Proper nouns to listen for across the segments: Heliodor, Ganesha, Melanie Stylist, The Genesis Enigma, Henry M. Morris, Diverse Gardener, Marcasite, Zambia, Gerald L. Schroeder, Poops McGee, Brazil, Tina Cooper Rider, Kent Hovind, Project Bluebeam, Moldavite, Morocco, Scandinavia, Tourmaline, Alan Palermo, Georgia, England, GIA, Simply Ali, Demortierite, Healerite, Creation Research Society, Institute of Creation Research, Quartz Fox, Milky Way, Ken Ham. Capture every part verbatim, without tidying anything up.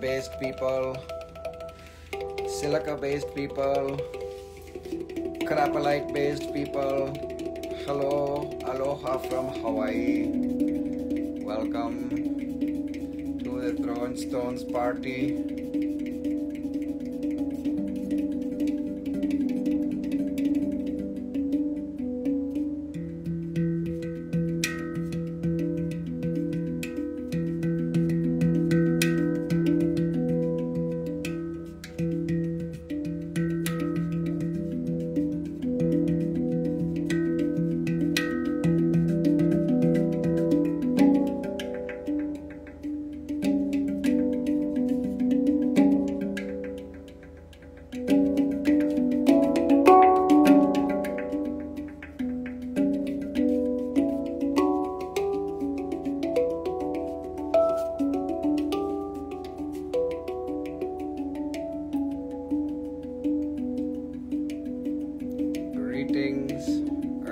Based people, silica based people, crapalite based people, hello, aloha from Hawaii, welcome to the Throwin' Stones party.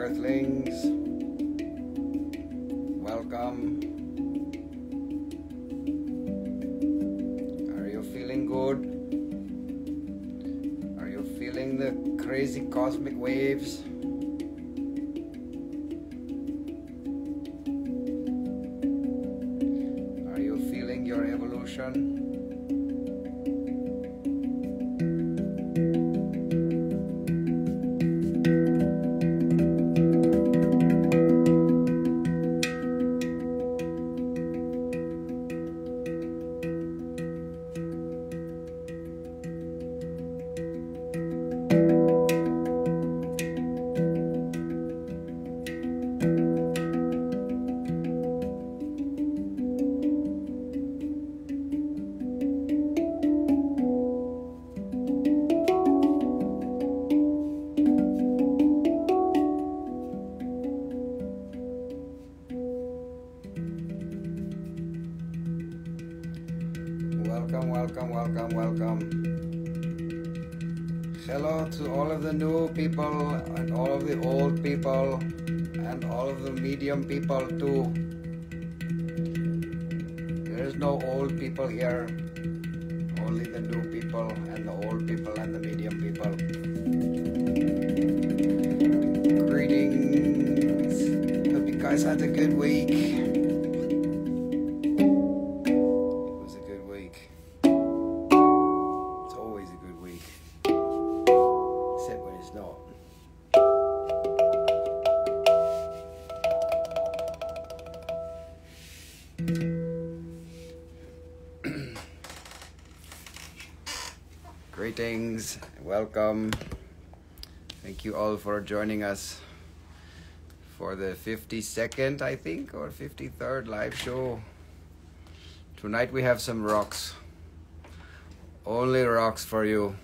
Earthlings, welcome. Are you feeling good? Are you feeling the crazy cosmic waves? Are you feeling your evolution? People and all of the old people and all of the medium people too. There is no old people here, only the new people and the old people and the medium people. Greetings, hope you guys had a good week. It was a good week. It's always a good week. When it's not. Greetings, welcome. Thank you all for joining us for the fifty-second, I think, or fifty-third live show. Tonight we have some rocks. Only rocks for you.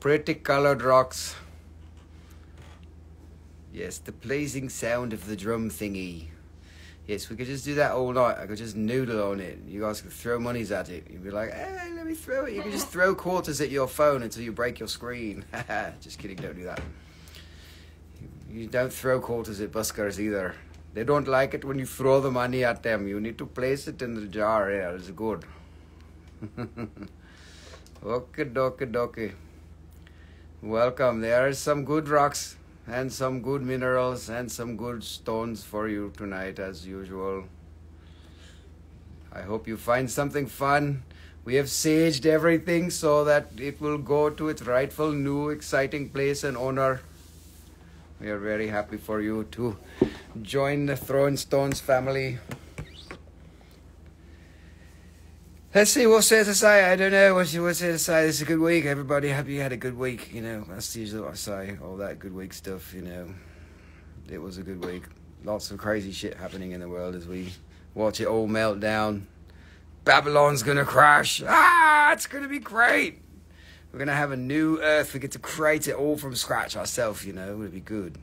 Pretty colored rocks. Yes, the pleasing sound of the drum thingy. Yes, we could just do that all night. I could just noodle on it. You guys could throw monies at it. You'd be like, hey, let me throw it. You could just throw quarters at your phone until you break your screen. Just kidding, don't do that. You don't throw quarters at buskers either. They don't like it when you throw the money at them. You need to place it in the jar. Yeah, it's good. Okay, dokie, dokie. Welcome. There are some good rocks and some good minerals and some good stones for you tonight as usual. I hope you find something fun. We have saged everything so that it will go to its rightful new exciting place and honor. We are very happy for you to join the Throwin' Stones family. Let's see, we'll set aside. I don't know. We'll set aside. It's a good week. Everybody, hope you had a good week. You know, that's usually what I say. All that good week stuff, you know. It was a good week. Lots of crazy shit happening in the world as we watch it all melt down. Babylon's going to crash. Ah, it's going to be great. We're going to have a new earth. We get to create it all from scratch ourselves, you know. It'll be good.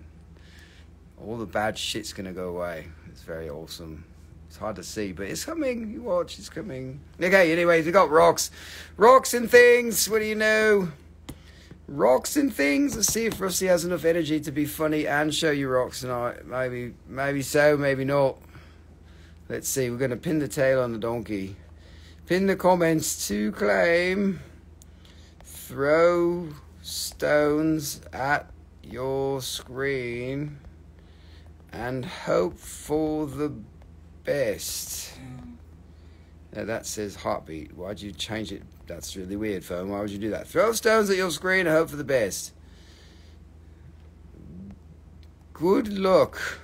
All the bad shit's going to go away. It's very awesome. It's hard to see, but it's coming. You watch, it's coming. Okay, anyways, we got rocks. Rocks and things, what do you know? Rocks and things. Let's see if Rusty has enough energy to be funny and show you rocks tonight. Maybe, maybe so, maybe not. Let's see, we're going to pin the tail on the donkey. Pin the comments to claim throw stones at your screen and hope for the best. Now that says heartbeat. Why'd you change it? That's really weird, phone. Why would you do that? Throw stones at your screen and hope for the best. Good luck.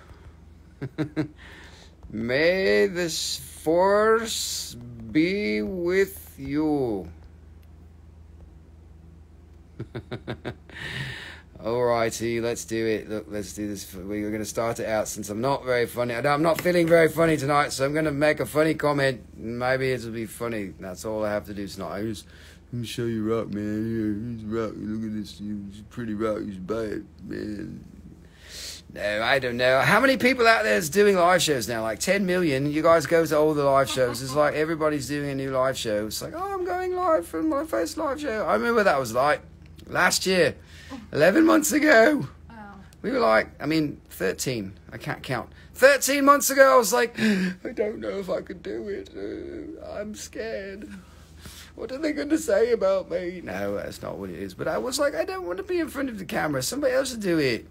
May this force be with you. Alrighty, let's do it. Look, let's do this. We're going to start it out since I'm not very funny. I'm not feeling very funny tonight, so I'm going to make a funny comment. Maybe it'll be funny. That's all I have to do tonight. I just, let me show you rock, man. Here's rock. Look at this. It's pretty rock. You should buy it, man. No, I don't know. How many people out there is doing live shows now? Like ten million. You guys go to all the live shows. It's like everybody's doing a new live show. It's like, oh, I'm going live from my first live show. I remember that was like last year. eleven months ago. Wow. We were like, I mean, thirteen. I can't count. thirteen months ago, I was like, I don't know if I could do it. Uh, I'm scared. What are they going to say about me? No, that's not what it is. But I was like, I don't want to be in front of the camera. Somebody else will do it.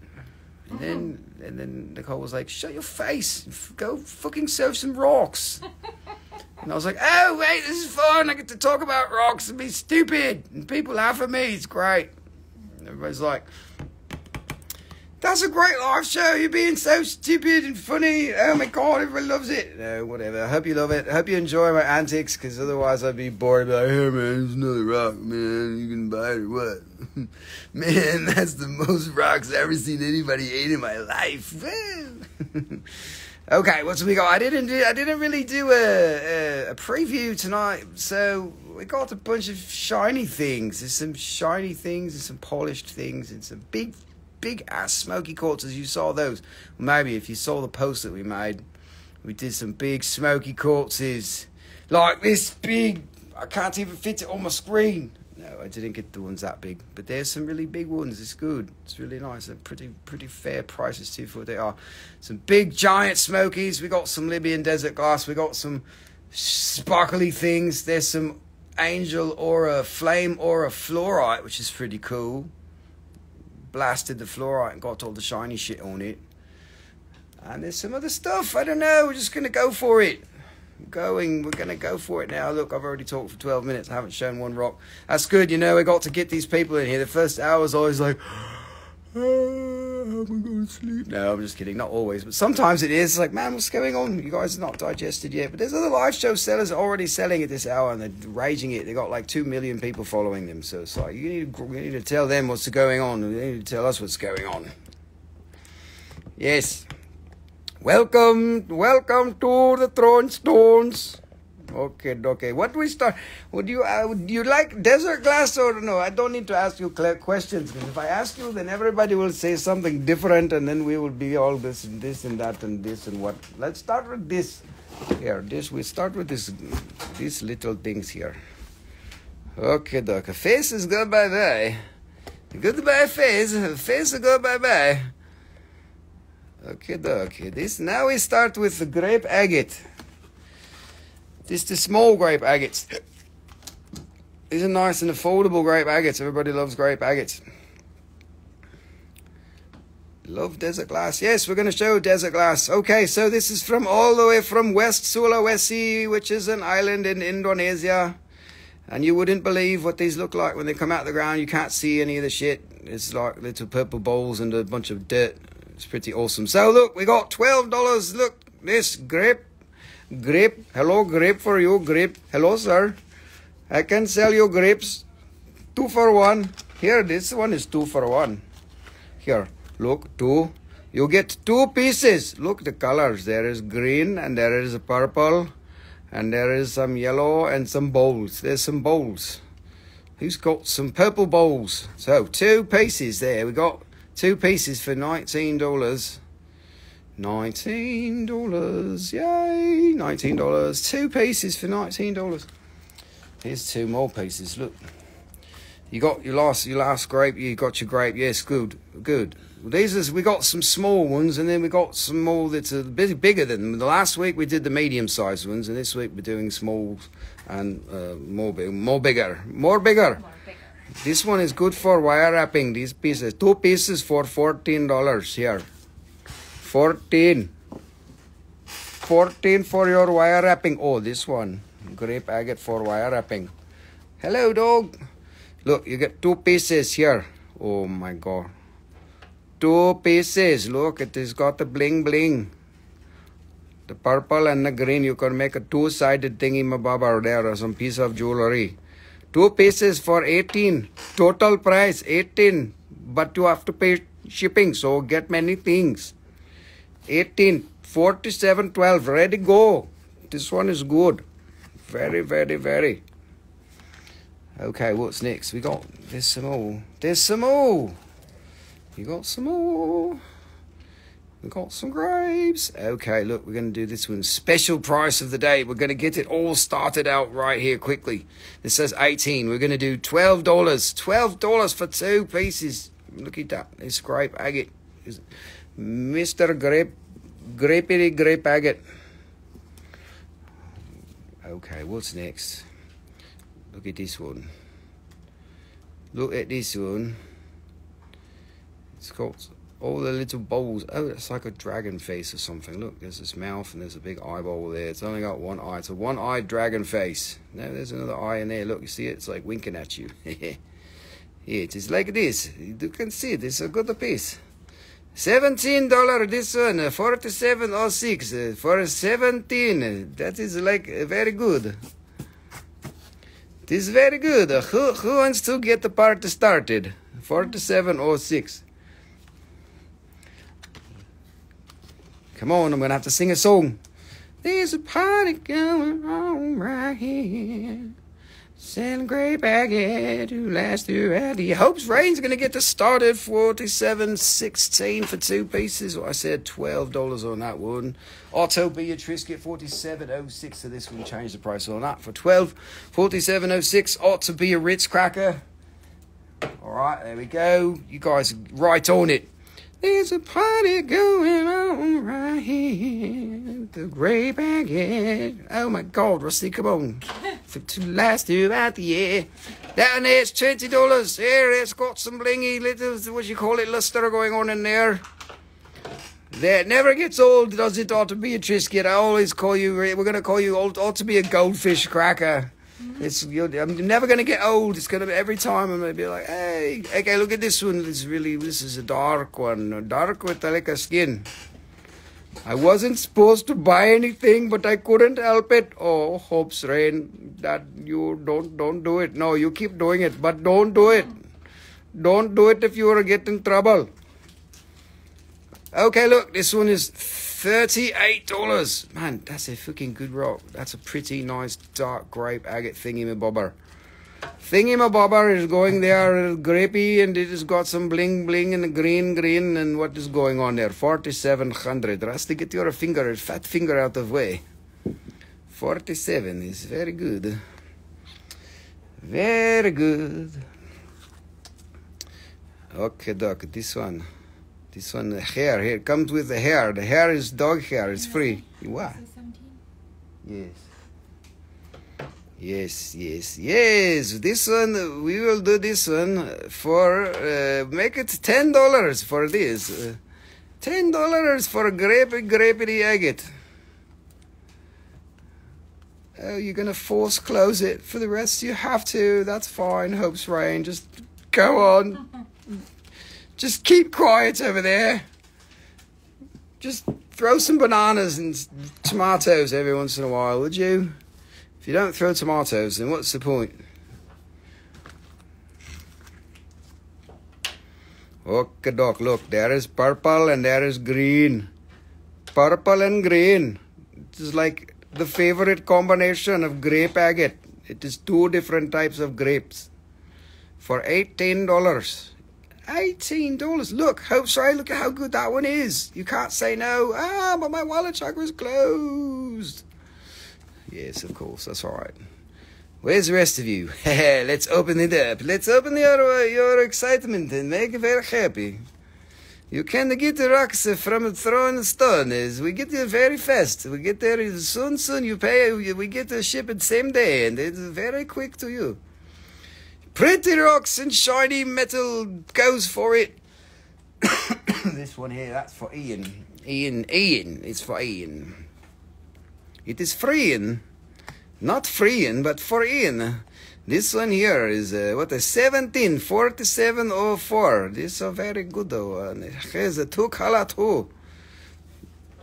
And then, and then Nicole was like, shut your face. Go fucking surf some rocks. And I was like, oh, wait, this is fun. I get to talk about rocks and be stupid. And people laugh at me. It's great. And everybody's like, that's a great live show. You're being so stupid and funny. Oh, my God, everyone loves it. No, whatever. I hope you love it. I hope you enjoy my antics, because otherwise I'd be bored. I'd be like, hey, man, there's another rock, man. You can buy it or what? Man, that's the most rocks I've ever seen anybody eat in my life. Okay, what's we got? I didn't do, I didn't really do a, a, a preview tonight, so we got a bunch of shiny things. There's some shiny things and some polished things and some big Big ass smoky quartzes. You saw those. Maybe if you saw the post that we made, we did some big smoky quartzes. Like this big. I can't even fit it on my screen. No, I didn't get the ones that big. But there's some really big ones. It's good. It's really nice. They're pretty, pretty fair prices too for what they are. Some big giant smokies. We got some Libyan desert glass. We got some sparkly things. There's some angel aura, flame aura fluorite, which is pretty cool. Blasted the fluorite and got all the shiny shit on it. And there's some other stuff. I don't know. We're just going to go for it. We're going. We're going to go for it now. Look, I've already talked for twelve minutes. I haven't shown one rock. That's good. You know, I got to get these people in here. The first hour is always like, oh, I'm going to sleep. No, I'm just kidding. Not always. But sometimes it is. It's like, man, what's going on? You guys are not digested yet. But there's other live show sellers already selling at this hour. And they're raging it. They got like two million people following them. So it's like, you need, you need to tell them what's going on. And they need to tell us what's going on. Yes. Welcome. Welcome to the Throwin' Stones. Okay, okay. What do we start? Would you uh, would you like desert glass or no? I don't need to ask you questions. If I ask you, then everybody will say something different, and then we will be all this and this and that and this and what. Let's start with this. Here, this we start with this, these little things here. Okay, doc. Face is good bye bye. Goodbye face. Face go bye bye. Okay, doc. This now we start with the grape agate. This the small grape agates. These are nice and affordable grape agates. Everybody loves grape agates. Love desert glass. Yes, we're going to show desert glass. Okay, so this is from all the way from West Sulawesi, which is an island in Indonesia. And you wouldn't believe what these look like when they come out of the ground. You can't see any of the shit. It's like little purple balls and a bunch of dirt. It's pretty awesome. So look, we got twelve dollars. Look, this grape. Grape, hello, grape for you, grape. Hello, sir. I can sell you grapes. Two for one. Here, this one is two for one. Here, look, two. You get two pieces. Look, the colors. There is green and there is purple. And there is some yellow and some bowls. There's some bowls. Who's got some purple bowls? So, two pieces there. We got two pieces for nineteen dollars. nineteen dollars, yay, nineteen dollars, two pieces for nineteen dollars. Here's two more pieces, look. You got your last your last grape, you got your grape, yes, good, good. These is, we got some small ones, and then we got some more that's a bit bigger than them. The last week we did the medium-sized ones, and this week we're doing small and uh, more, big, more bigger, more bigger. More bigger. This one is good for wire wrapping, these pieces, two pieces for fourteen dollars here. Fourteen. Fourteen for your wire wrapping. Oh, this one. Grape agate for wire wrapping. Hello, dog. Look, you get two pieces here. Oh, my God. Two pieces. Look, it has got the bling bling. The purple and the green. You can make a two-sided thingy mababa there or some piece of jewelry. Two pieces for eighteen. Total price, eighteen. But you have to pay shipping, so get many things. eighteen, forty-seven, twelve, ready, go. This one is good. Very, very, very. Okay, what's next? We got, there's some more. There's some more. You got some more. We got some grapes. Okay, look, we're going to do this one. Special price of the day. We're going to get it all started out right here quickly. This says eighteen. We're going to do twelve dollars. twelve dollars for two pieces. Look at that. It's grape agate. Is Mister Grape, Grapey Grape Agate. Okay, what's next? Look at this one. Look at this one. It's got all the little bowls. Oh, it's like a dragon face or something. Look, there's this mouth and there's a big eyeball there. It's only got one eye. It's a one-eyed dragon face. No, there's another eye in there. Look, you see it? It's like winking at you. It is like this. You can see it. It's a good piece. seventeen dollars this one. forty-seven oh six for seventeen. That is like very good. This is very good. Who, who wants to get the party started? forty-seven oh six. Come on, I'm going to have to sing a song. There's a party going on right here. Selling grey baguette to last throughout the year. Hopes Rain's going to get this started. forty-seven sixteen for two pieces. Well, I said twelve dollars on that one. Otto Beatrice Kit, forty-seven oh six. So this one changed the price on that for twelve. forty-seven oh six. Ought to be a Ritz cracker. All right, there we go. You guys are right on it. There's a party going on right here. The grey baguette. Oh my God, Rusty, come on. For to last throughout the year. Down there it's twenty dollars. Here it's got some blingy little, what you call it, luster going on in there. That never gets old, does it, Ought to Be a Trisket? I always call you, we're going to call you old, Ought to Be a Goldfish Cracker. Mm-hmm. It's, you're, I'm never going to get old. It's going to be every time I'm going to be like, hey, okay, look at this one. This really, this is a dark one. Dark with like a skin. I wasn't supposed to buy anything, but I couldn't help it. Oh, Hopes Rain, that you don't don't do it. No, you keep doing it, but don't do it. Don't do it if you are getting trouble. Okay, look, this one is thirty-eight dollars. Man, that's a fucking good rock. That's a pretty nice dark grape agate thingy-ma-bobber. Thingy-ma-bobber is going there, grapey, and it has got some bling bling and green green, and what is going on there? forty-seven hundred. Rusty, get your finger, fat finger out of the way. forty-seven is very good. Very good. Okay, doc, this one. This one, the hair. Here comes with the hair. The hair is dog hair. It's free. What? Yes. Yes, yes, yes. This one, we will do this one for, uh, make it ten dollars for this. Uh, ten dollars for grape, grapey agate. Oh, you're going to force close it. For the rest, you have to. That's fine, Hopes Rain. Just go on. Just keep quiet over there. Just throw some bananas and tomatoes every once in a while, would you? If you don't throw tomatoes, then what's the point? Okay, doc, look, there is purple and there is green. Purple and green. It is like the favorite combination of grape agate. It is two different types of grapes. For eighteen dollars. eighteen dollars. Look, Hopes Rain, look at how good that one is. You can't say no. Ah, but my wallet chakra is closed. Yes, of course, that's all right. Where's the rest of you? Let's open it up. Let's open your, your excitement and make you very happy. You can get the rocks from Throwin' Stones. We get there very fast. We get there soon, soon. You pay, we get the ship the same day, and it's very quick to you. Pretty rocks and shiny metal goes for it. This one here, that's for Ian. Ian, Ian, it's for Ian. It is freeing, not freeing, but for Ian. This one here is uh, what a seventeen forty-seven oh four. This is a very good one. It has a two color too.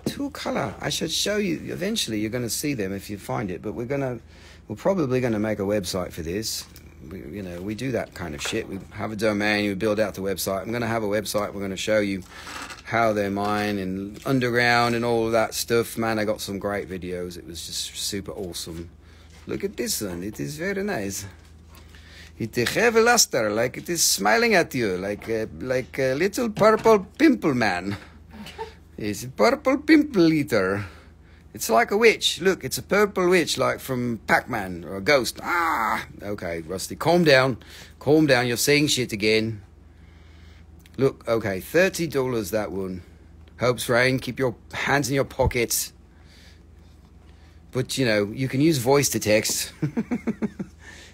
Two color. I should show you. Eventually, you're going to see them if you find it. But we're gonna, we're probably going to make a website for this. We, you know, we do that kind of shit. We have a domain. We build out the website. I'm going to have a website. We're going to show you how they're mine and underground and all of that stuff. Man, I got some great videos. It was just super awesome. Look at this one. It is very nice. It have a luster, like it is smiling at you, like a, like a little purple pimple man. It's a purple pimple eater. It's like a witch. Look, it's a purple witch, like from Pac-Man or a ghost. Ah, okay, Rusty, calm down. Calm down. You're saying shit again. Look, okay, thirty dollars that one. Hopes Rain, keep your hands in your pockets. But, you know, you can use voice to text.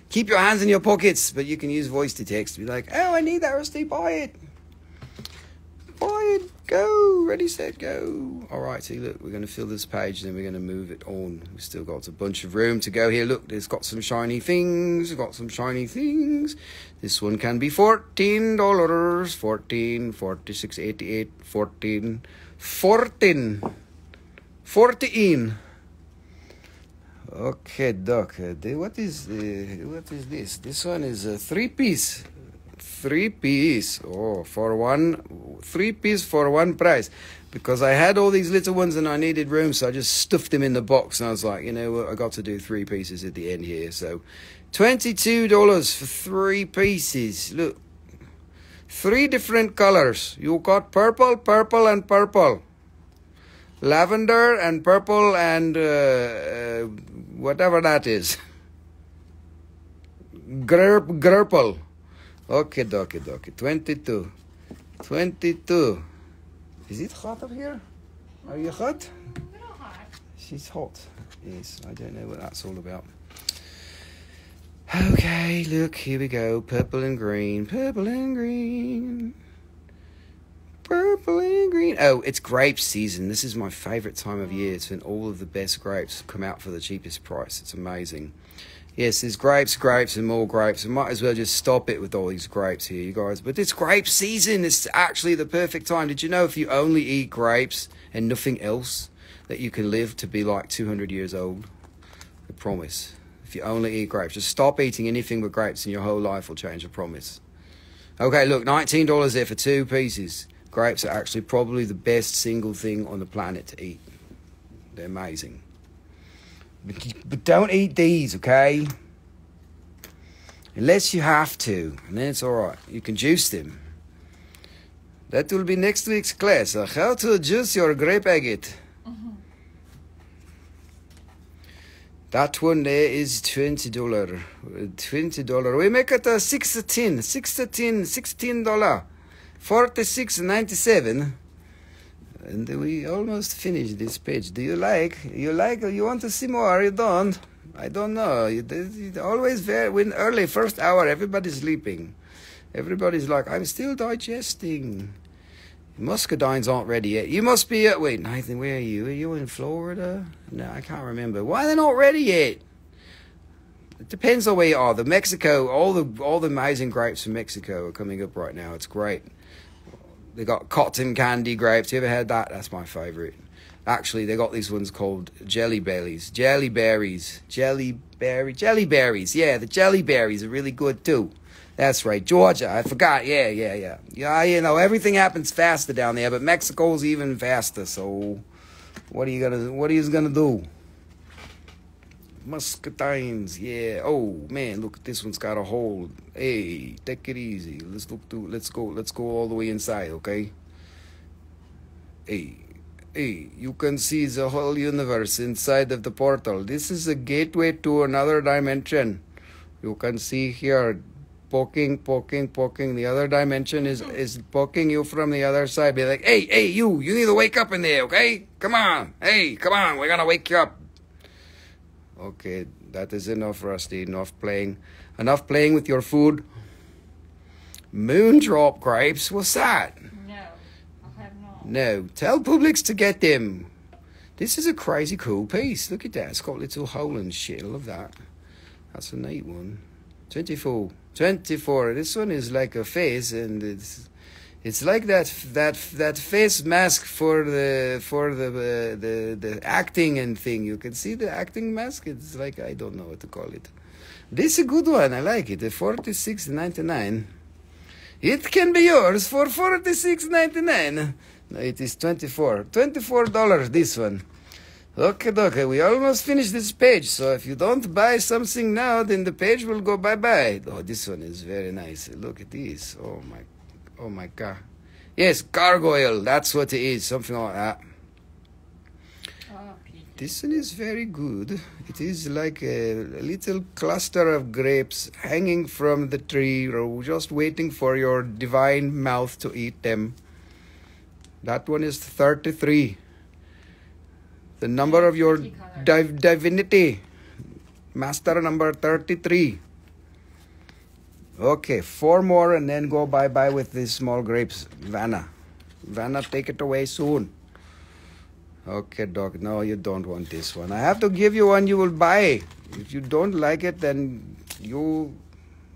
Keep your hands in your pockets, but you can use voice to text. Be like, oh, I need that, Rusty, buy it. Buy it, go, ready, set, go. All right, see, look, we're going to fill this page, then we're going to move it on. We've still got a bunch of room to go here. Look, there's got some shiny things, we've got some shiny things. This one can be fourteen dollars, fourteen, forty-six, eighty-eight, fourteen, fourteen, fourteen. Okay, Doc, uh, the, what is uh, what is this? This one is a three-piece. Three-piece. Oh, for one, three-piece for one price. Because I had all these little ones and I needed room, so I just stuffed them in the box. And I was like, you know what, I got to do three pieces at the end here. So twenty-two dollars for three pieces. Look, three different colors. You got purple, purple, and purple. Lavender and purple and uh, uh, whatever that is. Grurp, grurple. Okay, dokie, dokie. Twenty-two. Twenty-two. Is it hot up here? Are you hot? A little hot. She's hot. Yes, I don't know what that's all about. Okay, look, here we go. Purple and green. Purple and green. Purple and green. Oh, it's grape season. This is my favorite time of year. It's when all of the best grapes come out for the cheapest price. It's amazing. Yes, there's grapes, grapes, and more grapes. I might as well just stop it with all these grapes here, you guys. But it's grape season. It's actually the perfect time. Did you know if you only eat grapes and nothing else, that you can live to be like two hundred years old? I promise. If you only eat grapes. Just stop eating anything but grapes and your whole life will change, I promise. Okay, look, nineteen dollars there for two pieces. Grapes are actually probably the best single thing on the planet to eat. They're amazing. But, but don't eat these, okay? Unless you have to. And then it's all right. You can juice them. That will be next week's class. Uh, how to juice your grape agate. Mm-hmm. That one there is twenty dollars. twenty dollars. We make it a sixteen. sixteen. sixteen dollars. forty-six ninety-seven, and we almost finished this page. Do you like? You like? You want to see more? You don't? I don't know. You, you always very when early first hour. Everybody's sleeping. Everybody's like, I'm still digesting. Muscadines aren't ready yet. You must be. Uh, wait, Nathan, where are you? Are you in Florida? No, I can't remember. Why are they not ready yet? It depends on where you are. The Mexico, all the all the amazing grapes from Mexico are coming up right now. It's great. They got cotton candy grapes. You ever had that? That's my favorite. Actually, they got these ones called jelly bellies, jelly berries, jelly berry, jelly berries. Yeah, the jelly berries are really good too. That's right, Georgia. I forgot. Yeah, yeah, yeah, yeah. You know, everything happens faster down there, but Mexico's even faster. So, what are you gonna? What are you gonna do? Muscadines, yeah. Oh man, look, this one's got a hole. Hey, take it easy. Let's look through. Let's go. Let's go all the way inside, okay? Hey, hey, you can see the whole universe inside of the portal. This is a gateway to another dimension. You can see here, poking, poking, poking. The other dimension is is poking you from the other side. Be like, hey, hey, you, you need to wake up in there, okay? Come on, hey, come on, we're gonna wake you up. Okay, that is enough, Rusty. Enough playing. Enough playing with your food. Moondrop grapes? What's that? No, I have not. No. Tell Publix to get them. This is a crazy cool piece. Look at that. It's got little hole and shit. I love that. That's a neat one. twenty-four. twenty-four. This one is like a face, and it's it's like that that that face mask for the for the uh, the the acting and thing. You can see the acting mask. It's like, I don't know what to call it. This is a good one. I like it. forty-six ninety-nine. It can be yours for forty-six ninety-nine. No, it is twenty-four. twenty-four dollars. This one. Okay, okay. We almost finished this page. So if you don't buy something now, then the page will go bye bye. Oh, this one is very nice. Look at this. Oh my God. Oh my God. Yes, gargoyle. That's what it is. Something like that. Oh, This one is very good. It is like a little cluster of grapes hanging from the tree, or just waiting for your divine mouth to eat them. That one is thirty-three. The number of your div divinity. Master number thirty-three. Okay, four more and then go bye-bye with these small grapes. Vanna. Vanna, take it away soon. Okay, dog. No, you don't want this one. I have to give you one you will buy. If you don't like it, then you...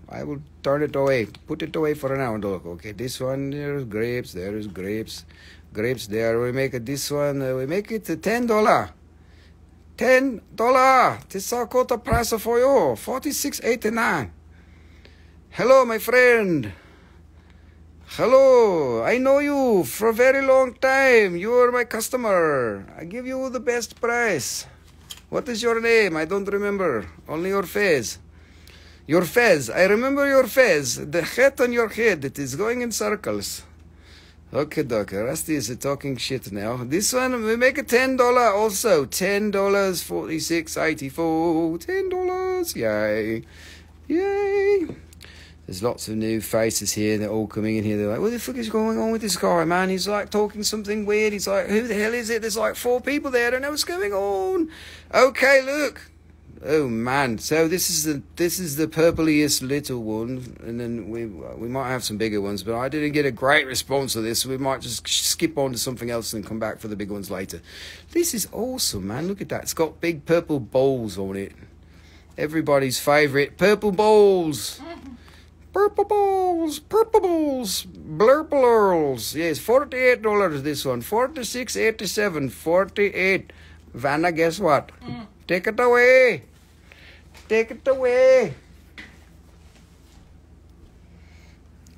I will turn it away. Put it away for an hour, dog. Okay, this one, there is grapes. There is grapes. Grapes there. We make it this one. Uh, we make it ten dollars. ten dollars. This is our quota price for you. forty-six eighty-nine. Hello, my friend. Hello, I know you for a very long time. You are my customer. I give you the best price. What is your name? I don't remember. Only your fez. Your fez. I remember your fez. The hat on your head. It is going in circles. Okay, Doc. Rusty is talking shit now. This one, we make a ten dollars also. ten dollars forty-six eighty-four. ten dollars. Yay. Yay. There's lots of new faces here. They're all coming in here. They're like, what the fuck is going on with this guy, man? He's like talking something weird. He's like, who the hell is it? There's like four people there. I don't know what's going on. Okay, look. Oh, man. So this is the this is the purpliest little one. And then we we might have some bigger ones. But I didn't get a great response to this. So we might just skip on to something else and come back for the big ones later. This is awesome, man. Look at that. It's got big purple bowls on it. Everybody's favourite. Purple bowls. Purple balls, purple balls, blurple earls. Yes, forty-eight dollars this one. forty-six eighty-seven, forty-eight. Vanna, guess what? Mm. Take it away. Take it away.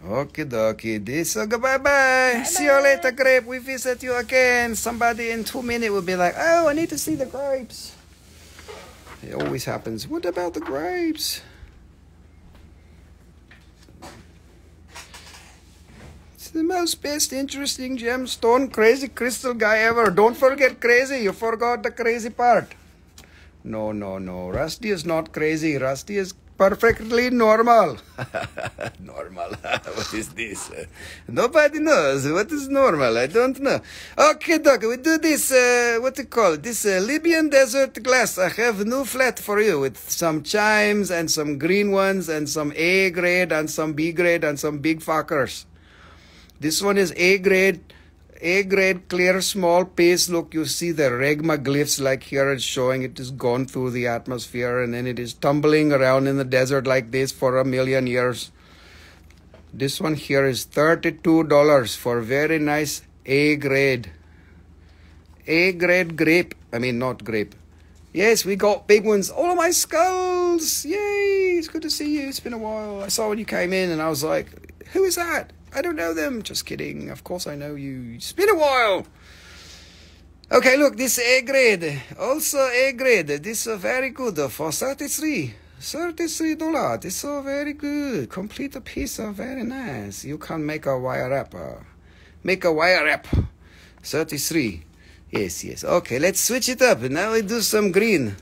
Okie dokie. This uh, goodbye bye. Bye. See you later, grape. We visit you again. Somebody in two minutes will be like, oh, I need to see the grapes. It always happens. What about the grapes? The most best interesting gemstone crazy crystal guy ever. Don't forget crazy. You forgot the crazy part. No, no, no. Rusty is not crazy. Rusty is perfectly normal. Normal. What is this? Nobody knows. What is normal? I don't know. Okay, Doc. We do this, uh, what do you call it? This uh, Libyan desert glass. I have a new flat for you with some chimes and some green ones and some A grade and some B grade and some big fuckers. This one is A grade, A grade clear small piece. Look, you see the regmaglyphs like here it's showing. It is gone through the atmosphere and then it is tumbling around in the desert like this for a million years. This one here is thirty-two dollars for very nice A grade. A grade grape. I mean, not grape. Yes, we got big ones. All of my skulls. Yay, it's good to see you. It's been a while. I saw when you came in and I was like, who is that? I don't know them. Just kidding. Of course I know you. It's been a while. Okay, look. This A grade. Also A grade. This is very good for thirty-three dollars. thirty-three dollars. This is very good. Complete a piece. Very nice. You can make a wire wrap. Make a wire wrap. thirty-three dollars. Yes, yes. Okay, let's switch it up. Now we do some green.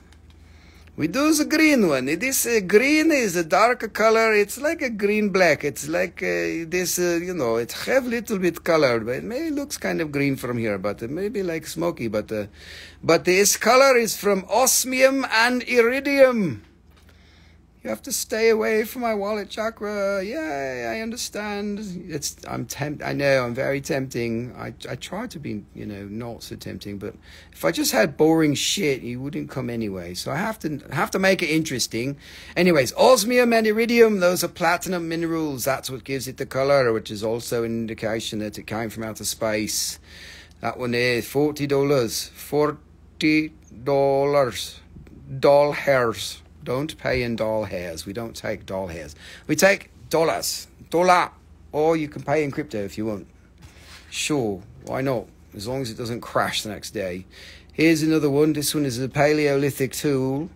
We do the green one. This uh, green is a dark color. It's like a green-black. It's like uh, this, uh, you know, it have little bit color, but it maybe looks kind of green from here, but uh, maybe like smoky. But uh, but this color is from osmium and iridium. You have to stay away from my wallet chakra. Yeah, I understand. It's I'm temp I know I'm very tempting. I I try to be, you know, not so tempting, but if I just had boring shit, you wouldn't come anyway. So I have to have to make it interesting. Anyways, osmium and iridium, those are platinum minerals. That's what gives it the color, which is also an indication that it came from outer space. That one is forty dollars. Forty dollars. Doll hairs. Don't pay in doll hairs. We don't take doll hairs. We take dollars. Dollar. Or you can pay in crypto if you want. Sure. Why not? As long as it doesn't crash the next day. Here's another one. This one is a Paleolithic tool,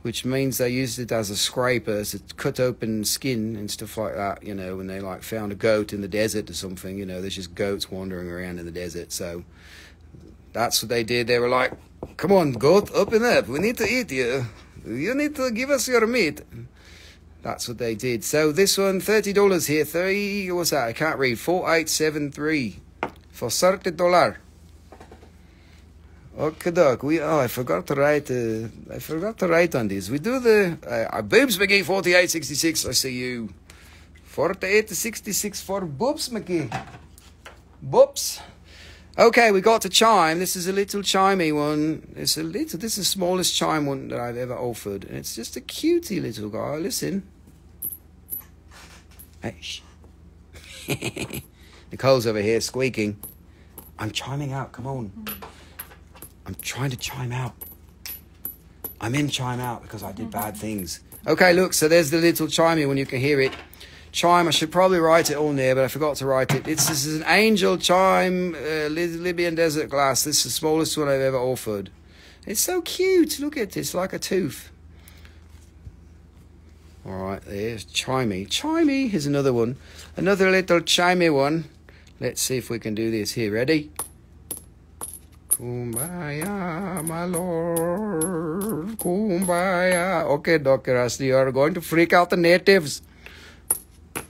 which means they used it as a scraper to cut open skin and stuff like that, you know, when they, like, found a goat in the desert or something. You know, there's just goats wandering around in the desert. So That's what they did. They were like, come on, goat, open up. We need to eat you. You need to give us your meat. That's what they did. So this one, thirty dollars here. Three, what's that? I can't read. four eight seven three for thirty dollars. Okay, doc. We, oh, I forgot to write. Uh, I forgot to write on this. We do the uh, uh, Boobs McGee forty-eight sixty-six. I see you. forty-eight sixty-six for Boobs McGee. Boobs. Okay, we got the chime. This is a little chimey one. It's a little. This is the smallest chime one that I've ever offered, and it's just a cutie little guy. Listen. Hey, shh. Nicole's over here squeaking. I'm chiming out. Come on. I'm trying to chime out. I'm in chime out because I did bad things. Okay, look, so there's the little chimey when you can hear it. Chime, I should probably write it on there, but I forgot to write it. It's, this is an angel chime, uh, Libyan desert glass. This is the smallest one I've ever offered. It's so cute. Look at it. It's like a tooth. All right, there's chimey. Chimey, here's another one. Another little chimey one. Let's see if we can do this here. Ready? Kumbaya, my lord, kumbaya. Okay, Doctor Ashley, you are going to freak out the natives.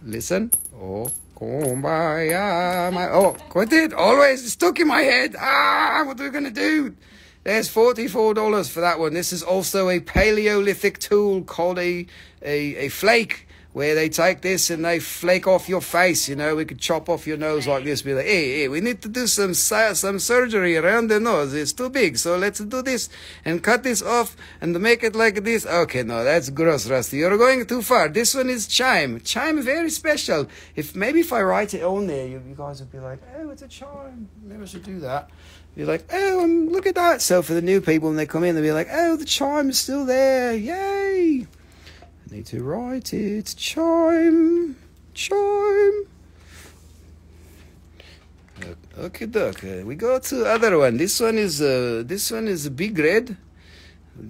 Listen. Oh, kumbaya, my... Oh, quit it. Always it's stuck in my head. Ah, what are we going to do? There's forty-four dollars for that one. This is also a Paleolithic tool called a, a, a flake, where they take this and they flake off your face, you know. We could chop off your nose like this. Be like, hey, hey, we need to do some some surgery around the nose. It's too big, so let's do this and cut this off and make it like this. Okay, no, that's gross, Rusty. You're going too far. This one is chime. Chime, very special. If maybe if I write it on there, you, you guys would be like, oh, it's a chime. Maybe I should do that. You're like, oh, um, look at that. So for the new people, when they come in, they'll be like, oh, the chime is still there. Yay. Need to write it. Chime, chime. Okay, doc. Uh, we go to other one. This one is uh, this one is big red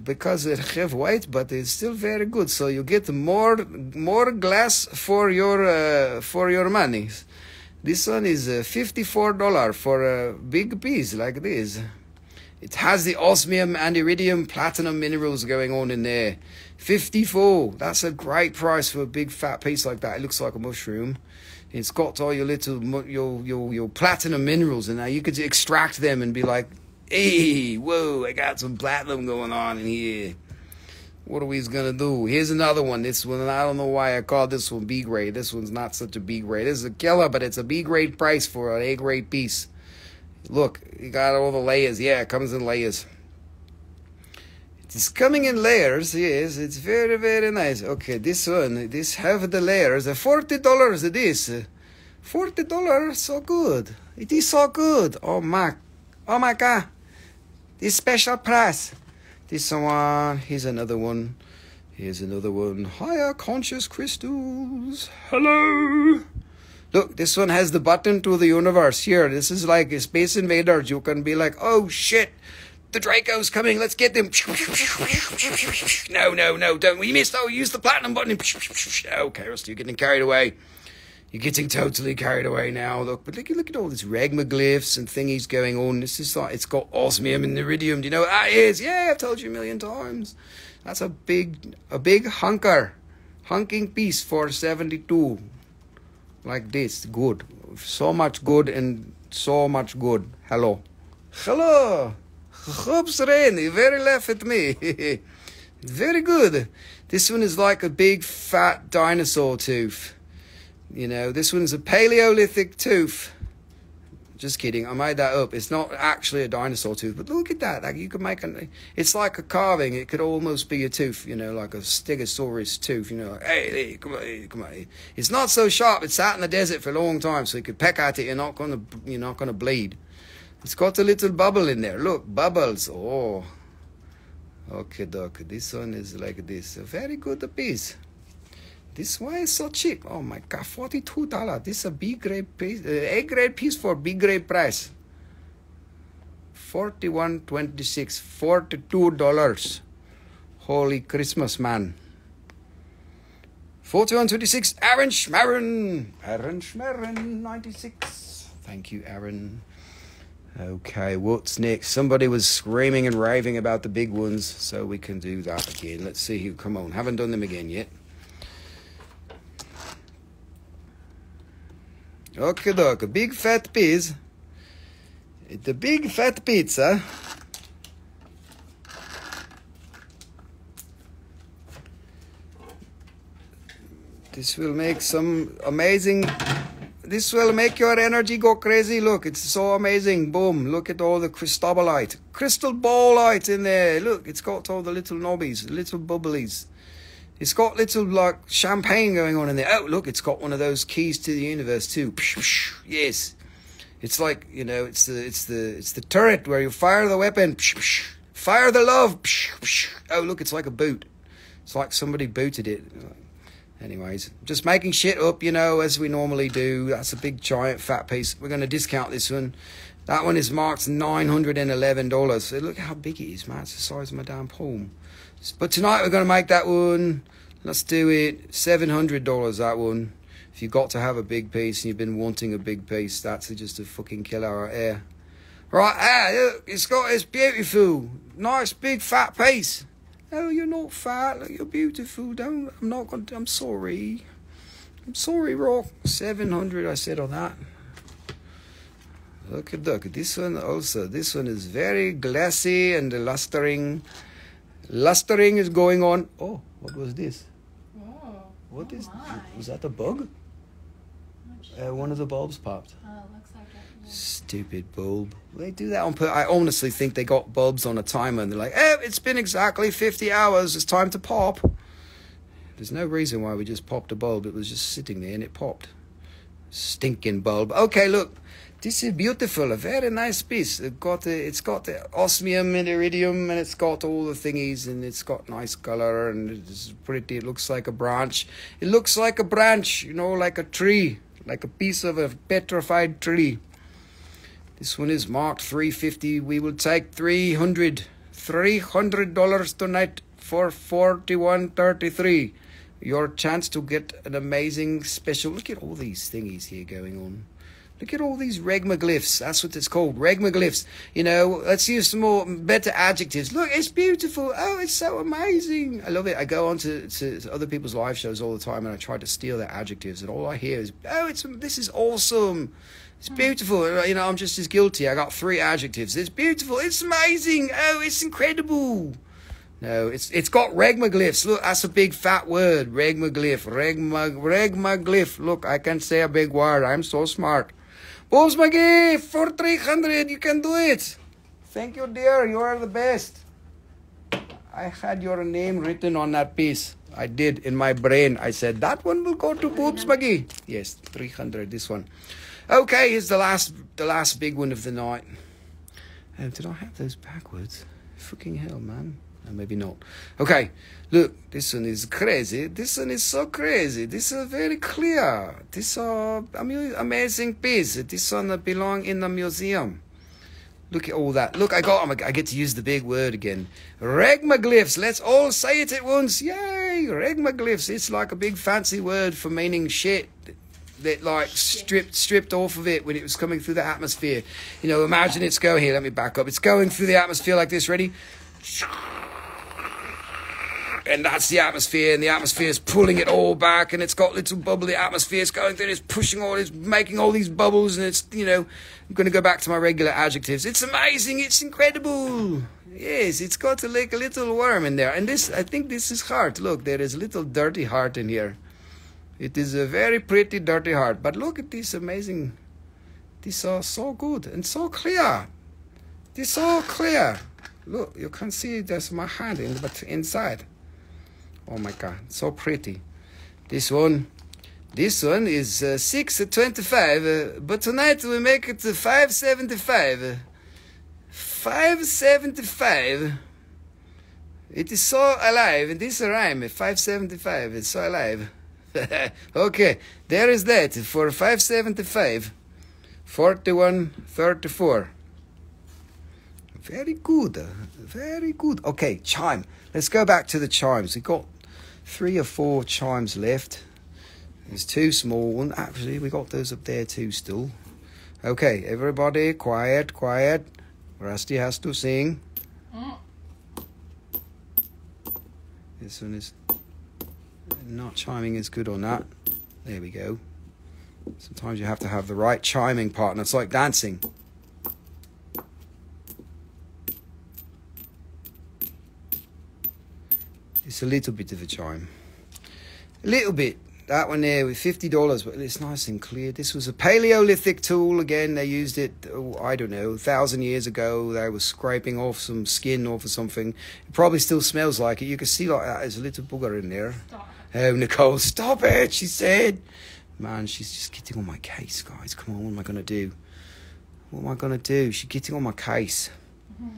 because it have white, but it's still very good. So you get more more glass for your uh, for your money. This one is uh, fifty-four dollars for a big piece like this. It has the osmium and iridium platinum minerals going on in there. fifty-four. That's a great price for a big fat piece like that. It looks like a mushroom. It's got all your little your your your platinum minerals in there. You could extract them and be like, hey, whoa, I got some platinum going on in here. What are we gonna do? Here's another one. This one, I don't know why I called this one B grade. This one's not such a B grade. This is a killer, but it's a B grade price for an A grade piece. Look, you got all the layers. Yeah, it comes in layers. It's coming in layers. Yes, it's very, very nice. Okay, this one, this have the layers. forty dollars it is. forty dollars, so good. It is so good. Oh, my. Oh, my God. This special price. This one. Here's another one. Here's another one. Higher conscious crystals. Hello. Look, this one has the button to the universe. Here, this is like a Space Invaders. You can be like, oh, shit, the Draco's coming. Let's get them. No, no, no, don't. We missed. Oh, use the platinum button. Okay, Rusty, you're getting carried away. You're getting totally carried away now. Look, but look, look at all this regmaglyphs and thingies going on. This is like, it's got osmium and iridium. Do you know what that is? Yeah, I've told you a million times. That's a big, a big hunker. Hunking piece for seventy-two. Like this, good. So much good and so much good. Hello. Hello. Hopes Rain, you very laugh at me. Very good. This one is like a big fat dinosaur tooth. You know, this one's a Paleolithic tooth. Just kidding, I made that up. It's not actually a dinosaur tooth, but look at that. Like you could make an, it's like a carving. It could almost be a tooth, you know, like a stegosaurus tooth, you know, like, hey, hey, come on, hey, come on. It's not so sharp. It's sat in the desert for a long time, so you could peck at it. You're not gonna, you're not gonna bleed. It's got a little bubble in there. Look, bubbles. Oh, okay, doc. This one is like this. A very good piece. This one is so cheap. Oh my God, forty-two dollars. This is a B grade piece, uh, A grade piece for B grade price. forty-one twenty-six, forty-two dollars. Holy Christmas, man. forty-one twenty-six, Aaron Schmarin. Aaron Schmarin, ninety-six. Thank you, Aaron. Okay, what's next? Somebody was screaming and raving about the big ones, so we can do that again. Let's see who, come on, haven't done them again yet. Okay, doc, a big fat piece. It's a big fat pizza. This will make some amazing... This will make your energy go crazy. Look, it's so amazing. Boom. Look at all the cristobalite. Crystal ball light in there. Look, it's got all the little knobbies, little bubblies. It's got little, like, champagne going on in there. Oh, look, it's got one of those keys to the universe, too. Psh, psh, yes. It's like, you know, it's the, it's the, it's the turret where you fire the weapon. Psh, psh. Fire the love. Psh, psh. Oh, look, it's like a boot. It's like somebody booted it. Anyways, just making shit up, you know, as we normally do. That's a big, giant, fat piece. We're going to discount this one. That one is marked nine hundred eleven dollars. So look how big it is, man. It's the size of my damn palm. But tonight we're going to make that one. Let's do it. seven hundred dollars, that one. If you've got to have a big piece and you've been wanting a big piece, that's just a fucking killer right there. Right, ah, look, it's got, it's beautiful. Nice, big, fat piece. Oh, you're not fat. Look, you're beautiful. Don't. I'm not going to. I'm sorry. I'm sorry, Rock. seven hundred, I said on that. Look at look. This one also. This one is very glassy and lustering. Lustering is going on. Oh, what was this? Whoa. What oh is. My. Was that a bug? Uh, one of the bulbs popped. Oh, uh, looks like it. Stupid bulb. They do that on purpose. I honestly think they got bulbs on a timer and they're like, oh, it's been exactly fifty hours. It's time to pop. There's no reason why we just popped a bulb. It was just sitting there and it popped. Stinking bulb. Okay, look. This is beautiful. A very nice piece. It got the, it's got the osmium and iridium and it's got all the thingies and it's got nice color and it's pretty. It looks like a branch. It looks like a branch, you know, like a tree. Like a piece of a petrified tree. This one is marked three fifty. We will take three hundred dollars. three hundred dollars tonight for forty-one thirty-three. Your chance to get an amazing special. Look at all these thingies here going on. Look at all these regmaglyphs. That's what it's called, regmaglyphs. You know, let's use some more better adjectives. Look, it's beautiful. Oh, it's so amazing. I love it. I go on to, to, to other people's live shows all the time, and I try to steal their adjectives, and all I hear is, oh, it's this is awesome. It's beautiful. You know, I'm just as guilty. I got three adjectives. It's beautiful. It's amazing. Oh, it's incredible. No, it's it's got regmaglyphs. Look, that's a big fat word. Regmaglyph. Regmag regmaglyph. Look, I can say a big word. I'm so smart. Poops McGee, for three hundred, you can do it. Thank you, dear. You are the best. I had your name written on that piece. I did in my brain. I said, that one will go to Poops McGee. Yes, three hundred, this one. Okay, here's the last, the last big one of the night. Oh, did I have those backwards? Fucking hell, man. No, maybe not. Okay, look, this one is crazy. This one is so crazy. This is very clear. This are amazing piece. This one belong in the museum. Look at all that. Look, I got. I get to use the big word again. Regmaglyphs. Let's all say it at once. Yay! Regmaglyphs. It's like a big fancy word for meaning shit. That like stripped stripped off of it when it was coming through the atmosphere. You know, imagine it's going here. Let me back up. It's going through the atmosphere like this. Ready? And that's the atmosphere, and the atmosphere is pulling it all back, and it's got little bubbly atmosphere. It's going through, it's pushing all, it's making all these bubbles, and it's, you know, I'm going to go back to my regular adjectives. It's amazing, it's incredible. Yes, it's got like a little worm in there. And this, I think this is heart. Look, there is a little dirty heart in here. It is a very pretty dirty heart. But look at this amazing, these are so good and so clear. They're so clear. Look, you can see there's my hand in, but inside. Oh my God, so pretty. This one, this one is uh, six twenty-five, uh, but tonight we make it to five seventy-five. five seventy-five. It is so alive. This rhyme, five seventy-five, it's so alive. Okay, there is that for five seventy-five. forty-one thirty-four. Very good, very good. Okay, chime. Let's go back to the chimes. We've got three or four chimes left. There's two small ones. Actually, we got those up there too still. Okay, everybody, quiet, quiet. Rusty has to sing. Mm. This one is not chiming is good or not. There we go. Sometimes you have to have the right chiming partner. It's like dancing. It's a little bit of a chime. A little bit. That one there with fifty dollars, but it's nice and clear. This was a Paleolithic tool. Again, they used it, oh, I don't know, a thousand years ago. They were scraping off some skin off or something. It probably still smells like it. You can see like that. There's a little booger in there. Stop. Oh, Nicole, stop it, she said. Man, she's just getting on my case, guys. Come on, what am I going to do? What am I going to do? She's getting on my case. Mm-hmm.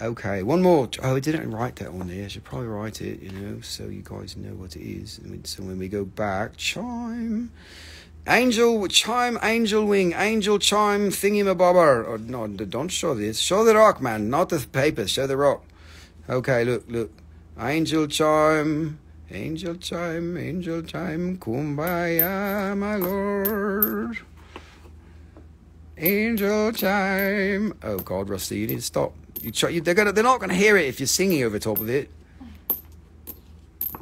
Okay, one more. Oh, I didn't write that on there. I should probably write it, you know, so you guys know what it is. And so when we go back, chime, angel, chime, angel wing, angel chime, thingy-ma-bobber. Or no, don't show this. Show the rock, man, not the paper. Show the rock. Okay, look, look. Angel chime, angel chime, angel chime, kumbaya, my lord. Angel chime. Oh, God, Rusty, you need to stop. You try, you, they're, gonna, they're not going to hear it if you're singing over top of it.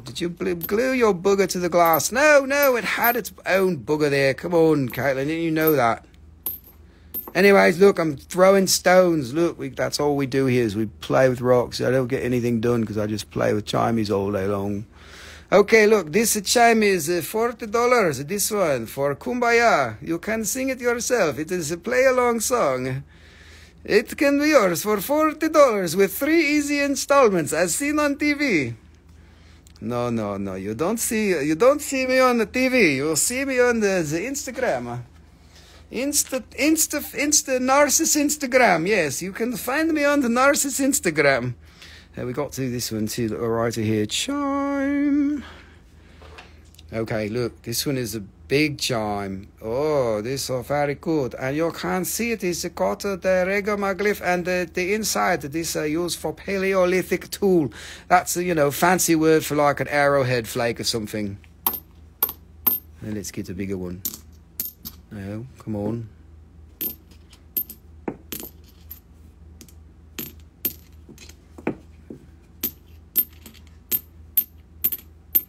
Did you glue your booger to the glass? No, no, it had its own booger there. Come on, Caitlin, didn't you know that? Anyways, look, I'm throwing stones. Look, we, that's all we do here is we play with rocks. I don't get anything done because I just play with chimies all day long. Okay, look, this chime is forty dollars, this one, for Kumbaya. You can sing it yourself. It is a play-along song. It can be yours for forty dollars with three easy installments as seen on T V. No, no, no, you don't see, you don't see me on the T V. You'll see me on the, the Instagram. Insta, Insta, Insta, Narcissus Instagram. Yes, you can find me on the Narcissus Instagram. Uh, we got to this one too, all right here. Chime. Okay, look, this one is a big chime. Oh, this is very good. And you can see it is got uh, the regular glyph and uh, the inside. This uh, used for Paleolithic tool. That's, uh, you know, fancy word for like an arrowhead flake or something. Now let's get a bigger one. No, come on.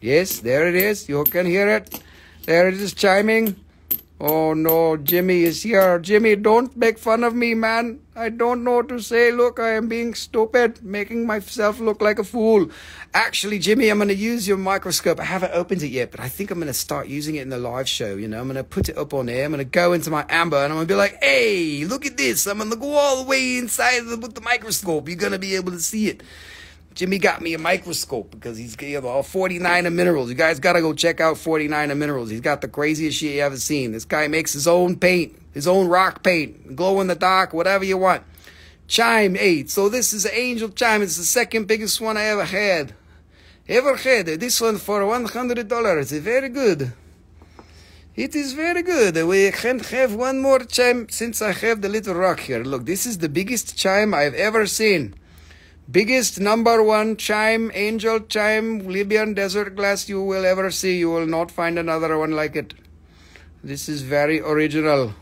Yes, there it is. You can hear it. There it is chiming. Oh no, Jimmy is here. Jimmy, don't make fun of me, man. I don't know what to say. Look, I am being stupid, making myself look like a fool. Actually, Jimmy, I'm going to use your microscope. I haven't opened it yet, but I think I'm going to start using it in the live show. You know, I'm going to put it up on air. I'm going to go into my Amber and I'm going to be like, hey, look at this. I'm going to go all the way inside with the microscope. You're going to be able to see it. Jimmy got me a microscope because he's got forty-niner Minerals. You guys got to go check out forty-niner Minerals. He's got the craziest shit you ever seen. This guy makes his own paint, his own rock paint, glow in the dark, whatever you want. Chime eight. So this is an angel chime. It's the second biggest one I ever had. Ever had. This one for one hundred dollars. It's very good. It is very good. We can have one more chime since I have the little rock here. Look, this is the biggest chime I've ever seen. Biggest number one chime, angel chime, Libyan desert glass you will ever see. You will not find another one like it. This is very original.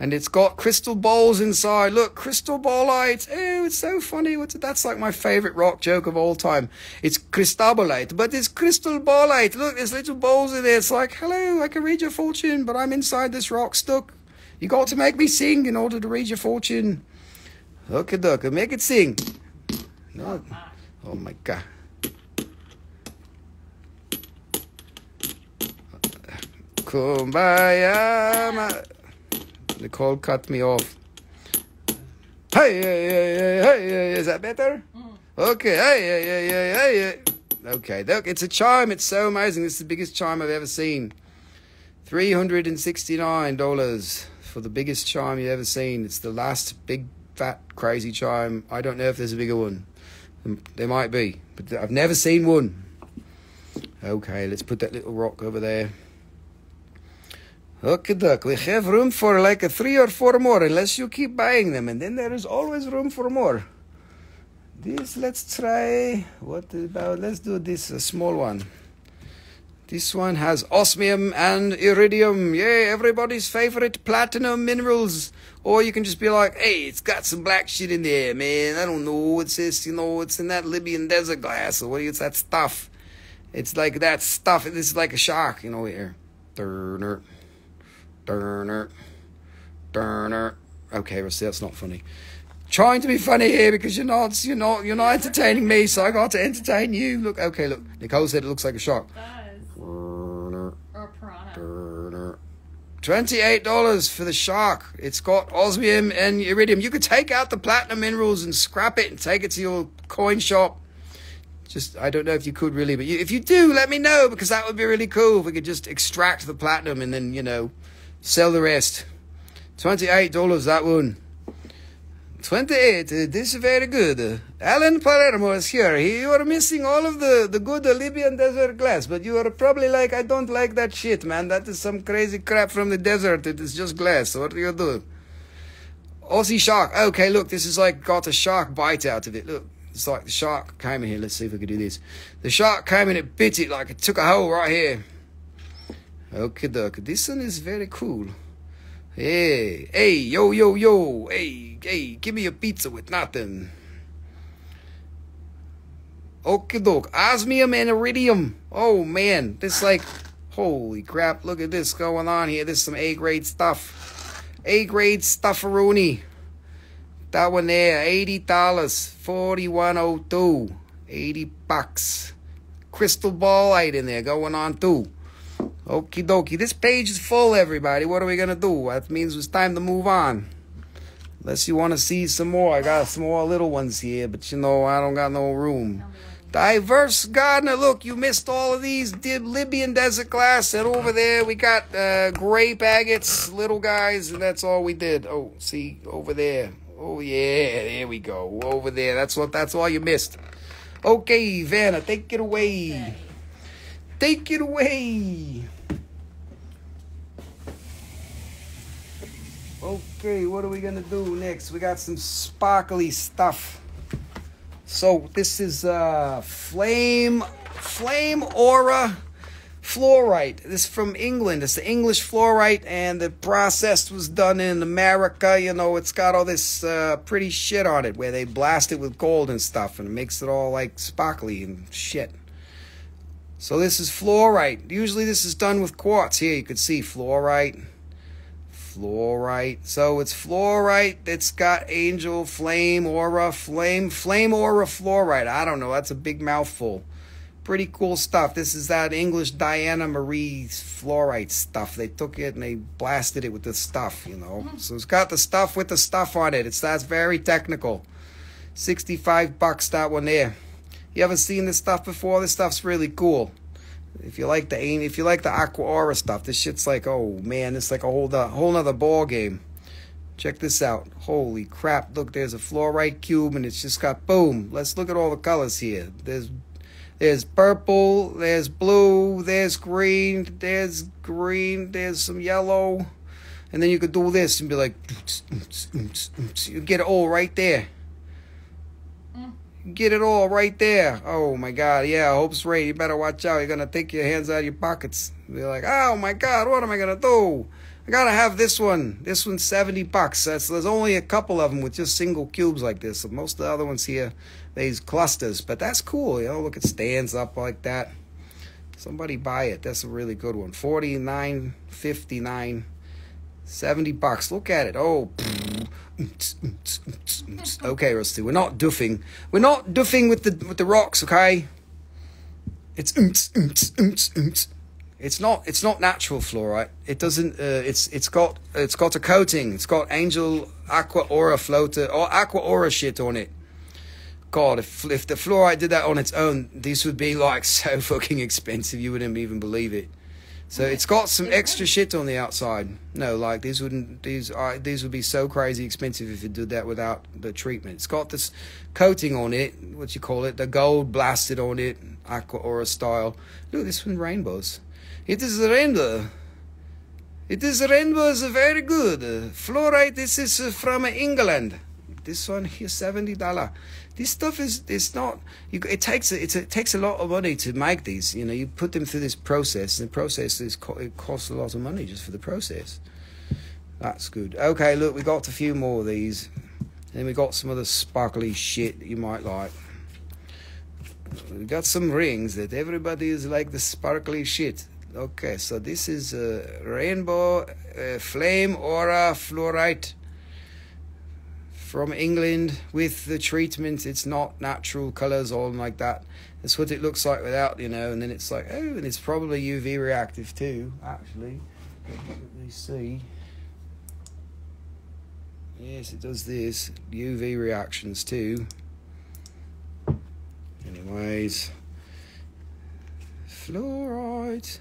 And it's got crystal balls inside. Look, crystal ball lights. Oh, it's so funny. What's, that's like my favorite rock joke of all time. It's cristabolite, but it's crystal ball light. Look, there's little balls in there. It's like, hello, I can read your fortune, but I'm inside this rock stuck. You got to make me sing in order to read your fortune. Okay, dokie, make it sing. No. Oh my God. Kumbaya. My... Nicole cut me off. Hey, hey, hey, hey, hey, is that better? Mm. Okay, hey, hey, hey, hey, hey. Okay, look, it's a chime. It's so amazing. This is the biggest chime I've ever seen. three hundred sixty-nine dollars for the biggest chime you've ever seen. It's the last big, fat, crazy chime. I don't know if there's a bigger one. There might be, but I've never seen one. Okay, let's put that little rock over there. Okay, duck, we have room for like a three or four more, unless you keep buying them, and then there is always room for more. This, let's try, what about, let's do this, a small one. This one has osmium and iridium. Yay, everybody's favorite platinum minerals. Or you can just be like, hey, it's got some black shit in there, man. I don't know. It's this, you know, it's in that Libyan desert glass. Or what? It's that stuff. It's like that stuff. This is like a shark, you know, here. Turner. Turner. Turner. Okay, that's not funny. Trying to be funny here because you're not, you're not, you're not entertaining me, so I got to entertain you. Look, okay, look. Nicole said it looks like a shark. Or a piranha. twenty-eight dollars for the shark. It's got osmium and iridium. You could take out the platinum minerals and scrap it and take it to your coin shop. Just, I don't know if you could really, but you, if you do, let me know, because that would be really cool if we could just extract the platinum and then, you know, sell the rest. twenty-eight dollars that one. twenty-eight, uh, this is very good. Uh, Alan Palermo is here. He, you are missing all of the, the good uh, Libyan desert glass, but you are probably like, I don't like that shit, man. That is some crazy crap from the desert. It is just glass. What do you do? Aussie shark. Okay, look, this is like got a shark bite out of it. Look, it's like the shark came in here. Let's see if we can do this. The shark came in, it bit it like it took a hole right here. Okay, dokie. This one is very cool. Hey, hey, yo, yo, yo, hey, hey, give me a pizza with nothing. Okie doke, osmium and iridium. Oh, man, this like, holy crap, look at this going on here. This is some A-grade stuff. A-grade stuffaroni. That one there, eighty dollars, forty-one oh two, eighty bucks. Crystal ball light in there going on too. Okie dokie. This page is full, everybody. What are we going to do? That means it's time to move on. Unless you want to see some more. I got some more little ones here, but, you know, I don't got no room. Diverse gardener. Look, you missed all of these. Dib Libyan desert glass. And over there we got uh, grape agates, little guys, and that's all we did. Oh, see, over there. Oh, yeah, there we go. Over there. That's what. That's all you missed. Okay, Vanna, take it away. Okay. Take it away. Okay, what are we gonna do next? We got some sparkly stuff. So this is uh, flame, flame aura fluorite. This is from England. It's the English fluorite, and the process was done in America. You know, it's got all this uh, pretty shit on it, where they blast it with gold and stuff, and it makes it all like sparkly and shit. So this is fluorite. Usually this is done with quartz. Here you could see fluorite, fluorite. So it's fluorite that's got angel, flame, aura, flame, flame, aura, fluorite. I don't know. That's a big mouthful. Pretty cool stuff. This is that English Diana Marie's fluorite stuff. They took it and they blasted it with the stuff, you know. So it's got the stuff with the stuff on it. It's that's very technical. sixty-five bucks that one there. You haven't seen this stuff before? This stuff's really cool. If you like the if you like the aqua aura stuff, this shit's like, oh man, it's like a whole the whole nother ball game. Check this out. Holy crap! Look, there's a fluorite cube, and it's just got boom. Let's look at all the colors here. There's there's purple, there's blue, there's green, there's green, there's some yellow, and then you could do this and be like, you get it all right there. Get it all right there. Oh my god, yeah, Hopes Rain, you better watch out. You're gonna take your hands out of your pockets. You're like, oh my god, what am I gonna do? I gotta have this one. This one's seventy bucks. That's, there's only a couple of them with just single cubes like this. Most of the other ones here, these clusters, but that's cool, you know. Look, it stands up like that. Somebody buy it. That's a really good one. forty-nine fifty-nine, seventy bucks. Look at it. Oh, okay, Rusty, we're not doofing. We're not doofing with the with the rocks, okay? It's it's not it's not natural fluorite. It doesn't. Uh, it's it's got it's got a coating. It's got angel aqua aura floater or aqua aura shit on it. God, if if the fluorite did that on its own, this would be like so fucking expensive. You wouldn't even believe it. So it's got some extra shit on the outside. No, like these wouldn't, these are, these would be so crazy expensive if you did that without the treatment. It's got this coating on it, what you call it, the gold blasted on it, aqua aura style. Look, this one rainbows. It is a rainbow. It is rainbows, very good. Fluorite, this is from England. This one here, seventy dollars. This stuff is, it's not, you, it takes it's, it takes a lot of money to make these. You know, you put them through this process, and the process is, it costs a lot of money just for the process. That's good. Okay, look, we got a few more of these. And then we got some other sparkly shit that you might like. We got some rings that everybody is like the sparkly shit. Okay, so this is a rainbow uh, flame aura fluorite from England with the treatment. It's not natural colors on like that. That's what it looks like without, you know, and then it's like, oh, and it's probably U V reactive too, actually. Let me see. Yes, it does this. U V reactions too. Anyways, fluorite.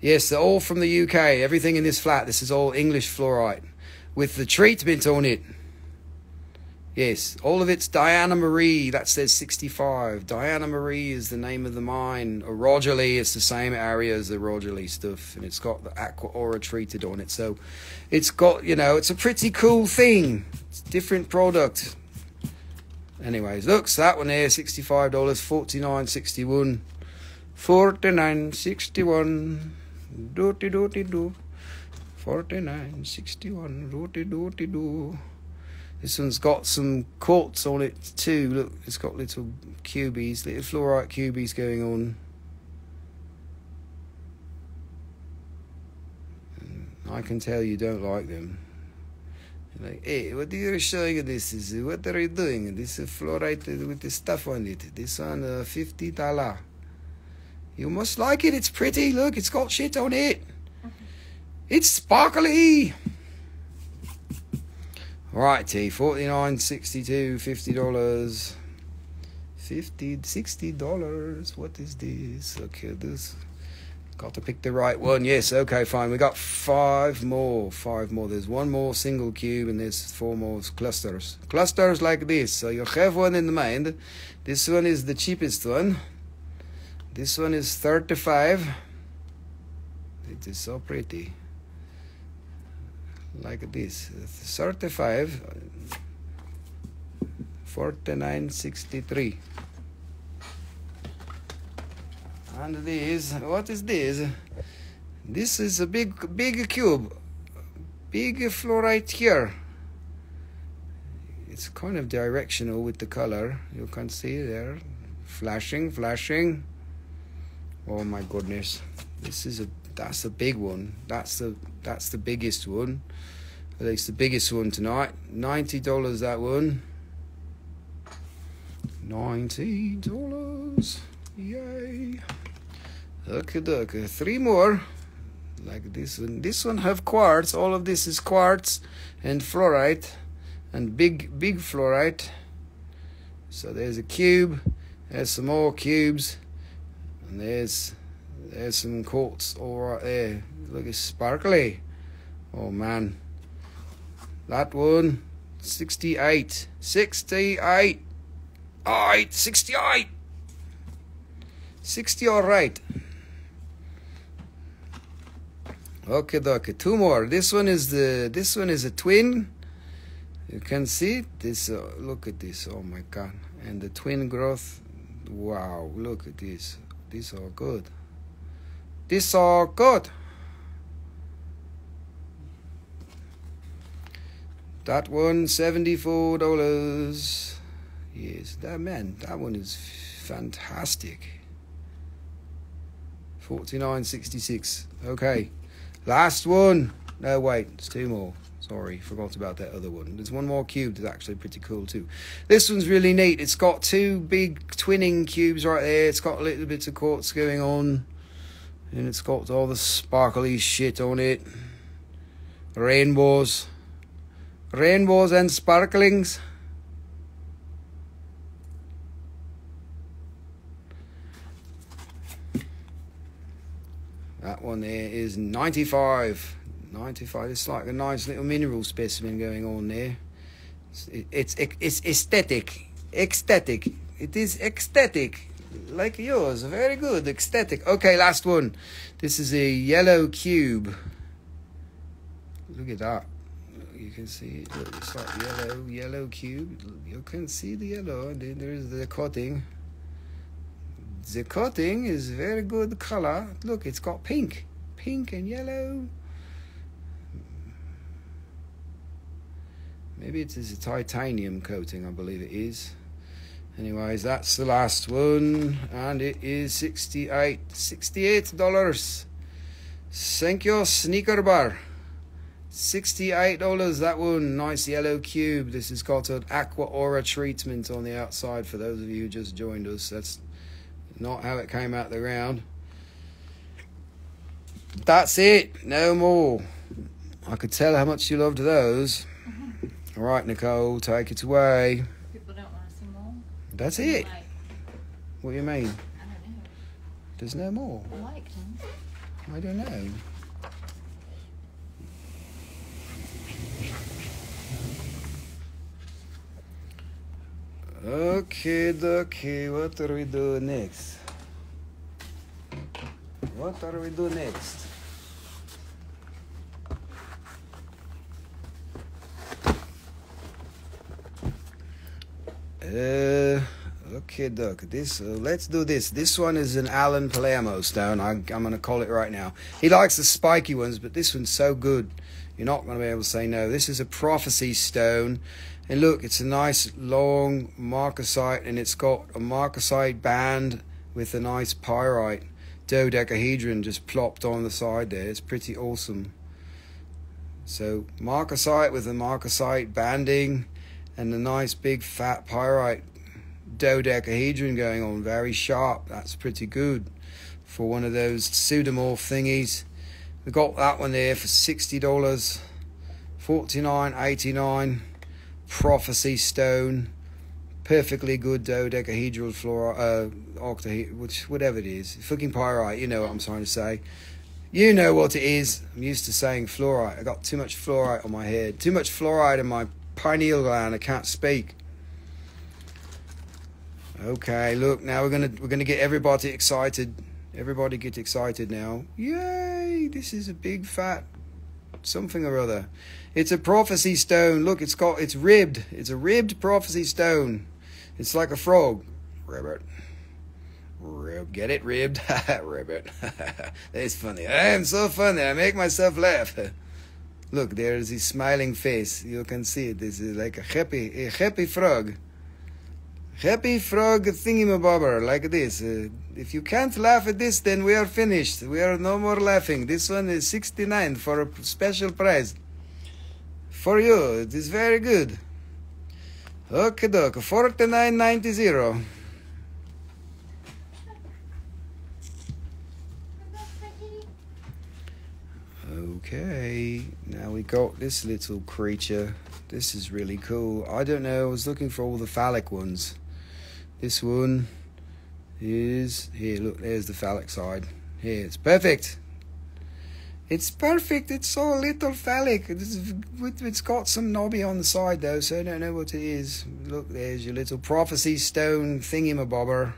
Yes, they're all from the U K. Everything in this flat, this is all English fluorite with the treatment on it. Yes, all of it's Diana Marie. That says sixty-five. Diana Marie is the name of the mine. Orogely, it's the same area as the Orogely stuff, and it's got the aqua aura treated on it. So it's got, you know, it's a pretty cool thing. It's a different product. Anyways, look, so that one there, sixty-five dollars, forty-nine sixty-one. forty-nine sixty-one. Dooty dooty doo. forty-nine sixty-one. Dooty dooty doo. This one's got some quartz on it too. Look, it's got little cubies, little fluorite cubies going on. And I can tell you don't like them. You're like, hey, what are you showing? This is what are you doing? This is fluorite with the stuff on it. This one, uh, fifty dollar. You must like it. It's pretty. Look, it's got shit on it. It's sparkly. Righty, forty-nine, sixty-two, fifty dollars, fifty, sixty dollars. What is this? Okay, this. Got to pick the right one. Yes. Okay, fine. We got five more. Five more. There's one more single cube, and there's four more clusters. Clusters like this. So you have one in mind. This one is the cheapest one. This one is thirty-five. It is so pretty. Like this, thirty-five, forty-nine, sixty-three. And this, what is this? This is a big, big cube, big fluorite here. It's kind of directional with the color. You can see there, flashing, flashing. Oh my goodness, this is a. That's the big one. That's the that's the biggest one. At least the biggest one tonight. Ninety dollars that one. Ninety dollars. Yay. Okay, okay. Three more. Like this one. This one have quartz. All of this is quartz and fluorite and big big fluorite. So there's a cube. There's some more cubes. And there's There's some quartz all right there. Look, it's sparkly. Oh man. That one, sixty-eight. sixty-eight. Alright, sixty-eight. sixty, alright. Okay, okay. Two more. This one is the. This one is a twin. You can see this. Uh, look at this. Oh my god. And the twin growth. Wow. Look at this. These are good. These are good. That one, seventy-four dollars. Yes, that man, that one is fantastic. Forty-nine sixty-six. Okay, last one. No, wait, it's two more. Sorry, forgot about that other one. There's one more cube that's actually pretty cool too. This one's really neat. It's got two big twinning cubes right there. It's got a little bit of quartz going on. And it's got all the sparkly shit on it. Rainbows. Rainbows and sparklings. That one there is ninety-five. ninety-five. It's like a nice little mineral specimen going on there. It's, it, it's, it's aesthetic. Ecstatic. It is ecstatic. Like yours, very good, ecstatic. Okay, last one. This is a yellow cube. Look at that. you can see it. It's like yellow, yellow cube. You can see the yellow, and then there is the coating. The coating is very good color. Look, it's got pink, pink and yellow. Maybe it is a titanium coating, I believe it is. Anyways, that's the last one, and it is sixty-eight dollars. Thank you, Sneaker Bar. sixty-eight dollars that one. Nice yellow cube. This is got an aqua aura treatment on the outside for those of you who just joined us. That's not how it came out the ground. That's it. No more. I could tell how much you loved those. All right, Nicole, take it away. People don't want to see more. That's it. Like, what do you mean? I don't know. There's no more. I like them. I don't know. Okay, dokie, what do we do next? What do we do next? Uh, okay, Doc. This uh, let's do this. This one is an Alan Palermo stone. I, I'm going to call it right now. He likes the spiky ones, but this one's so good, you're not going to be able to say no. This is a prophecy stone, and look, it's a nice long marcasite, and it's got a marcasite band with a nice pyrite dodecahedron just plopped on the side there. It's pretty awesome. So marcasite with a marcasite banding. And the nice big fat pyrite dodecahedron going on, very sharp. That's pretty good for one of those pseudomorph thingies. We got that one there for sixty dollars, forty-nine eighty-nine. Prophecy stone, perfectly good dodecahedral flora, uh, octahedral, which whatever it is, fucking pyrite. You know what I'm trying to say. You know what it is. I'm used to saying fluorite. I got too much fluorite on my head. Too much fluoride in my pineal gland. I can't speak. Okay, look, now we're gonna we're gonna get everybody excited. Everybody get excited now. Yay! This is a big fat something or other. It's a prophecy stone. Look, it's got it's ribbed. It's a ribbed prophecy stone. It's like a frog. Ribbit. Rib. Get it? Ribbed. Ribbit. That's funny. I am so funny. I make myself laugh. Look, there is his smiling face. You can see it. This is like a happy, a happy frog. Happy frog thingamabobber, like this. Uh, if you can't laugh at this, then we are finished. We are no more laughing. This one is sixty-nine dollars for a special prize. For you, it is very good. Okie doke, forty-nine ninety. Okay, now we got this little creature. This is really cool. I don't know, I was looking for all the phallic ones. This one is, here, look, there's the phallic side. Here, it's perfect. It's perfect, it's so little phallic. It's, it's got some knobby on the side though, so I don't know what it is. Look, there's your little prophecy stone thingamabobber.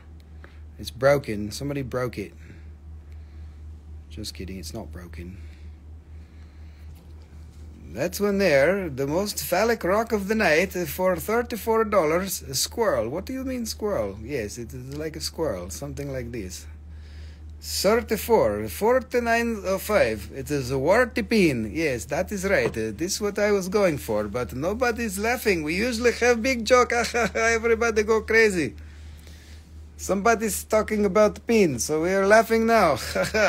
It's broken, somebody broke it. Just kidding, it's not broken. That's one there, the most phallic rock of the night for thirty-four dollars, a squirrel. What do you mean squirrel? Yes, it is like a squirrel, something like this. thirty-four, forty-nine oh five, it is a warty pin. Yes, that is right, uh, this is what I was going for, but nobody's laughing. We usually have big joke, everybody go crazy. Somebody's talking about pin, so we are laughing now. Here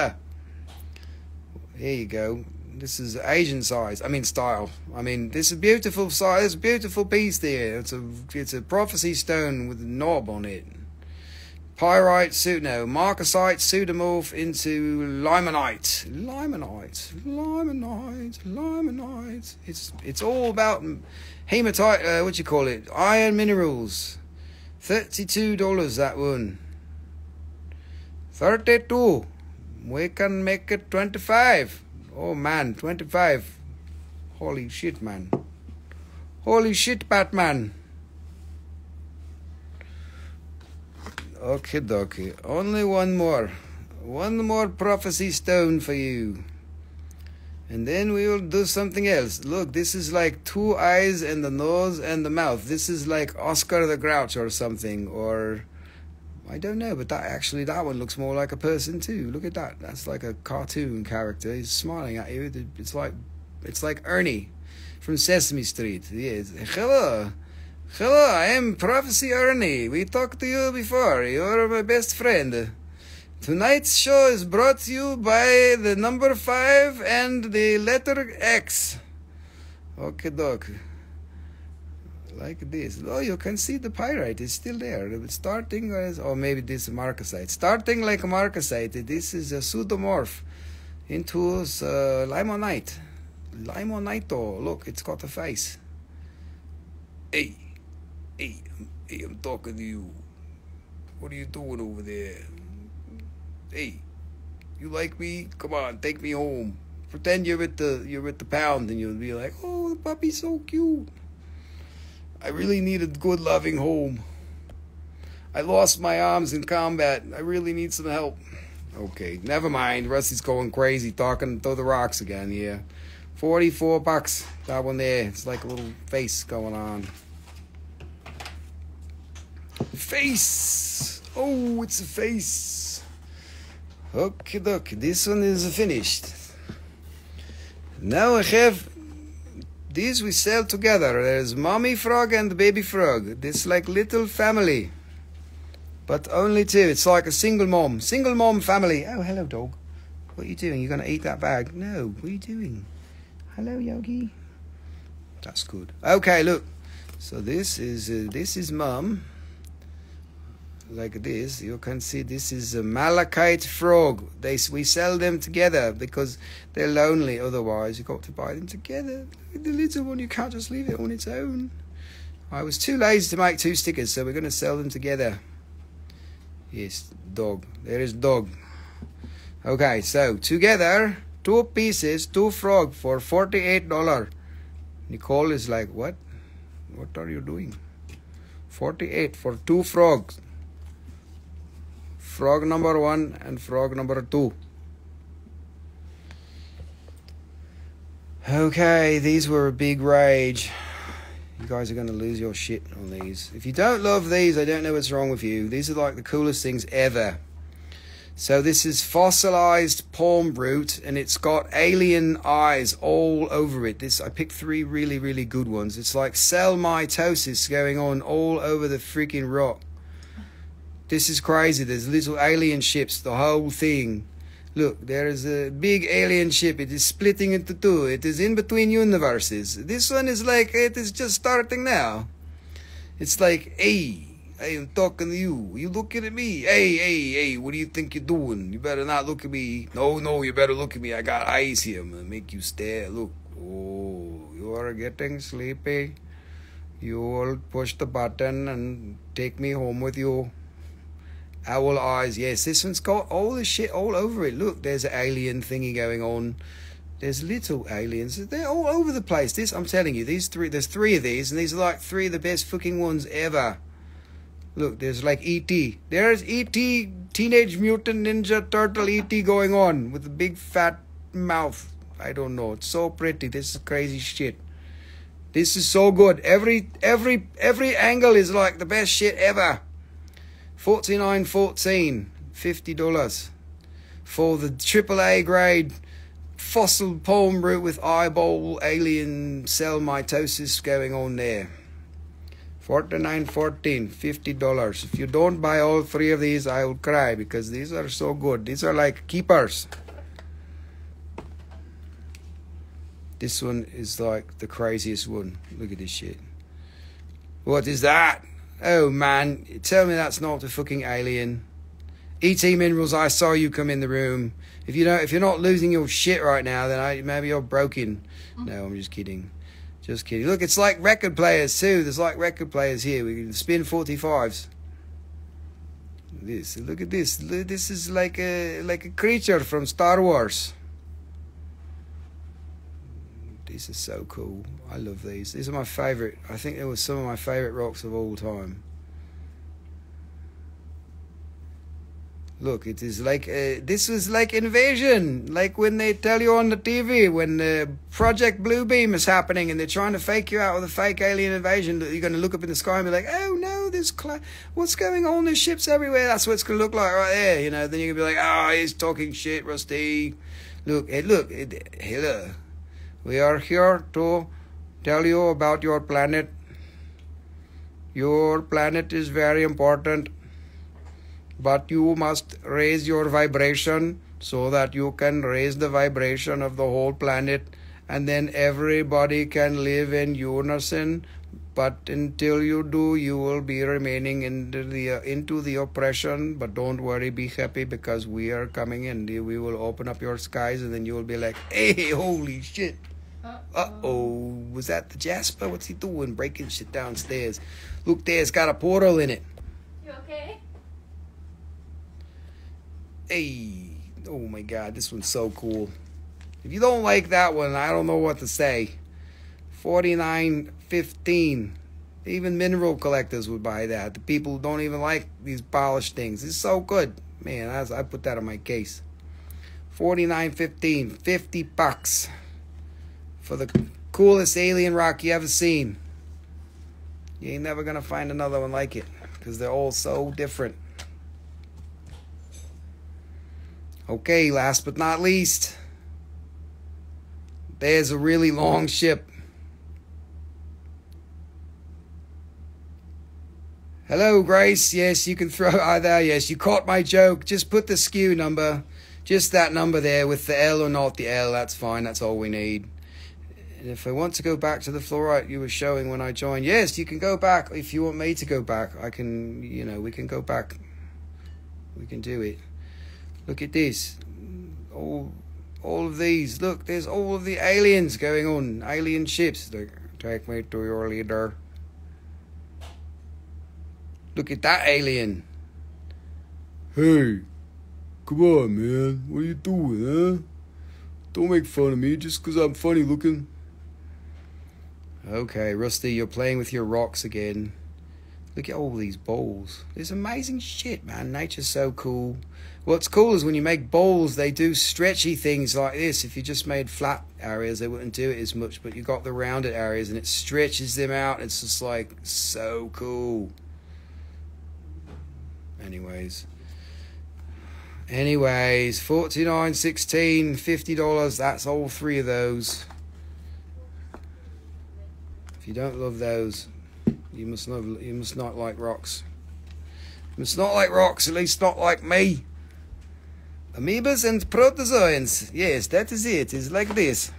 you go. This is Asian size. I mean style. I mean this is beautiful size. This beautiful piece there. It's a it's a prophecy stone with a knob on it. Pyrite pseudo, marcasite pseudomorph into limonite. Limonite. Limonite. Limonite. It's it's all about hematite. Uh, what you call it? Iron minerals. Thirty-two dollars that one. Thirty-two. We can make it twenty-five. Oh man, twenty-five. Holy shit, man. Holy shit, Batman. Okie dokie. Only one more. One more prophecy stone for you. And then we will do something else. Look, this is like two eyes and the nose and the mouth. This is like Oscar the Grouch or something, or I don't know, but that actually, that one looks more like a person too. Look at that. That's like a cartoon character. He's smiling at you. It's like, it's like Ernie from Sesame Street. Yes. Hello. Hello, I am Prophecy Ernie. We talked to you before. You're my best friend. Tonight's show is brought to you by the number five and the letter X. Okay, doc. Like this. Oh, you can see the pyrite is still there. Starting as, or maybe this marcasite. Starting like marcasite, this is a pseudomorph into uh, limonite. Limonito. Look, it's got a face. Hey, hey, hey, I'm talking to you. What are you doing over there? Hey, you like me? Come on, take me home. Pretend you're at the you're at the pound, and you'll be like, "Oh, the puppy's so cute. I really need a good, loving home. I lost my arms in combat. I really need some help." Okay, never mind. Rusty's going crazy, talking to the rocks again. Yeah, forty-four bucks. That one there. It's like a little face going on. Face. Oh, it's a face. Okie dokie. This one is finished. Now I have. These we sell together. There's mommy frog and baby frog. This like little family. But only two. It's like a single mom. Single mom family. Oh, hello, dog. What are you doing? You're going to eat that bag? No. What are you doing? Hello, Yogi. That's good. Okay, look. So this is, uh, this is mom. Like this. You can see this is a malachite frog. They, we sell them together because they're lonely. Otherwise, you've got to buy them together. The little one, you can't just leave it on its own. I was too lazy to make two stickers, so we're going to sell them together. Yes, dog. There is dog. Okay, so together, two pieces, two frog for forty-eight dollars. Nicole is like, what? What are you doing? forty-eight for two frogs. Frog number one and frog number two. Okay, these were a big rage. You guys are going to lose your shit on these. If you don't love these, I don't know what's wrong with you. These are like the coolest things ever. So this is fossilized palm root, and it's got alien eyes all over it. This I picked three really, really good ones. It's like cell mitosis going on all over the freaking rock. This is crazy. There's little alien ships, the whole thing. Look, there is a big alien ship. It is splitting into two. It is in between universes. This one is like, it is just starting now. It's like, hey, I am talking to you. You looking at me. Hey, hey, hey, what do you think you're doing? You better not look at me. No, no, you better look at me. I got eyes here. I'm going to make you stare. Look. Oh, you are getting sleepy. You will push the button and take me home with you. Owl eyes. Yes, this one's got all the shit all over it. Look, there's an alien thingy going on. There's little aliens. They're all over the place. This, I'm telling you, these three, there's three of these, and these are like three of the best fucking ones ever. Look, there's like E T. There's E T, Teenage Mutant Ninja Turtle E T going on with a big fat mouth. I don't know. It's so pretty. This is crazy shit. This is so good. Every, every, every angle is like the best shit ever. forty-nine fourteen, fifty dollars for the triple A grade fossil palm root with eyeball alien cell mitosis going on there. forty-nine fourteen, fifty dollars. If you don't buy all three of these, I will cry because these are so good. These are like keepers. This one is like the craziest one. Look at this shit. What is that? Oh man, tell me that's not a fucking alien. E T Minerals, I saw you come in the room. If you don't, if you're not losing your shit right now, then I, maybe you're broken. No, I'm just kidding. Just kidding. Look, it's like record players too. There's like record players here. We can spin forty-fives. This, look at this. This is like a like a creature from Star Wars. These are so cool. I love these. These are my favorite. I think they were some of my favorite rocks of all time. Look, it is like, uh, this is like invasion, like when they tell you on the T V, when uh, Project Bluebeam is happening and they're trying to fake you out with a fake alien invasion, that you're going to look up in the sky and be like, oh no, there's, cl what's going on, there's ships everywhere, that's what it's going to look like right there, you know, then you're going to be like, oh, he's talking shit, Rusty. Look, hey, look, it, hello, we are here to tell you about your planet. Your planet is very important. But you must raise your vibration so that you can raise the vibration of the whole planet, and then everybody can live in unison. But until you do, you will be remaining into the, uh, into the oppression. But don't worry, be happy, because we are coming in. We will open up your skies, and then you will be like, hey, holy shit. Uh-oh, was that the Jasper? What's he doing? Breaking shit downstairs. Look there, it's got a portal in it. You okay? Hey, oh my God, this one's so cool. If you don't like that one, I don't know what to say. forty-nine fifteen. Even mineral collectors would buy that. The people who don't even like these polished things. It's so good. Man, that's, I put that on my case. forty-nine fifteen, fifty bucks for the coolest alien rock you ever seen. You ain't never gonna find another one like it, because they're all so different. Okay, last but not least, there's a really long ship. Hello, Grace. Yes, you can throw either. Uh, yes, you caught my joke. Just put the S K U number, just that number there with the L or not the L. That's fine. That's all we need. And if I want to go back to the fluorite you were showing when I joined, yes, you can go back. If you want me to go back, I can, you know, we can go back. We can do it. Look at this, all, all of these, look, there's all of the aliens going on, alien ships. Look, take me to your leader. Look at that alien. Hey, come on, man, what are you doing, huh? Don't make fun of me just because I'm funny looking. Okay, Rusty, you're playing with your rocks again. Look at all these bowls. There's amazing shit, man. Nature's so cool. What's cool is when you make bowls, they do stretchy things like this. If you just made flat areas, they wouldn't do it as much, but you got the rounded areas and it stretches them out. It's just like so cool. Anyways. Anyways, forty-nine, sixteen, fifty dollars. That's all three of those. If you don't love those, You must not, you must not like rocks. You must not like rocks, at least not like me. Amoebas and protozoans. Yes, that is it. It's like this.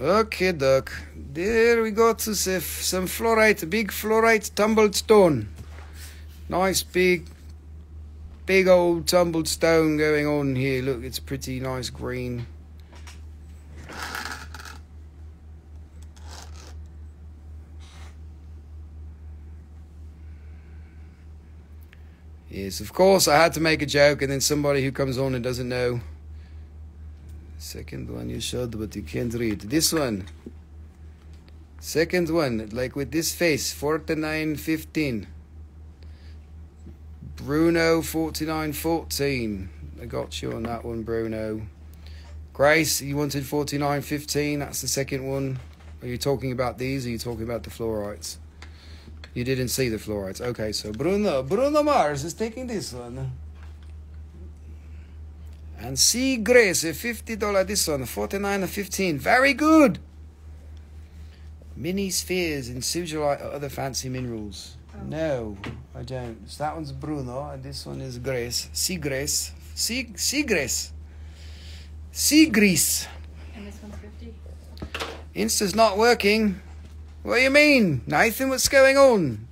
Okay, duck. There we go to some fluorite, big fluorite tumbled stone. Nice big, big old tumbled stone going on here. Look, it's pretty nice green. Yes, of course, I had to make a joke, and then somebody who comes on and doesn't know. Second one you showed, but you can't read. This one. Second one, like with this face, forty-nine fifteen. Bruno, forty-nine fourteen. I got you on that one, Bruno. Grace, you wanted forty-nine fifteen. That's the second one. Are you talking about these, or are you talking about the fluorites? You didn't see the fluorides. Okay, so Bruno, Bruno Mars is taking this one. And see Grace, fifty dollars this one, forty-nine fifteen. Very good. Mini spheres in sugilite or other fancy minerals. Oh. No, I don't. So that one's Bruno, and this one is Grace. See Grace. See, see Grace. See Greece. And this one's fifty. Insta's not working. What do you mean, Nathan? What's going on?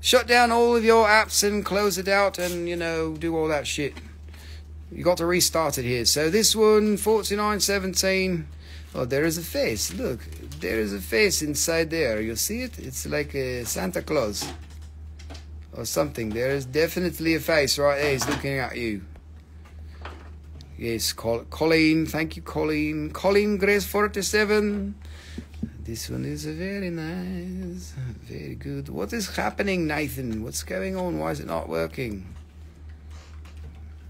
Shut down all of your apps and close it out and, you know, do all that shit. You got to restart it here. So this one, forty-nine seventeen. Oh, there is a face. Look, there is a face inside there. You see it? It's like a Santa Claus or something. There is definitely a face right there. He's looking at you. Yes, Colleen. Thank you, Colleen. Colleen Grace forty-seven. This one is a very nice, very good. What is happening, Nathan? What's going on? Why is it not working?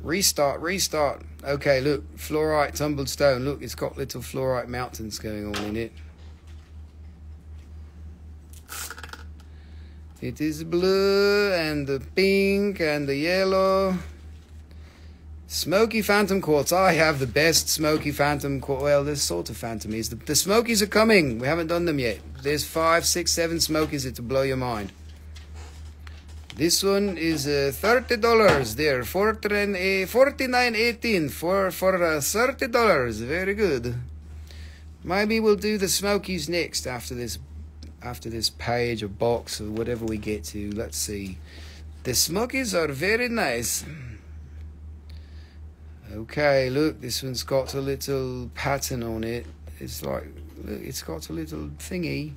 Restart, restart. Okay, look, fluorite, tumbled stone. Look, it's got little fluorite mountains going on in it. It is blue and the pink and the yellow. Smoky Phantom Quartz. I have the best Smoky Phantom Quartz. Well, this sort of Phantom is. The, the Smokies are coming. We haven't done them yet. There's five, six, seven Smokies. It'll blow your mind. This one is uh, thirty dollars there. forty-nine eighteen for, for uh, thirty dollars. Very good. Maybe we'll do the Smokies next after this, after this page or box or whatever we get to. Let's see. The Smokies are very nice. Okay, look, this one's got a little pattern on it. It's like, look, it's got a little thingy.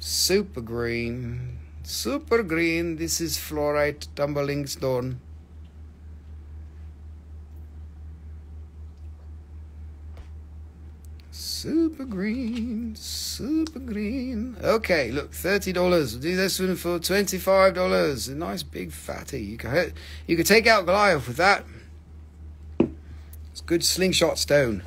Super green. Super green. This is fluorite tumbling stone. Super green. Super green. Okay, look, thirty dollars. We'll do this one for twenty-five dollars. A nice big fatty. You can, you can take out Goliath with that. It's good slingshot stone.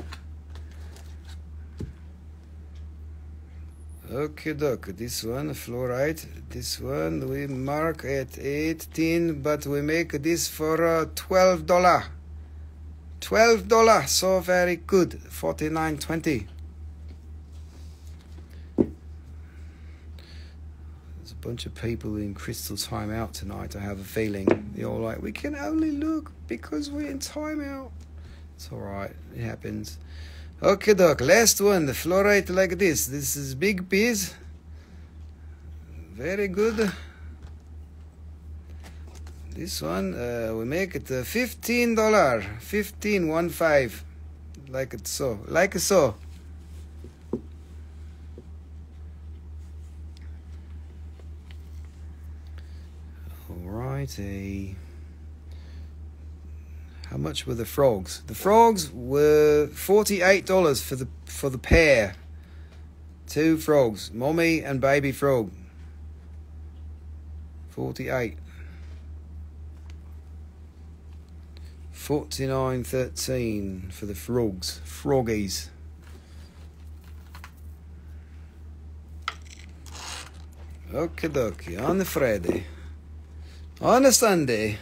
Okay, doc. This one, fluorite. This one we mark at eighteen, but we make this for uh, twelve dollars. twelve dollars. So very good. forty-nine twenty. Bunch of people in crystal timeout tonight, I have a feeling. You're like, we can only look because we're in timeout. It's all right, it happens. Okay, doc, last one, the fluorite like this. This is big piece. Very good. This one, uh, we make it fifteen dollars. fifteen, one five. Like it so, like so. Righty. How much were the frogs? The frogs were forty-eight dollars for the for the pair. Two frogs, mommy and baby frog. Forty-eight. Forty-nine thirteen for the frogs. Froggies. Okie dokie on the Friday. On a Sunday,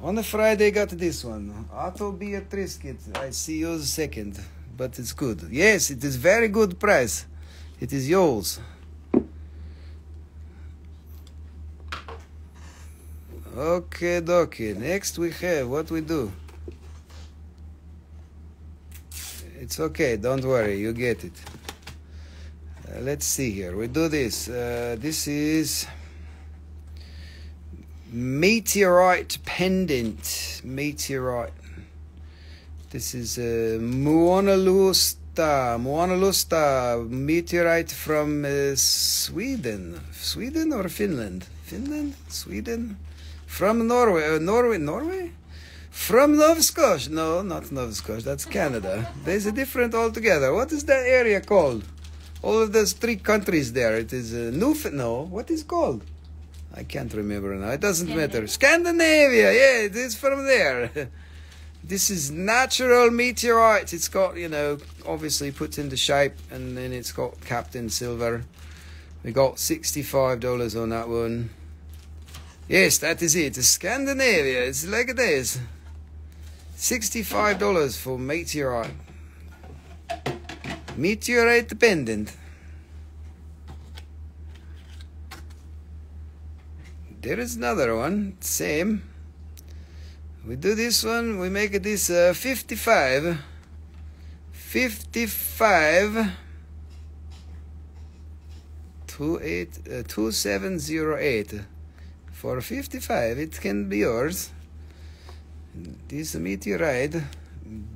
on a Friday, got this one. Otto Beatrice Kit. I see yours second, but it's good. Yes, it is very good price. It is yours. Okay, dokie. Next we have what we do. It's okay. Don't worry. You get it. Uh, let's see here. We do this. Uh, this is. Meteorite pendant. Meteorite. This is a Moana Lusta. Moana Lusta meteorite from uh, Sweden. Sweden or Finland? Finland? Sweden? From Norway. Uh, Norway? Norway? From Nova Scotia. No, not Nova Scotia. That's Canada. There's a different altogether. What is that area called? All of those three countries there. It is uh, Newfoundland. No, what is called? I can't remember now. It doesn't matter. Scandinavia. Yeah, it is from there. This is natural meteorite. It's got, you know, obviously put into shape, and then it's got capped in silver. We got sixty-five dollars on that one. Yes, that is it. It's Scandinavia. It's like this. sixty-five dollars for meteorite. Meteorite pendant. There is another one, same. We do this one, we make it this uh, fifty-five. fifty-five. two eight, uh, two seven zero eight. For fifty-five, it can be yours. This meteorite.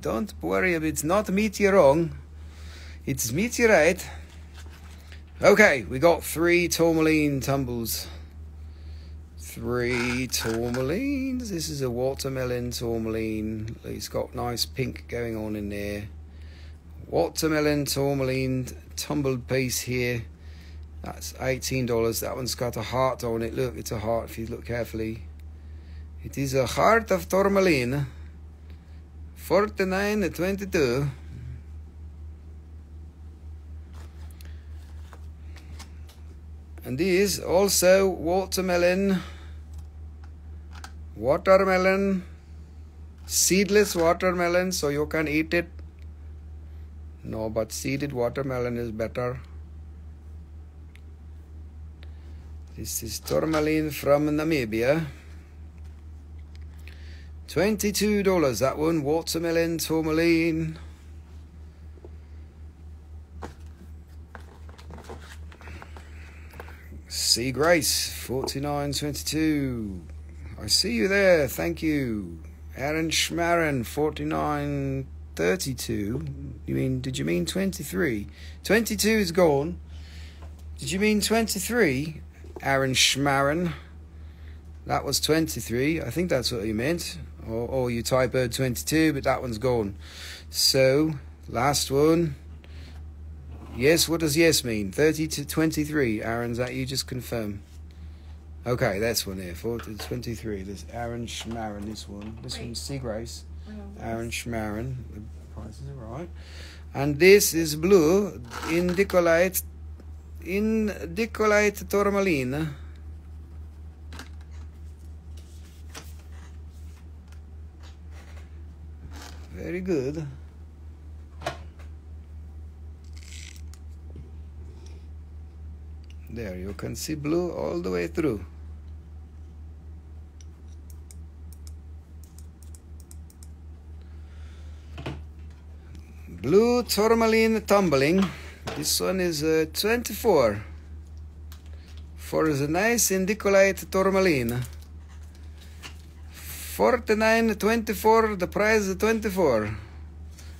Don't worry, it's not meteorong. It's meteorite. Okay, we got three tourmaline tumbles. Three tourmalines. This is a watermelon tourmaline. It's got nice pink going on in there. Watermelon tourmaline tumbled piece here. That's eighteen dollars. That one's got a heart on it. Look, it's a heart if you look carefully. It is a heart of tourmaline. forty-nine twenty-two. And these also watermelon, watermelon, seedless watermelon, so you can eat it. No, but seeded watermelon is better. This is tourmaline from Namibia. twenty-two dollars that one, watermelon, tourmaline. See Grace, forty-nine twenty-two. I see you there, thank you. Aaron Schmarin, forty-nine thirty-two. You mean, did you mean twenty-three? twenty-two is gone. Did you mean twenty-three, Aaron Schmarin? That was twenty-three. I think that's what you meant. Or, or you typoed twenty-two, but that one's gone. So, last one. Yes, what does yes mean? thirty to twenty-three. Aaron's that you just confirm. Okay, that's one here. forty to twenty-three. There's Aaron Schmarin, this one. This Wait. one's Sea Grace. Aaron Schmarin. The prices are right. And this is blue indicolite indicolite tourmaline. Very good. There, you can see blue all the way through. Blue tourmaline tumbling. This one is uh, twenty-four for the nice indicolite tourmaline. forty-nine twenty-four, the prize is twenty-four.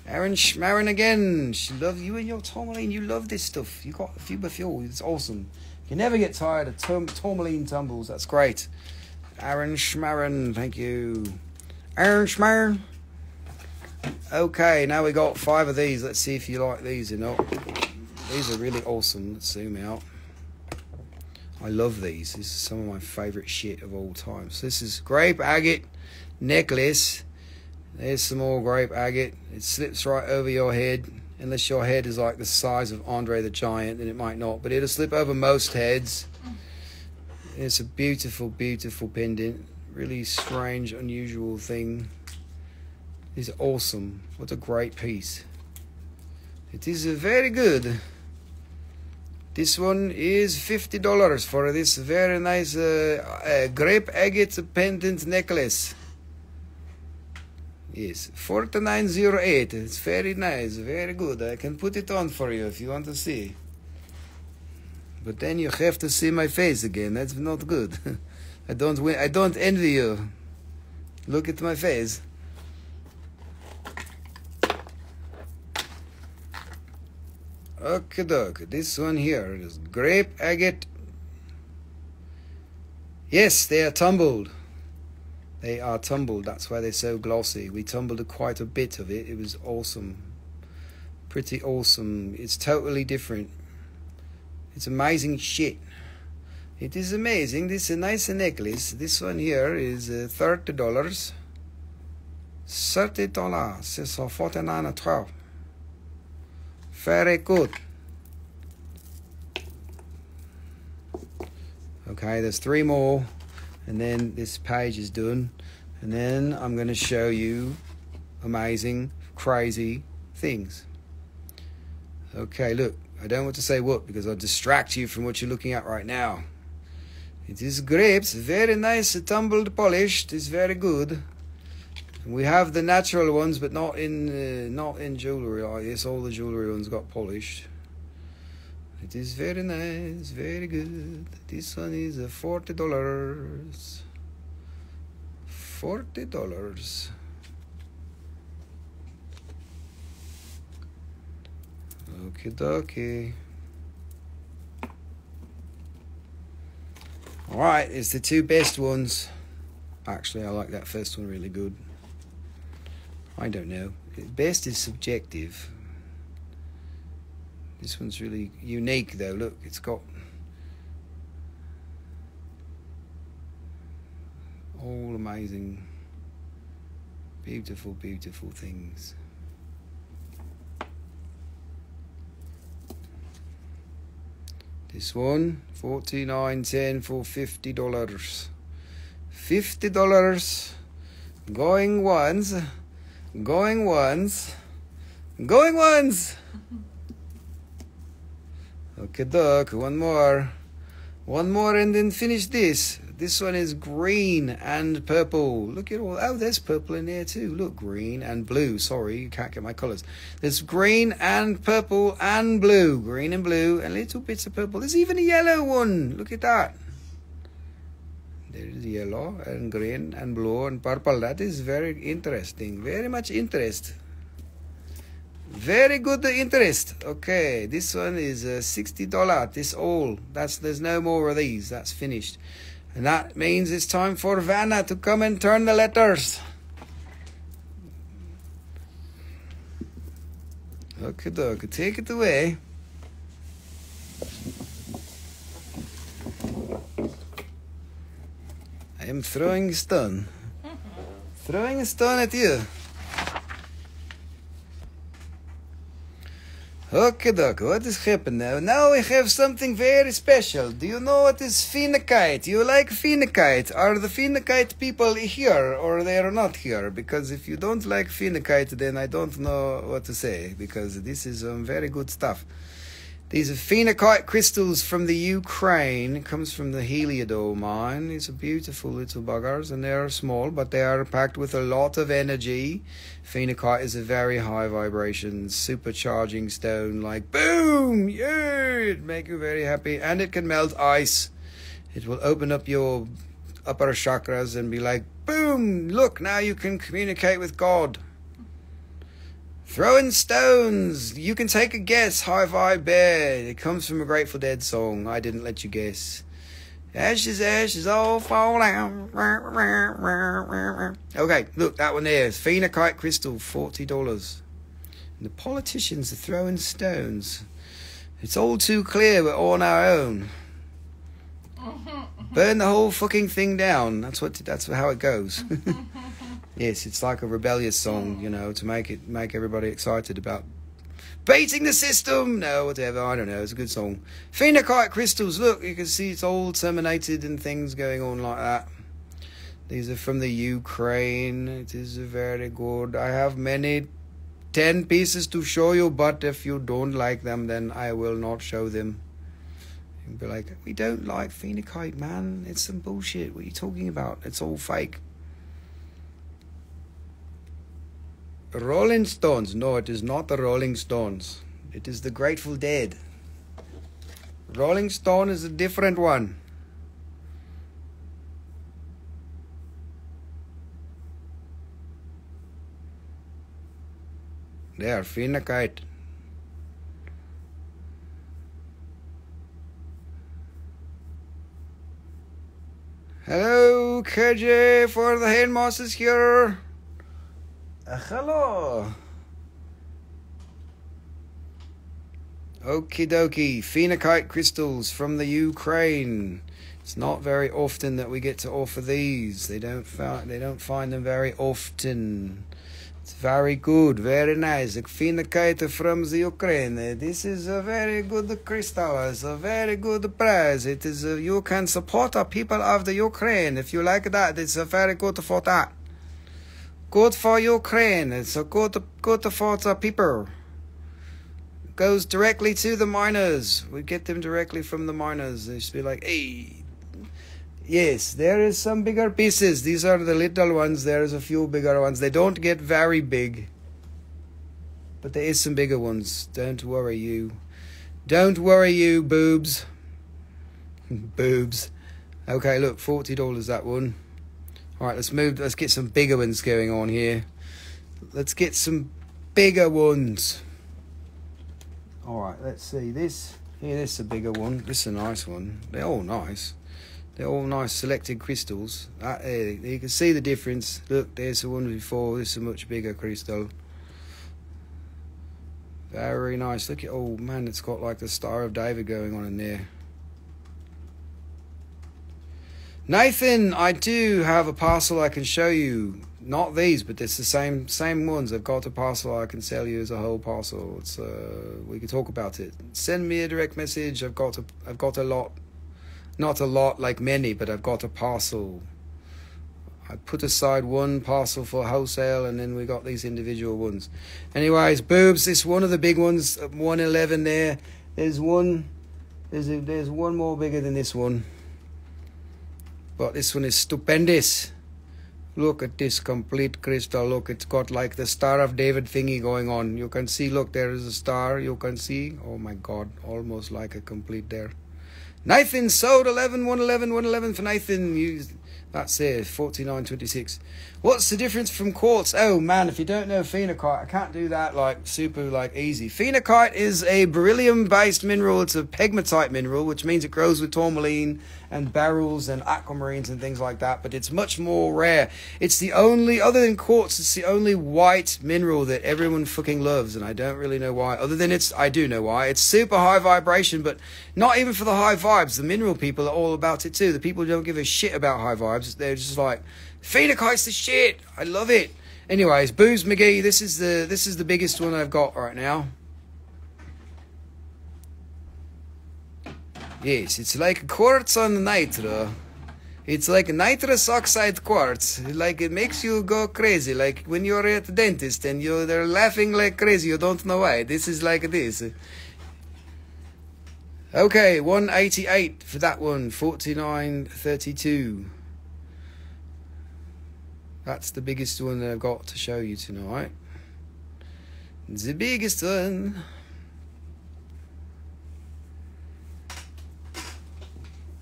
Aaron Schmarin again. She loves you and your tourmaline. You love this stuff. You got Fuba Fuel. It's awesome. You can never get tired of tour tourmaline tumbles. That's great. Aaron Schmarin. Thank you. Aaron Schmarin. Okay, now we got five of these. Let's see if you like these or not. These are really awesome. Let's zoom out. I love these. This is some of my favorite shit of all time. So this is grape agate necklace. There's some more grape agate. It slips right over your head. Unless your head is like the size of Andre the Giant, then it might not. But it'll slip over most heads. And it's a beautiful, beautiful pendant. Really strange, unusual thing. It's awesome. What a great piece. It is very good. This one is fifty dollars for this very nice uh, uh, grape agate pendant necklace. Yes, forty-nine oh eight. It's very nice, very good. I can put it on for you if you want to see. But then you have to see my face again. That's not good. I don't win. I don't envy you. Look at my face. Okay, dog. This one here is grape agate. Yes, they are tumbled. They are tumbled, that's why they're so glossy. We tumbled quite a bit of it. It was awesome. Pretty awesome. It's totally different. It's amazing shit. It is amazing. This is a nice necklace. This one here is uh, thirty dollars. thirty dollars. It's a forty-nine twelve. Very good. Okay, there's three more. And then this page is done. And then I'm going to show you amazing, crazy things. Okay, look. I don't want to say what because I'll distract you from what you're looking at right now. It is grapes. Very nice, tumbled, polished. It's very good. And we have the natural ones, but not in, uh, not in jewellery like this. All the jewellery ones got polished. It is very nice, very good. This one is forty dollars. forty dollars. Okie dokie. Alright, it's the two best ones. Actually, I like that first one really good. I don't know. Best is subjective. This one's really unique though, look, it's got all amazing, beautiful, beautiful things. This one, forty-nine cents for fifty dollars. fifty dollars. Going once. Going once. Going once. Okay, doc. One more. One more and then finish this. This one is green and purple. Look at all. Oh, there's purple in here too. Look, green and blue. Sorry, you can't get my colours. There's green and purple and blue. Green and blue and little bits of purple. There's even a yellow one. Look at that. There is yellow and green and blue and purple. That is very interesting. Very much interest. Very good interest. Okay, this one is uh, sixty dollars. This all. That's there's no more of these. That's finished. And that means it's time for Vanna to come and turn the letters. Okay, dokie, take it away. I am throwing a stone. Throwing a stone at you. Okay, doc, what is happening now? Now we have something very special. Do you know what is Finakite? You like Finakite? Are the Finakite people here or they are not here? Because if you don't like Finakite, then I don't know what to say. Because this is um, very good stuff. These are Finakite crystals from the Ukraine. It comes from the Heliodol mine. It's a beautiful little buggers and they are small, but they are packed with a lot of energy. Finakite is a very high vibration, supercharging stone, like boom! Yeah! It makes you very happy and it can melt ice. It will open up your upper chakras and be like, boom! Look, now you can communicate with God. Throwin' Stones, you can take a guess, Hi-Fi Bear. It comes from a Grateful Dead song, I didn't let you guess. Ashes, ashes, all fall down. Okay, look, that one there, Phenakite Crystal, forty dollars. And the politicians are throwing stones. It's all too clear, we're on our own. Burn the whole fucking thing down, that's, what, that's how it goes. Yes, it's like a rebellious song, you know, to make it make everybody excited about beating the system. No, whatever, I don't know. It's a good song. Phenakite crystals. Look, you can see it's all terminated and things going on like that. These are from the Ukraine. It is very good. I have many, ten pieces to show you, but if you don't like them, then I will not show them. You'll be like, we don't like Phenakite, man. It's some bullshit. What are you talking about? It's all fake. Rolling Stones. No, it is not the Rolling Stones. It is the Grateful Dead. Rolling Stone is a different one. They are Phenakite. Hello, K J for the Hain Moss is here. Uh, hello. Okie dokie. Phenakite crystals from the Ukraine. It's not very often that we get to offer these. They don't find they don't find them very often. It's very good, very nice. Phenakite from the Ukraine. This is a very good crystal. It's a very good price. It is a, you can support the people of the Ukraine if you like that. It's a very good for that. Good for Ukraine. It's a good, good for the people. It goes directly to the miners. We get them directly from the miners. They should be like, hey. Yes, there is some bigger pieces. These are the little ones. There is a few bigger ones. They don't get very big. But there is some bigger ones. Don't worry you. Don't worry you, boobs. Boobs. Okay, look, forty dollars that one. All right, let's move. Let's get some bigger ones going on here. Let's get some bigger ones. All right, let's see this. Here, this is a bigger one. This is a nice one. They're all nice. They're all nice selected crystals. Uh, you can see the difference. Look, there's the one before. This is a much bigger crystal. Very nice. Look at, oh man, it's got like the Star of David going on in there. Nathan, I do have a parcel I can show you. Not these, but it's the same same ones. I've got a parcel I can sell you as a whole parcel. It's uh, we can talk about it. Send me a direct message. I've got a I've got a lot, not a lot like many, but I've got a parcel. I put aside one parcel for wholesale, and then we got these individual ones. Anyways, boobs. It's one of the big ones. One eleven there. There's one. There's a, there's one more bigger than this one. But this one is stupendous. Look at this complete crystal. Look, it's got like the Star of David thingy going on. You can see, look, there is a star. You can see. Oh my God, almost like a complete there. Nathan sold eleven, one eleven, one eleven for Nathan. You, that's it, forty-nine twenty-six. What's the difference from quartz? Oh man, if you don't know phenakite, I can't do that like super like easy. Phenakite is a beryllium-based mineral. It's a pegmatite mineral, which means it grows with tourmaline and barrels and aquamarines and things like that, but it's much more rare. It's the only, other than quartz, it's the only white mineral that everyone fucking loves, and I don't really know why, other than it's, I do know why. It's super high vibration, but not even for the high vibes. The mineral people are all about it too. The people who don't give a shit about high vibes, they're just like, phenakite's the shit, I love it. Anyways, Boobs McGee, this is the, this is the biggest one I've got right now. Yes, it's like quartz on nitro. It's like nitrous oxide quartz. Like it makes you go crazy. Like when you're at the dentist and you they're laughing like crazy. You don't know why. This is like this. Okay, one eighty-eight for that one. forty-nine thirty-two. That's the biggest one that I've got to show you tonight. The biggest one.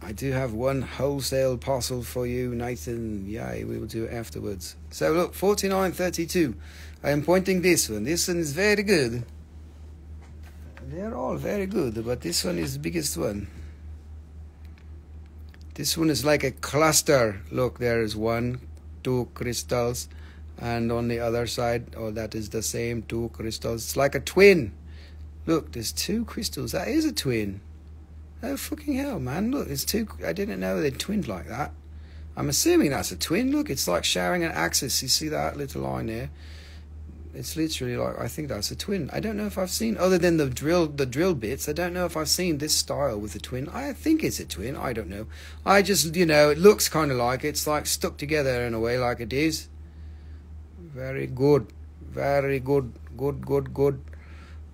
I do have one wholesale parcel for you, Nathan. Yay, we will do it afterwards. So look, forty-nine thirty-two. I am pointing this one. This one is very good. They're all very good, but this one is the biggest one. This one is like a cluster. Look, there is one, two crystals, and on the other side, oh, that is the same, two crystals. It's like a twin. Look, there's two crystals. That is a twin. Oh fucking hell, man! Look, it's two. I didn't know they twinned like that. I'm assuming that's a twin. Look, it's like sharing an axis. You see that little line there? It's literally like I think that's a twin. I don't know if I've seen other than the drill, the drill bits. I don't know if I've seen this style with a twin. I think it's a twin. I don't know. I just you know it looks kind of like it's like stuck together in a way like it is. Very good, very good, good, good, good.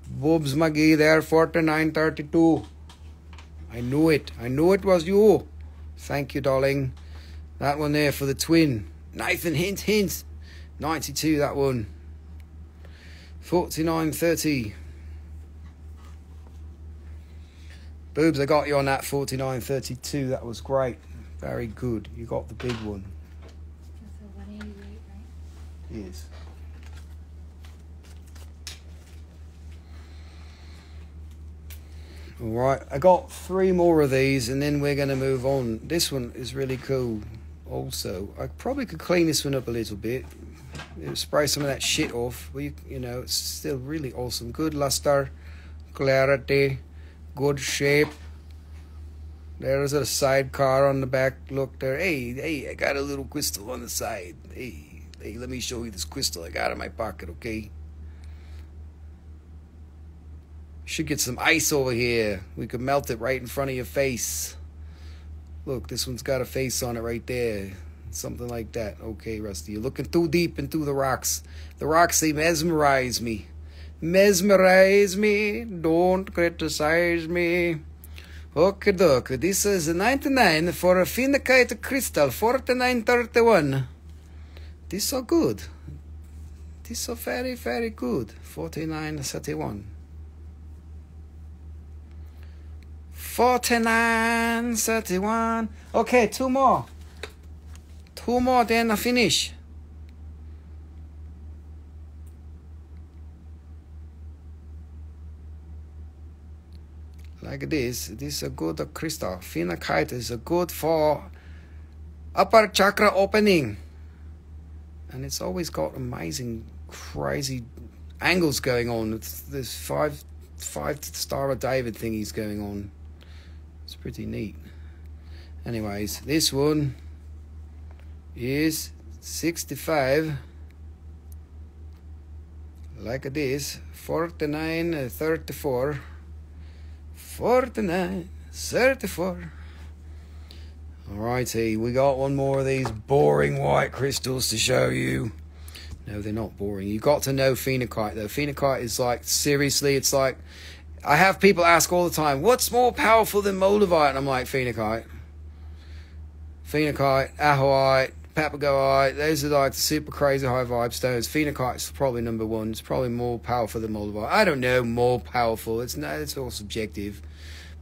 Boobs McGee there, forty-nine thirty-two. I knew it. I knew it was you. Thank you, darling. That one there for the twin. Nathan, hint, hint. ninety-two, that one. forty-nine thirty. Boobs, I got you on that forty-nine thirty-two. That was great. Very good. You got the big one. That's a one eighty-eight, right? Yes. All right, I got three more of these and then we're going to move on. This one is really cool also. I probably could clean this one up a little bit. Spray some of that shit off. We, you know, it's still really awesome. Good luster, clarity, good shape. There's a sidecar on the back. Look there. Hey, hey, I got a little crystal on the side. Hey, hey, let me show you this crystal I got in my pocket, okay? Should get some ice over here. We could melt it right in front of your face. Look, this one's got a face on it right there. Something like that. Okay, Rusty, you're looking too deep into the rocks. The rocks, they mesmerize me. Mesmerize me. Don't criticize me. Okay, doc. This is a ninety-nine for a phenakite crystal. forty-nine thirty-one. This is so good. This is so very, very good. forty-nine thirty-one. forty-nine thirty-one. Okay, two more. Two more, then I finish. Like this. This is a good crystal. Phenakite is a good for upper chakra opening. And it's always got amazing, crazy angles going on. It's, there's five, five Star of David thingies going on. It's pretty neat. Anyways, this one is sixty-five, like this, forty-nine, thirty-four, forty-nine, thirty-four. Alrighty, we got one more of these boring white crystals to show you. No, they're not boring. You've got to know phenakite, though. Phenakite is like, seriously, it's like, I have people ask all the time, what's more powerful than moldavite? And I'm like, phenakite. Phenakite, ahoite, papagoite, those are like the super crazy high vibe stones. Phenakite's probably number one. It's probably more powerful than moldavite. I don't know, more powerful. It's no, it's all subjective.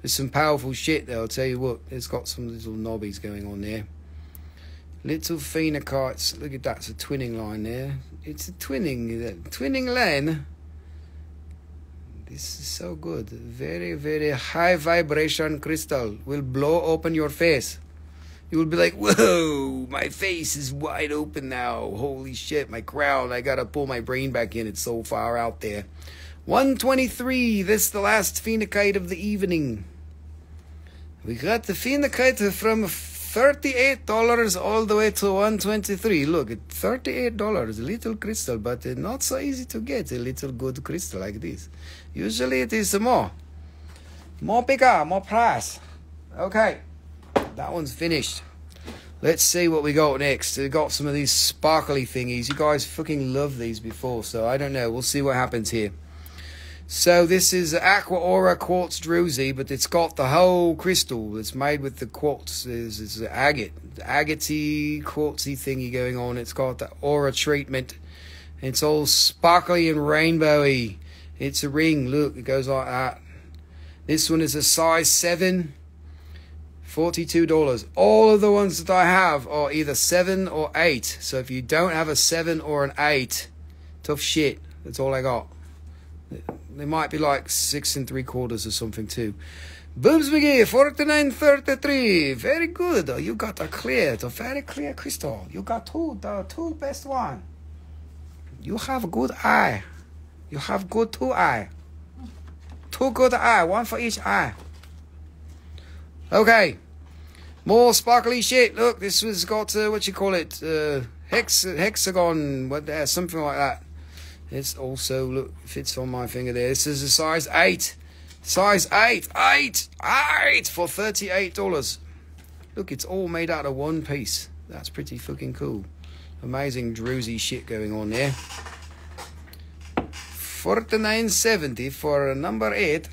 There's some powerful shit though, I'll tell you what. It's got some little knobbies going on there. Little phenokites. Look at that, it's a twinning line there. It's a twinning, twinning line. This is so good. Very, very high vibration crystal. Will blow open your face. You will be like, whoa, my face is wide open now. Holy shit, my crown. I gotta pull my brain back in. It's so far out there. one twenty-three, this is the last phenakite of the evening. We got the phenakite from thirty-eight dollars all the way to one twenty-three. Look, thirty-eight dollars, a little crystal, but not so easy to get, a little good crystal like this. Usually it is more. More bigger, more price. Okay, that one's finished. Let's see what we got next. We got some of these sparkly thingies. You guys fucking loved these before, so I don't know. We'll see what happens here. So this is Aqua Aura Quartz Druzy, but it's got the whole crystal. It's made with the quartz. It's, it's agate, agatey, quartzy thingy going on. It's got the aura treatment. It's all sparkly and rainbowy. It's a ring. Look, it goes like that. This one is a size seven, forty-two dollars. All of the ones that I have are either seven or eight. So if you don't have a seven or an eight, tough shit. That's all I got. They might be like six and three quarters or something too. Boobs McGee, forty-nine thirty-three. Very good. You got a clear, a very clear crystal. You got two, the two best one. You have a good eye. You have good two eye. Two good eye, one for each eye. Okay. More sparkly shit. Look, this one's got, uh, what you call it? Uh, hex, hexagon, what, uh, something like that. It's also, look, fits on my finger there. This is a size eight. Size eight, eight, eight for thirty-eight dollars. Look, it's all made out of one piece. That's pretty fucking cool. Amazing druzy shit going on there. forty-nine seventy for number eight.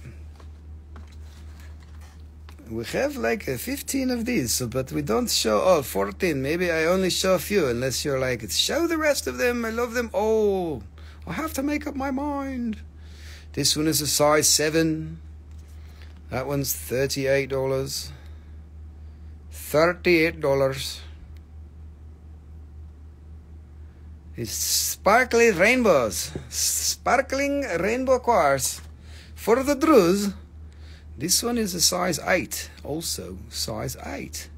We have like fifteen of these, but we don't show all fourteen. Maybe I only show a few, unless you're like, show the rest of them. I love them all. I have to make up my mind. This one is a size seven. That one's thirty-eight dollars. thirty-eight dollars. It's sparkly rainbows. Sparkling rainbow quartz. For the druze, this one is a size eight. Also size eight.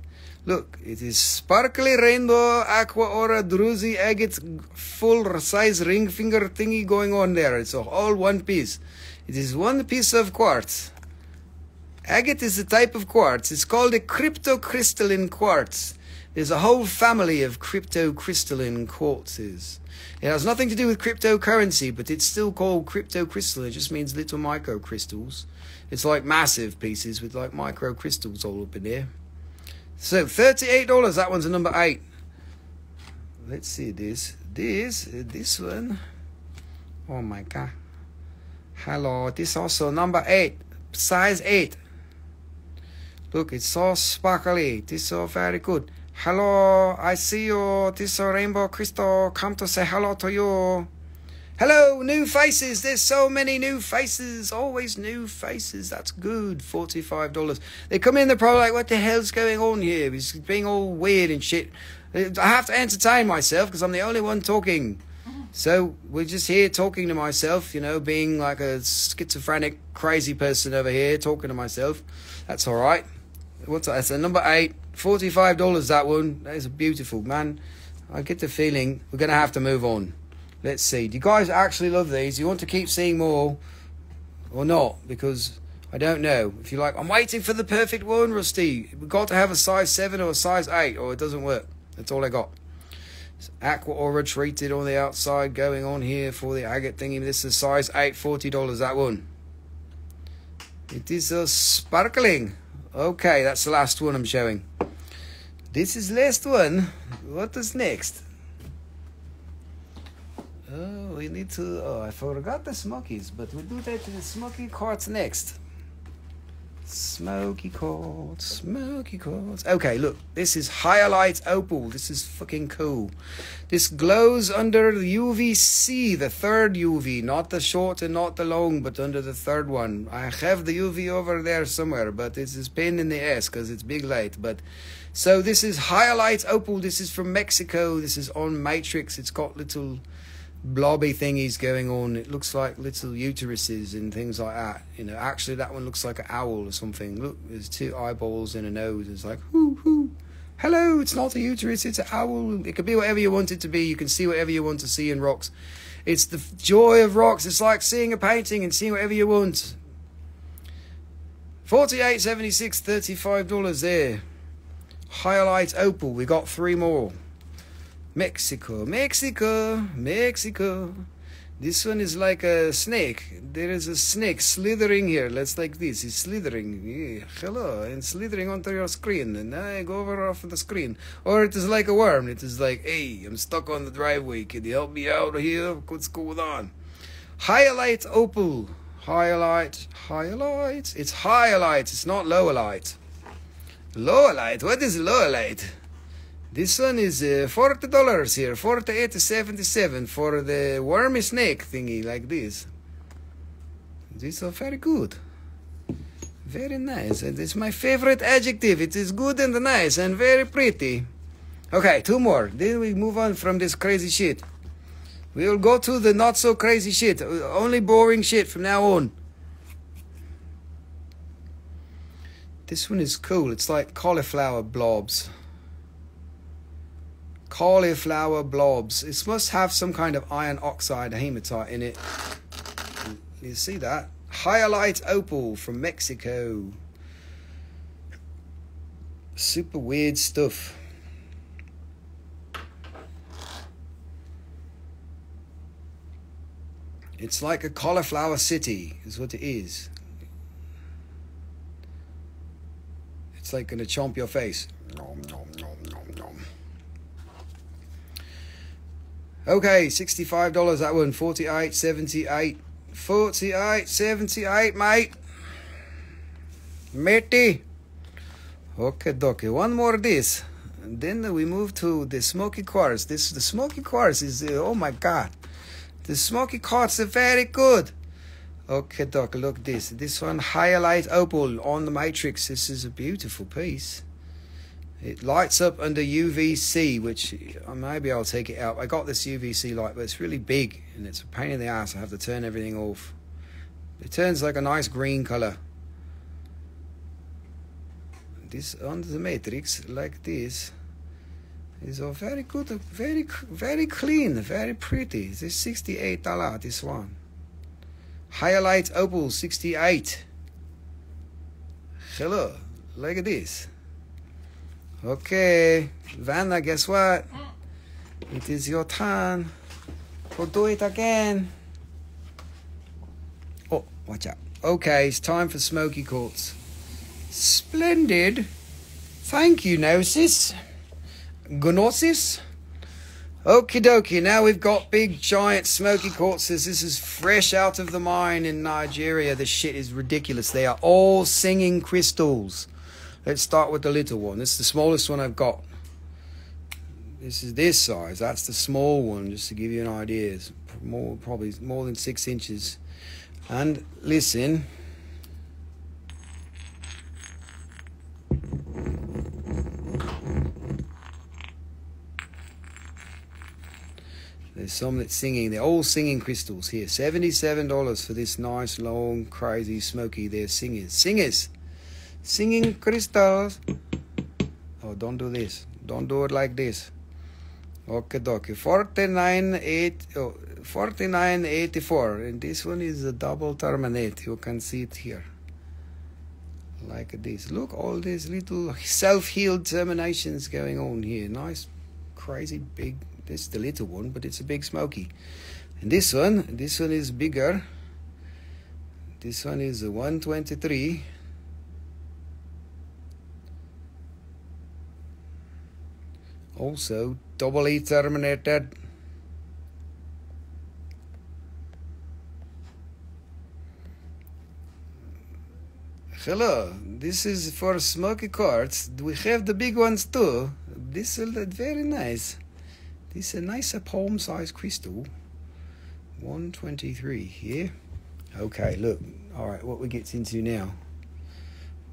Look, it is sparkly rainbow aqua aura druzy agate full size ring finger thingy going on there. It's all one piece. It is one piece of quartz. Agate is a type of quartz. It's called a cryptocrystalline quartz. There's a whole family of cryptocrystalline quartzes. It has nothing to do with cryptocurrency, but it's still called cryptocrystalline. It just means little microcrystals. It's like massive pieces with like microcrystals all up in there. So thirty-eight dollars, that one's a number eight. Let's see this. This, this one. Oh my God. Hello, this also number eight, size eight. Look, it's so sparkly. This is so very good. Hello, I see you. This is a rainbow crystal. Come to say hello to you. Hello, new faces. There's so many new faces. Always new faces. That's good. forty-five dollars. They come in, they're probably like, what the hell's going on here? It's being all weird and shit. I have to entertain myself because I'm the only one talking. So we're just here talking to myself, you know, being like a schizophrenic, crazy person over here, talking to myself. That's all right. What's that? That's a number eight. forty-five dollars, that one. That is beautiful, man. I get the feeling we're going to have to move on. Let's see. Do you guys actually love these? Do you want to keep seeing more or not? Because I don't know. If you're like, I'm waiting for the perfect one, Rusty. We've got to have a size seven or a size eight, or it doesn't work. That's all I got. It's aqua aura treated on the outside going on here for the agate thingy. This is size eight, forty dollars, that one. It is a sparkling. Okay, that's the last one I'm showing. This is last one. What is next? Oh, we need to... Oh, I forgot the smokies, but we'll do that to the smoky quartz next. Smoky quartz, smoky quartz. Okay, look, this is Hyalite Opal. This is fucking cool. This glows under the U V C, the third U V, not the short and not the long, but under the third one. I have the U V over there somewhere, but it's this pain in the ass because it's big light. But so this is Hyalite Opal. This is from Mexico. This is on Matrix. It's got little blobby thingies going on. It looks like little uteruses and things like that, you know. Actually, that one looks like an owl or something. Look, there's two eyeballs and a nose. It's like hoo hoo. Hello, it's not a uterus, it's an owl. It could be whatever you want it to be. You can see whatever you want to see in rocks. It's the joy of rocks. It's like seeing a painting and seeing whatever you want. Forty-eight seventy-six, thirty-five dollars there. Hyalite Opal. We got three more. Mexico, Mexico, Mexico. This one is like a snake. There is a snake slithering here. Let's like this. It's slithering. Yeah, hello. And slithering onto your screen. And I go over off the screen. Or it is like a worm. It is like, hey, I'm stuck on the driveway. Can you help me out here? What's going on? Hyalite Opal. Hyalite. Hyalite. It's Hyalite. It's not Lowerlite. Lowerlite? What is Lowerlite? This one is uh, forty dollars here, forty-eight seventy-seven for the wormy snake thingy like this. These are very good. Very nice. And it's my favorite adjective. It is good and nice and very pretty. Okay, two more. Then we move on from this crazy shit. We will go to the not so crazy shit. Only boring shit from now on. This one is cool. It's like cauliflower blobs. Cauliflower blobs. It must have some kind of iron oxide hematite in it. You see that? Hyalite Opal from Mexico. Super weird stuff. It's like a cauliflower city, is what it is. It's like gonna chomp your face. Nom, nom, nom, nom, nom. Okay, sixty-five dollars that one, forty-eight seventy-eight. forty-eight seventy-eight, mate. Matey. Okay, dokie. One more of this. And then we move to the smoky quartz. This the smoky quartz is uh, oh my god. The smoky quartz is very good. Okay, dokie, look this. This one, Hyalite Opal on the Matrix. This is a beautiful piece. It lights up under U V C, which maybe I'll take it out. I got this U V C light, but it's really big, and it's a pain in the ass. I have to turn everything off. It turns like a nice green color. This under the matrix, like this, is all very good, very, very clean, very pretty. This is sixty-eight dollars, this one. Hyalite Opal, sixty-eight dollars. Hello, like this. Okay, Vanna, guess what? It is your turn. We'll do it again. Oh, watch out. Okay, it's time for smoky quartz. Splendid. Thank you, Gnosis. Gnosis. Okie dokie, now we've got big, giant, smoky quartzes. This is fresh out of the mine in Nigeria. This shit is ridiculous. They are all singing crystals. Let's start with the little one. This is the smallest one I've got. This is this size. That's the small one, just to give you an idea. It's more, probably more than six inches. And listen. There's some that's singing. They're all singing crystals here. seventy-seven dollars for this nice, long, crazy, smoky. They're singers. Singers! Singing crystals. Oh, don't do this. Don't do it like this. Okay, dokie. forty-nine eighty-four. And this one is a double terminate. You can see it here. like this. Look, all these little self-healed terminations going on here. Nice, crazy big. That's the little one, but it's a big smoky. And this one, this one is bigger. This one is a one twenty-three. Also doubly terminated. Hello, this is for smoky quartz. We have the big ones too. This is very nice. This is a nicer palm-sized crystal. one twenty-three here. Okay, look. All right, what we get into now.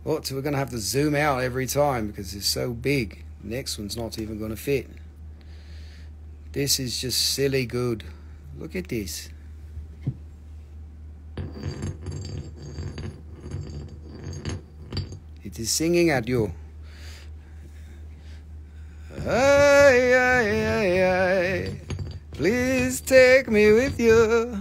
What? So we're going to have to zoom out every time because it's so big. The next one's not even going to fit. This is just silly good. Look at this. It is singing at you. Ay, ay, ay, ay. Please take me with you.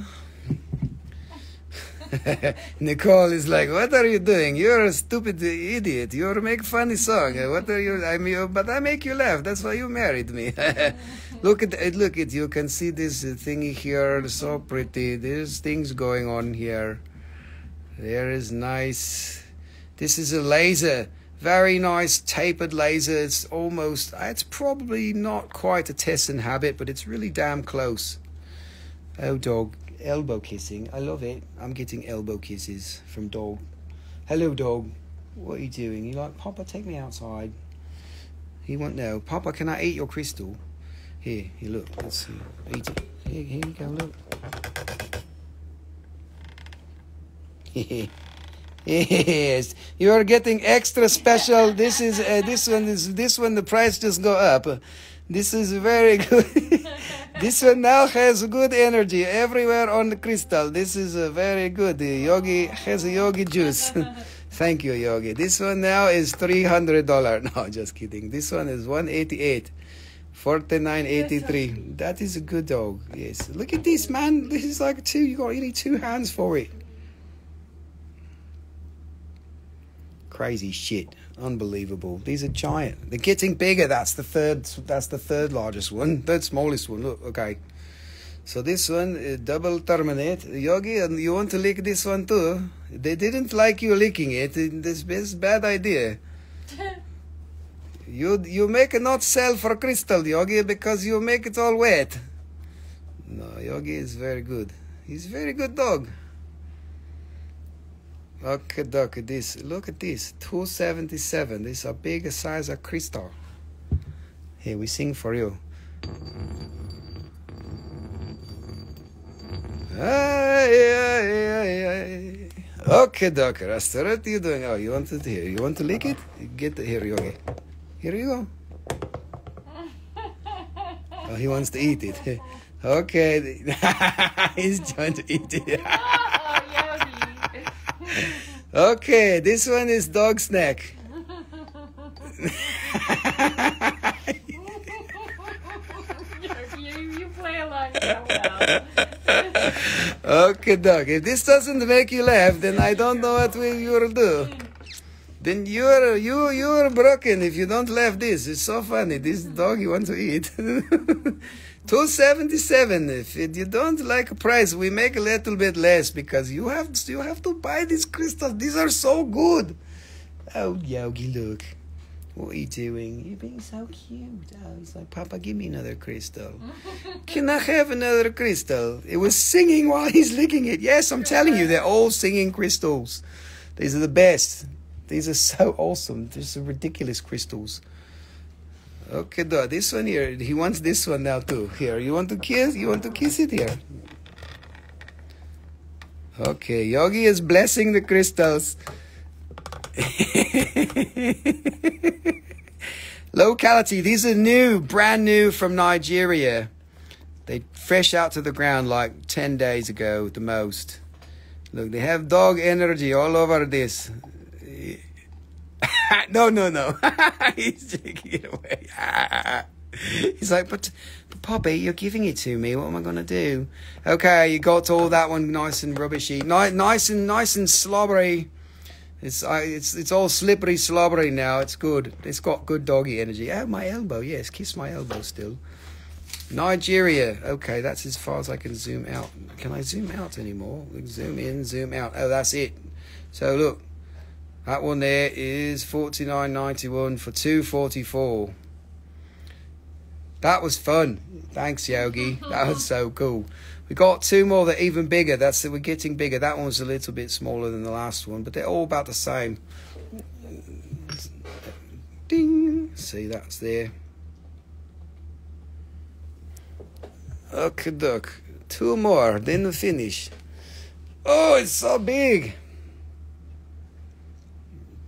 Nicole is like, what are you doing? You're a stupid idiot. You make funny song. What are you? I mean, but I make you laugh. That's why you married me. Look at it. Look at you. Can see this thingy here. So pretty. There's things going on here. There is nice. This is a laser, very nice tapered laser. It's almost, it's probably not quite a Tessin habit, but it's really damn close. Oh, dog, elbow kissing. I love it. I'm getting elbow kisses from dog. Hello, dog. What are you doing? You like, Papa, take me outside. He won't know. Papa, can I eat your crystal? Here, here, look. Let's see. Eat it. Here, here you go, look. Hehe. Yes, you are getting extra special. This is uh, this one is this one. The price just go up. This is very good. This one now has good energy everywhere on the crystal. This is uh, very good. The Yogi has a Yogi juice. Thank you, Yogi. This one now is three hundred dollar. No, just kidding. This one is one eighty eight, forty nine eighty three. That is a good dog. Yes. Look at this, man. This is like two. You got you need two hands for it. Crazy shit, unbelievable. These are giant. They're getting bigger. That's the third. That's the third largest one. Third smallest one. Look, okay. So this one uh, double terminate. Yogi, and you want to lick this one too? They didn't like you licking it. This is bad idea. you you make it not sell for crystal, Yogi, because you make it all wet. No, Yogi is very good. He's a very good dog. Okay, doc, this, look at this, two seventy-seven. This is a bigger size of crystal. Here, we sing for you. Okay, doc, Rasta, what are you doing? Oh, you want it here? You want to lick it? Get the, here, Yogi. Here you go. Oh, he wants to eat it. Okay. He's trying to eat it. Okay, this one is dog snack. you, you play along so well. Okay, dog. If this doesn't make you laugh, then I don't know what we, you'll do. Then you're you you're broken if you don't laugh. This it's so funny. This dog you want to eat. Two seventy seven. If you don't like a price, we make a little bit less because you have you have to buy these crystals. These are so good. Oh, Yogi, look. What are you doing? You're being so cute. Oh, he's like, Papa, give me another crystal. Can I have another crystal? It was singing while he's licking it. Yes, I'm telling you, they're all singing crystals. These are the best. These are so awesome. These are ridiculous crystals. Okay, though, this one here, he wants this one now too. Here, you want to kiss? You want to kiss it here? Okay, Yogi is blessing the crystals. Locality, these are new, brand new from Nigeria. They fresh out to the ground like ten days ago at the most. Look, they have dog energy all over this. no, no, no. He's taking it away. He's like, but, but Poppy, you're giving it to me. What am I going to do? Okay, you got all that one nice and rubbishy. Ni nice and nice and slobbery. It's I, it's it's all slippery slobbery now. It's good. It's got good doggy energy. Oh, my elbow. Yes, kiss my elbow still. Nigeria. Okay, that's as far as I can zoom out. Can I zoom out anymore? Zoom in, zoom out. Oh, that's it. So look, that one there is forty-nine ninety-one for two forty-four. That was fun. Thanks, Yogi. That was so cool. We got two more that are even bigger. That's we're getting bigger. That one was a little bit smaller than the last one, but they're all about the same. Ding. See, that's there. Okay, duck. Two more, then the finish. Oh, it's so big.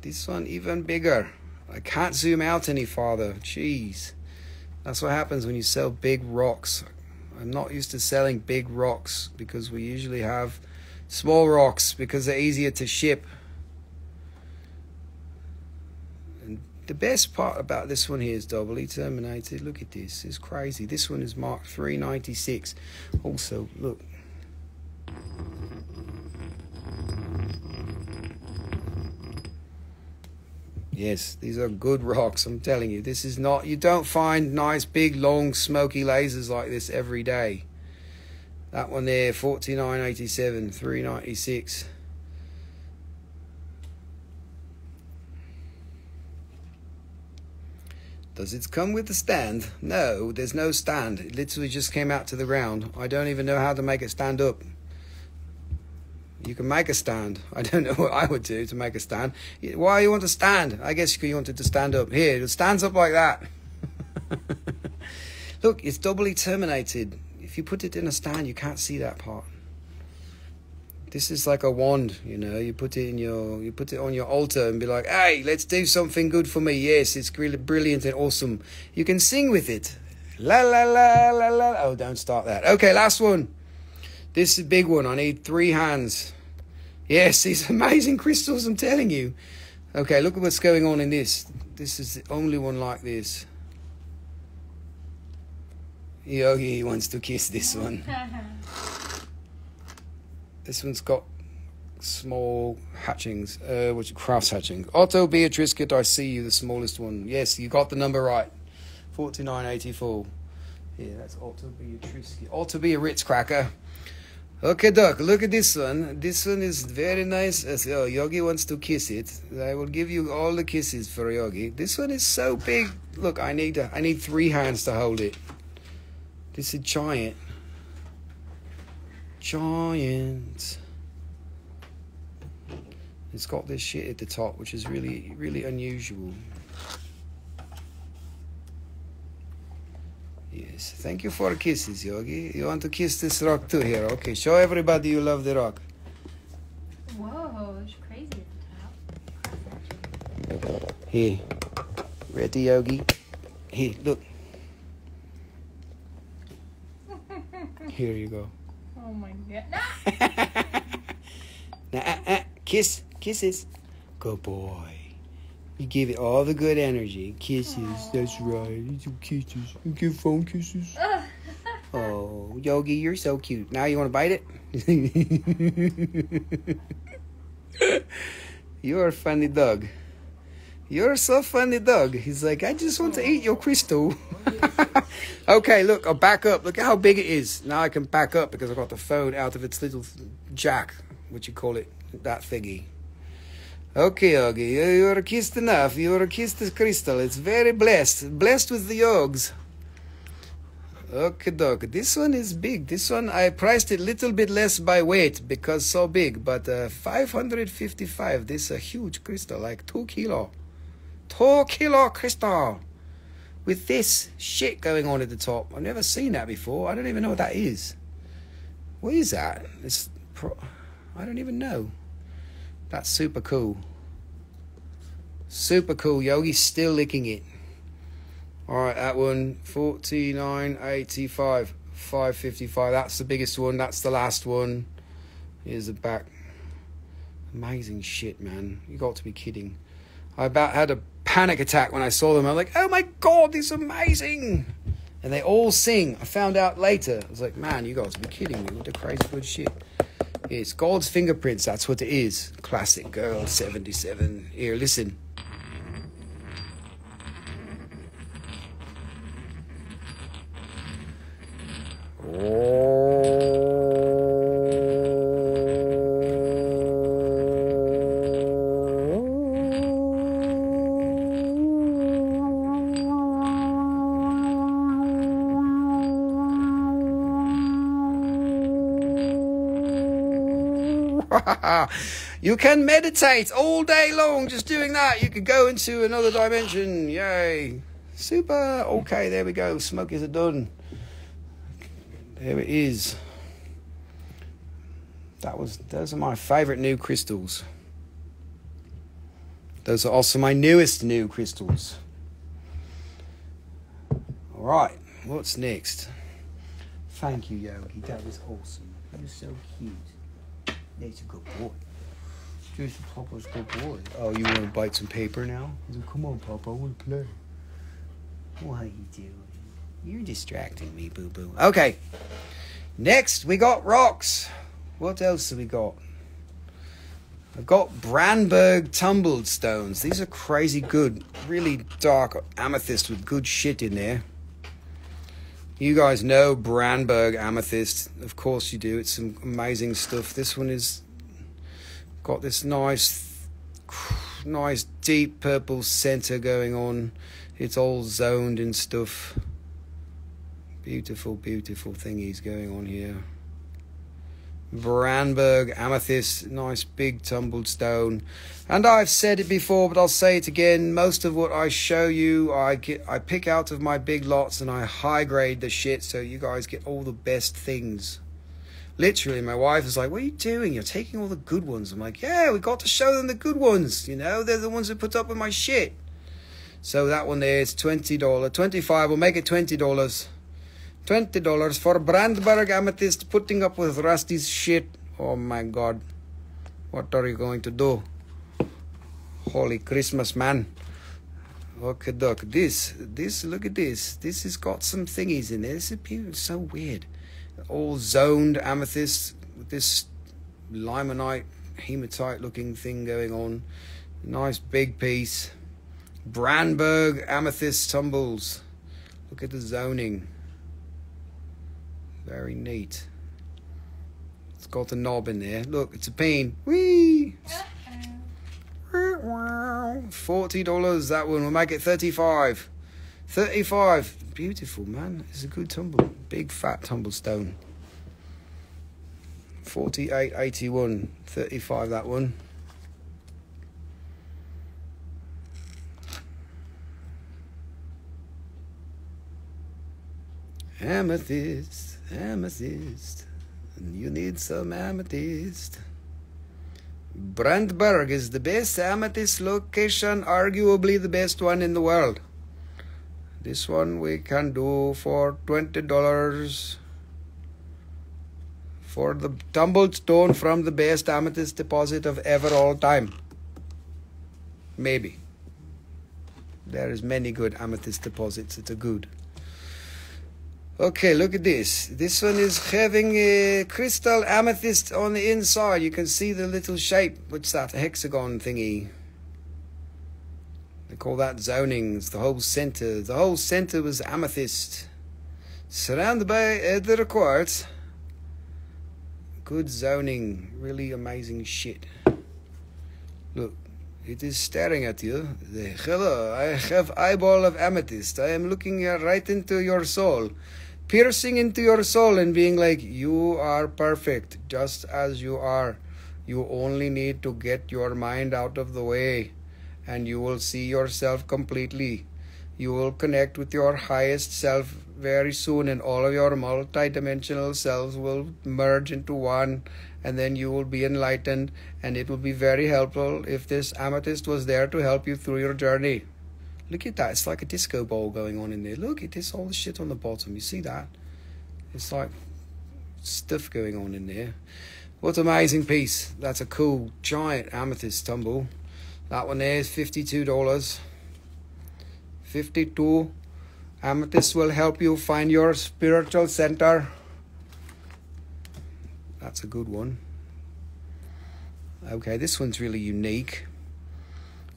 This one even bigger. I can't zoom out any farther. Jeez. That's what happens when you sell big rocks. I'm not used to selling big rocks because we usually have small rocks because they're easier to ship. And the best part about this one here is doubly terminated. Look at this. It's crazy. This one is marked three ninety-six. Also, look. Yes, these are good rocks, I'm telling you. This is not, you don't find nice, big, long, smoky lasers like this every day. That one there, forty-nine eighty-seven, three ninety-six. Does it come with the stand? No, there's no stand. It literally just came out to the ground. I don't even know how to make it stand up. You can make a stand. I don't know what I would do to make a stand. Why you want a stand? I guess you wanted to stand up. Here, it stands up like that. Look, it's doubly terminated. If you put it in a stand, you can't see that part. This is like a wand, you know. You put it in your, you put it on your altar and be like, hey, let's do something good for me. Yes, it's really brilliant and awesome. You can sing with it. La la la la la. Oh, don't start that. Okay, last one. This is a big one. I need three hands. Yes, these amazing crystals, I'm telling you. Okay, look at what's going on in this. This is the only one like this. Yogi wants to kiss this one. This one's got small hatchings, uh, which cross hatching. Otto Beatrice Kit, I see you, the smallest one. Yes, you got the number right. forty-nine eighty-four. Yeah, that's Otto Beatrice Kit. Otto be a Ritz cracker. Okay, Doc, look at this one. This one is very nice. Oh, Yogi wants to kiss it. I will give you all the kisses for Yogi. This one is so big. Look, I need a, I need three hands to hold it. This is giant. Giant. It's got this shit at the top, which is really, really unusual. Yes, thank you for kisses, Yogi. You want to kiss this rock too here? Okay, show everybody you love the rock. Whoa, it's crazy at the top. Here, ready, Yogi? Here, look. Here you go. Oh my God! Nah, uh, uh, kiss, kisses. Good boy. You give it all the good energy. Kisses, aww. That's right. Some kisses. You give phone kisses. Oh, Yogi, you're so cute. Now you want to bite it? You're a funny dog. You're so funny dog. He's like, I just want to eat your crystal. Okay, look, I'll back up. Look at how big it is. Now I can back up because I got the phone out of its little jack, what you call it, that thingy. Okay, Yogi, you are kissed enough. You are kissed the crystal. It's very blessed. Blessed with the yogs. Okay, dog. This one is big. This one, I priced it a little bit less by weight because so big. But uh, five hundred fifty-five, this is a huge crystal, like two kilo. Two kilo crystal. With this shit going on at the top. I've never seen that before. I don't even know what that is. What is that? It's pro I don't even know. That's super cool. Super cool. Yogi's still licking it. Alright, that one. forty-nine eighty-five. five fifty-five. That's the biggest one. That's the last one. Here's the back. Amazing shit, man. You got to be kidding. I about had a panic attack when I saw them. I'm like, oh my God, this is amazing. And they all sing. I found out later. I was like, man, you got to be kidding me. What the crazy good shit. It's God's fingerprints, that's what it is. Classic girl, seventy-seven. Here, listen. You can meditate all day long just doing that. You could go into another dimension. Yay. Super. Okay, there we go. Smokies are done. There it is. That was, those are my favorite new crystals. Those are also my newest new crystals. All right, what's next? Thank you, Yogi. That was awesome. You're so cute. Nate's a good boy. Just Papa's good boy. Oh, you want to bite some paper now? Like, come on, Papa, I want to play. What are you doing? You're distracting me, boo-boo. Okay. Next, we got rocks. What else have we got? I've got Brandberg tumbled stones. These are crazy good. Really dark amethyst with good shit in there. You guys know Brandberg amethyst. Of course you do. It's some amazing stuff. This one is... got this nice, nice deep purple center going on. It's all zoned and stuff. Beautiful, beautiful thingies going on here. Brandberg amethyst, nice big tumbled stone. And I've said it before, but I'll say it again. Most of what I show you, I get, I pick out of my big lots and I high grade the shit so you guys get all the best things. Literally, my wife is like, what are you doing? You're taking all the good ones. I'm like, yeah, we got to show them the good ones. You know, they're the ones who put up with my shit. So that one there is twenty dollars. twenty-five dollars, we'll make it twenty dollars. twenty dollars for Brandberg amethyst putting up with Rusty's shit. Oh, my God. What are you going to do? Holy Christmas, man. Okay, doc. This, this, look at this. This has got some thingies in there. This is beautiful. So weird. All zoned amethyst with this limonite, hematite looking thing going on. Nice big piece. Brandberg amethyst tumbles. Look at the zoning. Very neat. It's got a knob in there. Look, it's a peen. Whee! forty dollars that one. We'll make it thirty-five. thirty-five. Beautiful, man. It's a good tumble. Big fat tumble stone. forty-eight eighty-one. thirty-five that one. Amethyst, amethyst. You need some amethyst. Brandberg is the best amethyst location, arguably the best one in the world. This one we can do for twenty dollars for the tumbled stone from the best amethyst deposit of ever all time. Maybe. There is many good amethyst deposits. It's a good. Okay, look at this. This one is having a crystal amethyst on the inside. You can see the little shape. What's that? A hexagon thingy. They call that zonings, the whole center. The whole center was amethyst. Surrounded by other quartz. Good zoning. Really amazing shit. Look, it is staring at you. Hello, I have eyeball of amethyst. I am looking right into your soul. Piercing into your soul and being like, you are perfect, just as you are. You only need to get your mind out of the way. And you will see yourself completely. You will connect with your highest self very soon, and all of your multidimensional selves will merge into one, and then you will be enlightened, and it will be very helpful if this amethyst was there to help you through your journey. Look at that. It's like a disco ball going on in there. Look at this, all the shit on the bottom. You see that? It's like stuff going on in there. What an amazing piece. That's a cool, giant amethyst tumble. That one there is fifty-two dollars. fifty-two dollars. Amethyst will help you find your spiritual center. That's a good one. Okay, this one's really unique.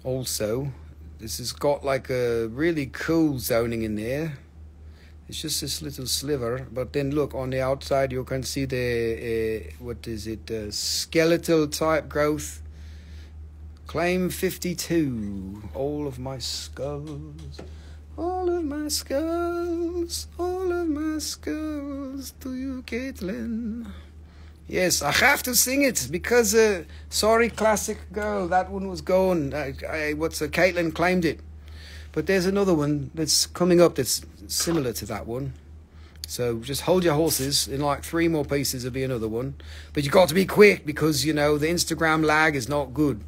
Also, this has got like a really cool zoning in there. It's just this little sliver, but then look on the outside, you can see the uh, what is it? Uh, skeletal type growth. Claim fifty-two. All of my skulls, all of my skulls, all of my skulls to you, Caitlin. Yes, I have to sing it because uh, sorry, classic girl, that one was gone. I, I, what's uh, Caitlin claimed it, but there's another one that's coming up that's similar to that one, so just hold your horses. In like three more pieces there'll be another one, but you got to be quick because you know the Instagram lag is not good.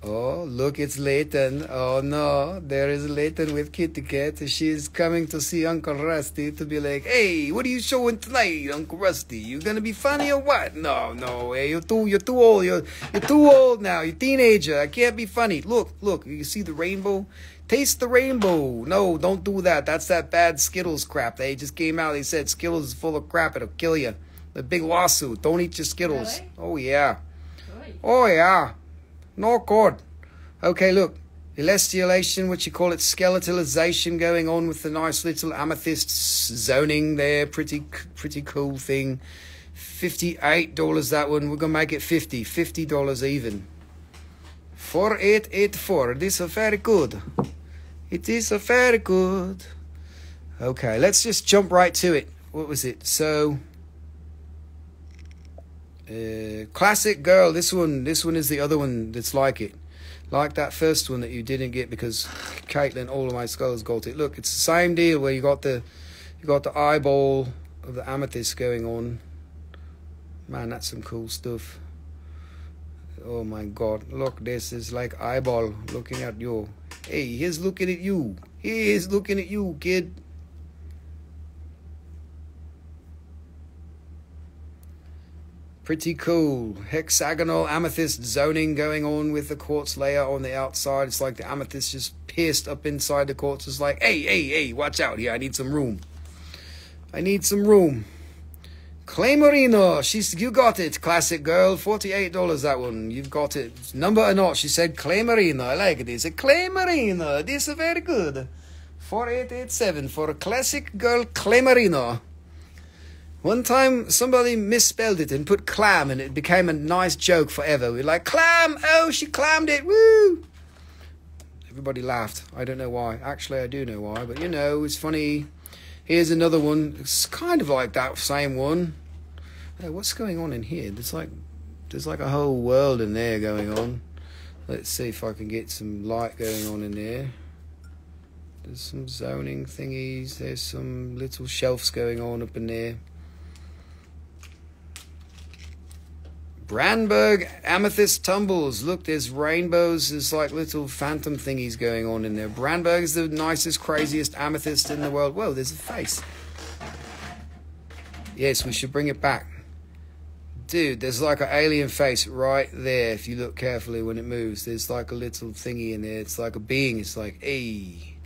Oh look, it's Leighton. Oh no, there is Leighton with Kitty Cat. She's coming to see Uncle Rusty to be like, hey, what are you showing tonight, Uncle Rusty? You gonna be funny or what? No, no, hey, you're too you're too old, you're you're too old now, you're a teenager, I can't be funny. Look, look, you see the rainbow? Taste the rainbow. No, don't do that. That's that bad Skittles crap. They just came out. They said Skittles is full of crap. It'll kill you. The big lawsuit. Don't eat your Skittles. Really? Oh, yeah. Really? Oh, yeah. No good. Okay, look. Elestiolation, what you call it, skeletalization going on with the nice little amethyst zoning there. Pretty, pretty cool thing. fifty-eight dollars that one. We're going to make it fifty dollars. fifty dollars even. four eight eight four. This is very good. It is a very good. Okay, let's just jump right to it. What was it? So, uh, classic girl. This one, this one is the other one that's like it. Like that first one that you didn't get because Caitlin, all of my skulls got it. Look, it's the same deal where you got the, you got the eyeball of the amethyst going on. Man, that's some cool stuff. Oh my God, look, this is like eyeball looking at you. Hey, he's looking at you. He is looking at you, kid. Pretty cool. Hexagonal amethyst zoning going on with the quartz layer on the outside. It's like the amethyst just pierced up inside the quartz. It's like, hey, hey, hey, watch out here. I need some room. I need some room. Clay Marino, she's, you got it, classic girl, forty-eight dollars that one, you've got it, number or not, she said Clay Marino, I like this, a Clay Marino, this is very good, four eight eight seven for a classic girl Clay Marino. One time somebody misspelled it and put clam and it became a nice joke forever, we're like, clam, oh she clammed it, woo! Everybody laughed, I don't know why, actually I do know why, but you know, it's funny. Here's another one. It's kind of like that same one. Hey, what's going on in here? There's like, there's like a whole world in there going on. Let's see if I can get some light going on in there. There's some zoning thingies. There's some little shelves going on up in there. Brandberg amethyst tumbles. Look, there's rainbows. There's like little phantom thingies going on in there. Brandberg is the nicest, craziest amethyst in the world. Whoa, there's a face. Yes, we should bring it back. Dude, there's like an alien face right there. If you look carefully when it moves, there's like a little thingy in there. It's like a being. It's like, hey,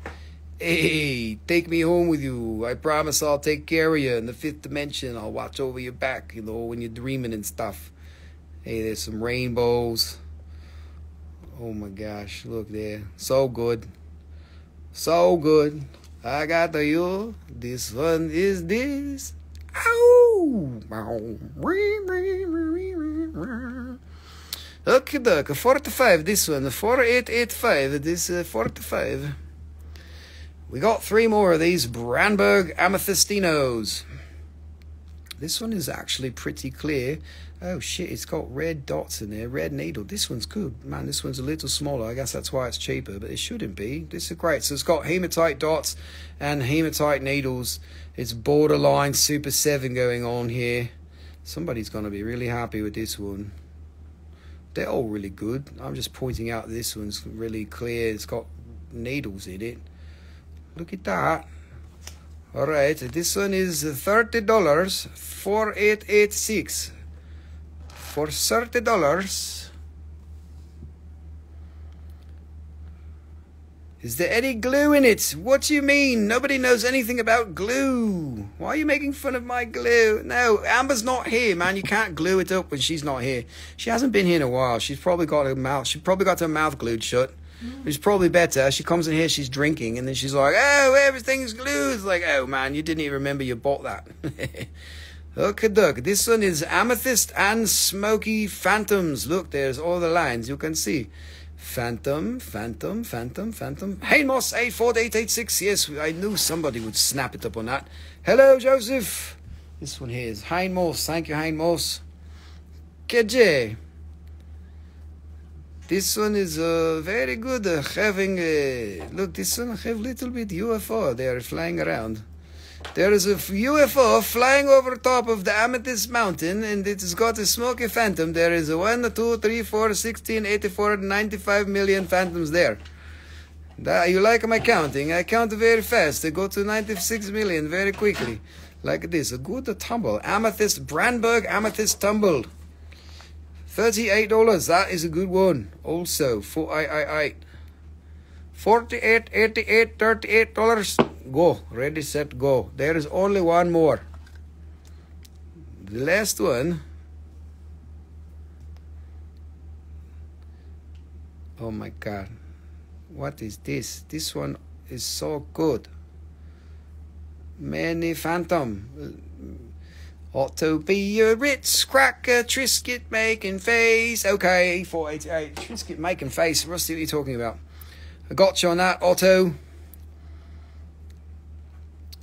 hey, take me home with you. I promise I'll take care of you in the fifth dimension. I'll watch over your back, you know, when you're dreaming and stuff. Hey, there's some rainbows. Oh my gosh, look there. So good. So good. I got the you. This one is this. Ow! Okay, duck. forty-five, this one. forty-eight eighty-five. This uh, forty-five. We got three more of these Brandberg Amethystinos. This one is actually pretty clear. Oh shit, it's got red dots in there, red needle. This one's good. Man, this one's a little smaller. I guess that's why it's cheaper, but it shouldn't be. This is great. So it's got hematite dots and hematite needles. It's borderline Super seven going on here. Somebody's going to be really happy with this one. They're all really good. I'm just pointing out this one's really clear. It's got needles in it. Look at that. All right, this one is thirty dollars, four eight eight six. For thirty dollars, Is there any glue in it? What do you mean? Nobody knows anything about glue. Why are you making fun of my glue? No, Amber's not here, man. You can't glue it up when she's not here. She hasn't been here in a while. She's probably got her mouth. She probably got her mouth glued shut. It's probably better. She comes in here, she's drinking, and then she's like, oh, everything's glued. It's like, oh, man, you didn't even remember you bought that. Okie doke. This one is Amethyst and Smoky Phantoms. Look, there's all the lines you can see. Phantom, Phantom, Phantom, Phantom. Hain Moss eight four eight eight six. Yes, I knew somebody would snap it up on that. Hello, Joseph. This one here is Hain Moss. Thank you, Hain Moss. K J. This one is uh, very good, uh, having a... Look, this one have little bit U F O. They are flying around. There is a U F O flying over top of the Amethyst Mountain, and it's got a smoky phantom. There is a one, two, three, four, sixteen, eighty-four, ninety-five million phantoms there. That, you like my counting? I count very fast. I go to ninety-six million very quickly. Like this. A good tumble. Amethyst, Brandberg Amethyst tumbled. thirty-eight dollars, that is a good one. Also, four, I, I, I. forty-eight, eighty-eight, thirty-eight dollars. Go, ready, set, go. There is only one more. The last one. Oh my God. What is this? This one is so good. Many phantom. Ought to be a Ritz cracker, Triscuit making face. Okay, four eighty-eight. Triscuit making face. Rusty, what are you talking about? I got you on that, Otto.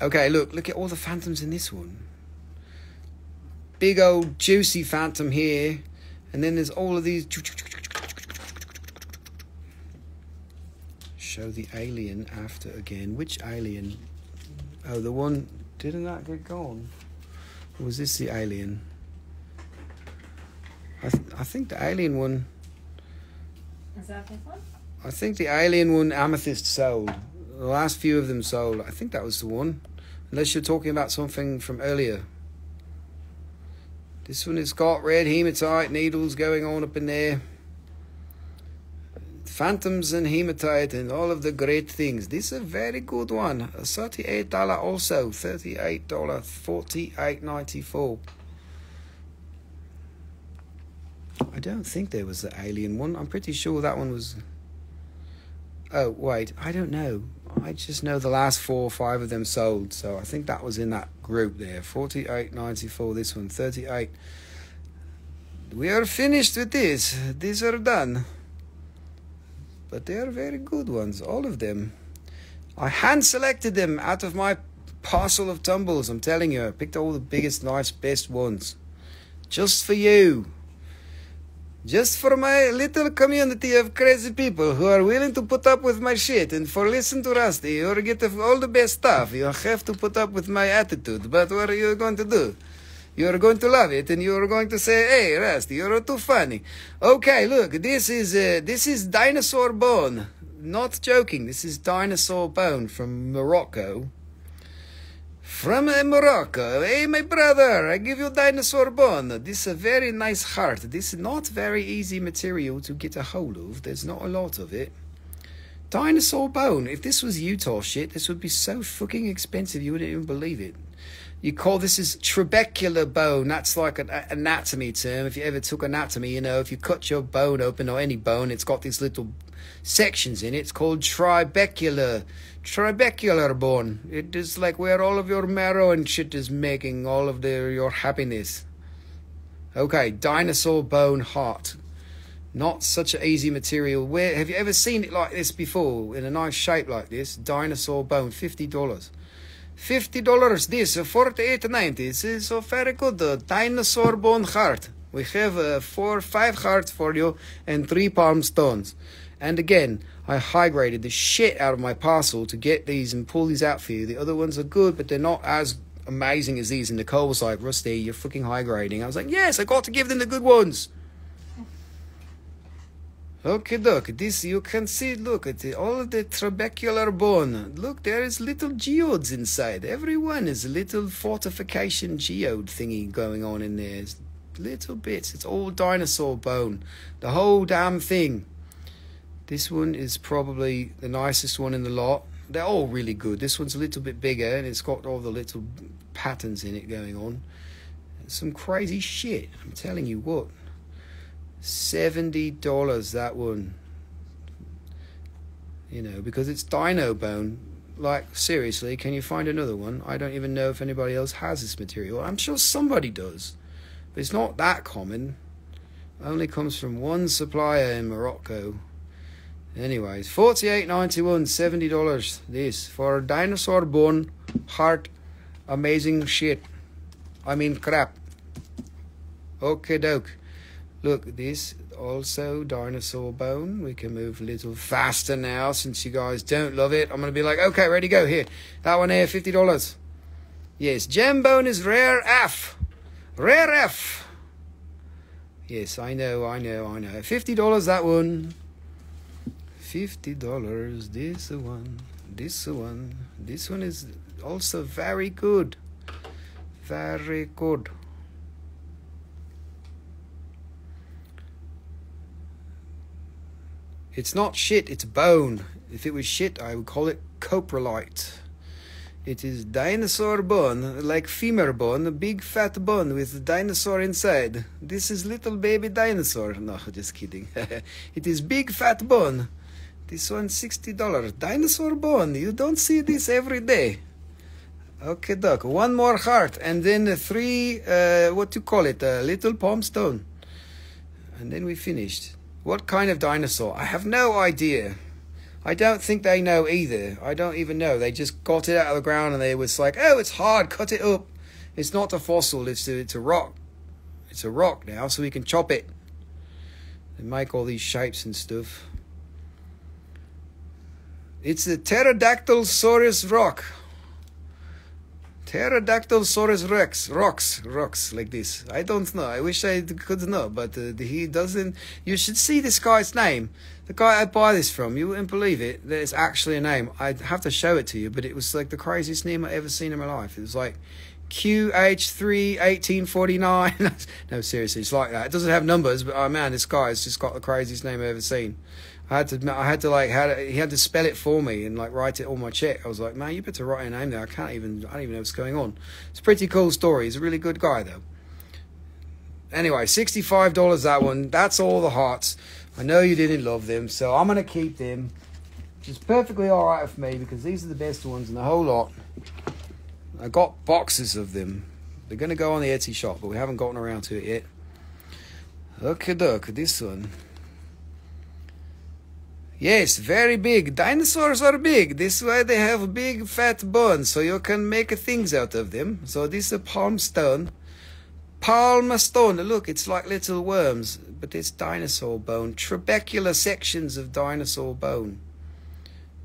Okay, look. Look at all the phantoms in this one. Big old juicy phantom here. And then there's all of these. Show the alien after again. Which alien? Oh, the one. Didn't that get gone? Or was this the alien? I, th I think the alien one... Is that this one? I think the alien one, Amethyst, sold. The last few of them sold. I think that was the one. Unless you're talking about something from earlier. This one has got red hematite needles going on up in there. Phantoms and hematite and all of the great things. This is a very good one. thirty-eight dollars also. thirty-eight dollars. forty-eight ninety-four. I don't think there was the alien one. I'm pretty sure that one was... Oh, wait. I don't know. I just know the last four or five of them sold. So I think that was in that group there. forty-eight ninety-four. This one. thirty-eight. We are finished with this. These are done. But they are very good ones, all of them. I hand-selected them out of my parcel of tumbles, I'm telling you. I picked all the biggest, nice, best ones. Just for you. Just for my little community of crazy people who are willing to put up with my shit. And for listen to Rusty, you'll get all the best stuff. You have to put up with my attitude. But what are you going to do? You're going to love it, and you're going to say, hey, Rusty, you're too funny. Okay, look, this is uh, this is dinosaur bone. Not joking, this is dinosaur bone from Morocco. From uh, Morocco. Hey, my brother, I give you dinosaur bone. This is a very nice heart. This is not very easy material to get a hold of. There's not a lot of it. Dinosaur bone. If this was Utah shit, this would be so fucking expensive you wouldn't even believe it. You call this is trabecular bone. That's like an anatomy term. If you ever took anatomy, you know, if you cut your bone open or any bone, it's got these little sections in it. It's called trabecular, trabecular bone. It is like where all of your marrow and shit is making all of the, your happiness. Okay, dinosaur bone heart. Not such an easy material. Where have you ever seen it like this before? In a nice shape like this, dinosaur bone, fifty dollars. fifty dollars this, forty-eight ninety. This is so very good. Uh, dinosaur bone heart. We have uh, four, five hearts for you and three palm stones. And again, I high-graded the shit out of my parcel to get these and pull these out for you. The other ones are good, but they're not as amazing as these. And Nicole was like, Rusty, you're fucking high-grading. I was like, yes, I got to give them the good ones. Okay, look, this you can see, look at the, all of the trabecular bone. Look, there is little geodes inside. Every one is a little fortification geode thingy going on in there. It's little bits. It's all dinosaur bone. The whole damn thing. This one is probably the nicest one in the lot. They're all really good. This one's a little bit bigger and it's got all the little patterns in it going on. Some crazy shit, I'm telling you what. seventy dollars that one. You know, because it's dino bone. Like, seriously, can you find another one? I don't even know if anybody else has this material. I'm sure somebody does, but it's not that common. It only comes from one supplier in Morocco. Anyways, forty-eight ninety-one, seventy dollars this for dinosaur bone heart. Amazing shit. I mean crap. Okay doke. Look, this also dinosaur bone. We can move a little faster now since you guys don't love it. I'm gonna be like, okay, ready to go here. That one here, fifty dollars. Yes, gem bone is rare F. Rare F. Yes, I know, I know, I know. fifty dollars that one. fifty dollars, this one, this one. This one is also very good. Very good. It's not shit, it's bone. If it was shit, I would call it coprolite. It is dinosaur bone, like femur bone, a big fat bone with dinosaur inside. This is little baby dinosaur. No, just kidding. It is big fat bone. This one's sixty dollars. Dinosaur bone. You don't see this every day. Okay, doc. One more heart, and then three, uh, what do you call it? A little palm stone. And then we finished. What kind of dinosaur? I have no idea. I don't think they know either. I don't even know. They just got it out of the ground and they was like, oh, it's hard, cut it up. It's not a fossil, it's a, it's a rock. It's a rock now, so we can chop it. They make all these shapes and stuff. It's the Pterodactylsaurus rock. Pterodactylsaurus rex, rocks, rocks, like this. I don't know, I wish I could know, but uh, he doesn't. You should see this guy's name. The guy I buy this from, you wouldn't believe it, there's actually a name. I'd have to show it to you, but it was like the craziest name I've ever seen in my life. It was like Q H three eighteen forty-nine. No, seriously, it's like that. It doesn't have numbers, but oh man, this guy's just got the craziest name I've ever seen. I had to, I had to like, had to, he had to spell it for me and like write it on my check. I was like, man, you better write your name there. I can't even, I don't even know what's going on. It's a pretty cool story. He's a really good guy though. Anyway, sixty-five dollars that one. That's all the hearts. I know you didn't love them, so I'm gonna keep them. It's perfectly all right for me because these are the best ones in the whole lot. I got boxes of them. They're gonna go on the Etsy shop, but we haven't gotten around to it yet. Okay, look at this one. Yes, very big. Dinosaurs are big. This is why they have big fat bones, so you can make things out of them. So this is a palm stone. Palm stone. Look, it's like little worms, but it's dinosaur bone. Trabecular sections of dinosaur bone.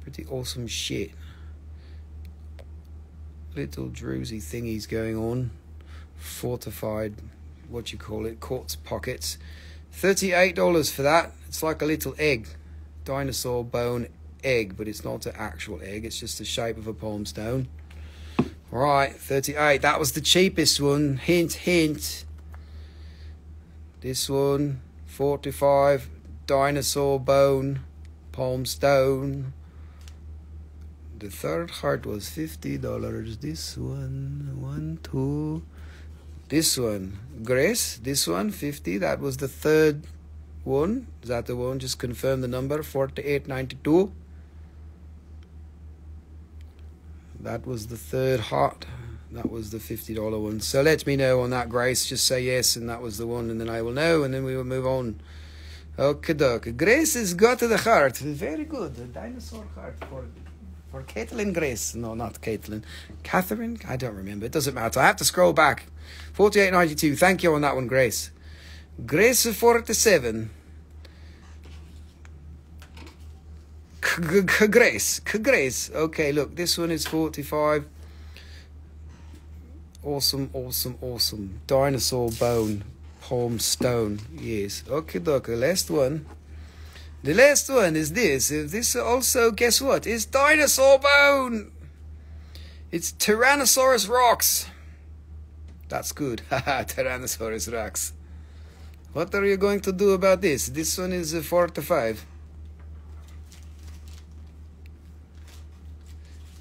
Pretty awesome shit. Little druzy thingies going on. Fortified, what you call it, quartz pockets. thirty-eight dollars for that. It's like a little egg. Dinosaur bone egg, but it's not an actual egg, it's just the shape of a palm stone. All right, thirty-eight. That was the cheapest one, hint hint. This one, forty-five, dinosaur bone palm stone. The third heart was fifty dollars. This one, one two, this one Grace, this one fifty. That was the third one. Is that the one? Just confirm the number. forty-eight ninety-two. That was the third heart. That was the fifty dollar one. So let me know on that, Grace. Just say yes, and that was the one, and then I will know, and then we will move on. Okie dokie. Grace has got the heart. Very good. A dinosaur heart for for Caitlin Grace. No, not Caitlin. Catherine? I don't remember. It doesn't matter. I have to scroll back. forty-eight ninety-two. Thank you on that one, Grace. Grace forty-seven. Grace, Grace. Okay, look, this one is forty-five. Awesome, awesome, awesome. Dinosaur bone, palm stone. Yes. Okay, look, the last one. The last one is this. This also, guess what? It's dinosaur bone. It's Tyrannosaurus rocks. That's good. Haha, Tyrannosaurus rocks. What are you going to do about this? This one is forty-five.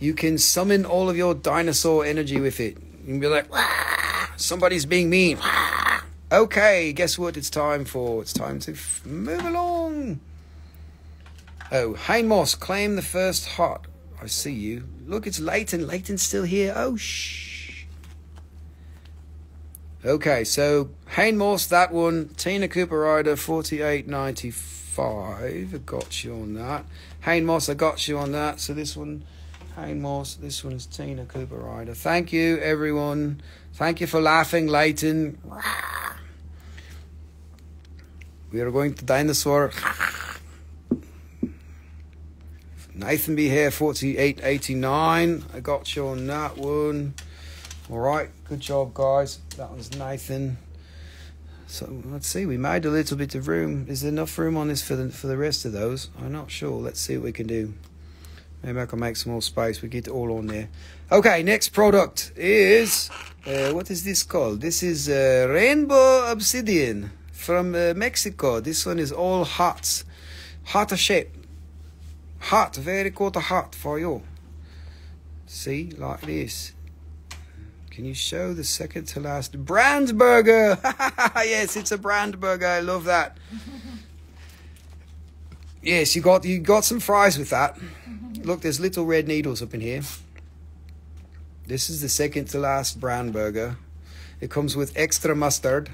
you can summon all of your dinosaur energy with it. You can be like, ah, somebody's being mean. Ah. Okay, guess what it's time for? It's time to f move along. Oh, Hain Moss, claim the first hut. I see you. Look, it's Leighton. Leighton's still here. Oh, shh. Okay, so Hain Moss, that one. Tina Cooper Rider, forty-eight ninety-five. I got you on that. Hain Moss, I got you on that. So this one, Hain Moss. This one's Tina Cooper Rider. Thank you, everyone. Thank you for laughing, Leighton. We are going to dinosaur. Nathan be here, forty-eight eighty-nine. I got you on that one. All right, good job, guys. That was Nathan. So let's see. We made a little bit of room. Is there enough room on this for the for the rest of those? I'm not sure. Let's see what we can do. Maybe I can make some more space. We get it all on there. Okay. Next product is uh, what is this called? This is uh, rainbow obsidian from uh, Mexico. This one is all hearts, heart shape. Heart, very quarter heart for you. See, like this. Can you show the second to last? Brandberg! Yes, it's a Brandberg. I love that. Yes, you got you got some fries with that. Look, there's little red needles up in here. This is the second to last Brandberg. It comes with extra mustard.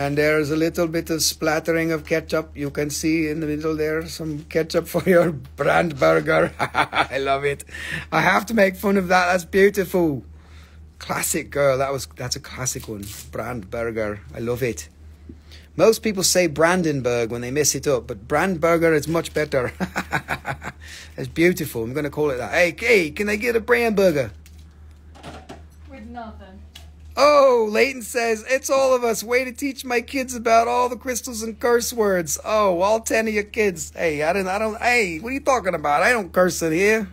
And there is a little bit of splattering of ketchup. You can see in the middle there some ketchup for your Brandberg. I love it. I have to make fun of that. That's beautiful. Classic girl. That was that's a classic one. Brandberg. I love it. Most people say Brandenburg when they mess it up, but Brandberg is much better. It's beautiful. I'm gonna call it that. Hey, hey, can I get a Brandberg? With nothing. Oh, Leighton says, it's all of us. Way to teach my kids about all the crystals and curse words. Oh, all ten of your kids. Hey, I don't, I don't, hey, what are you talking about? I don't curse in here.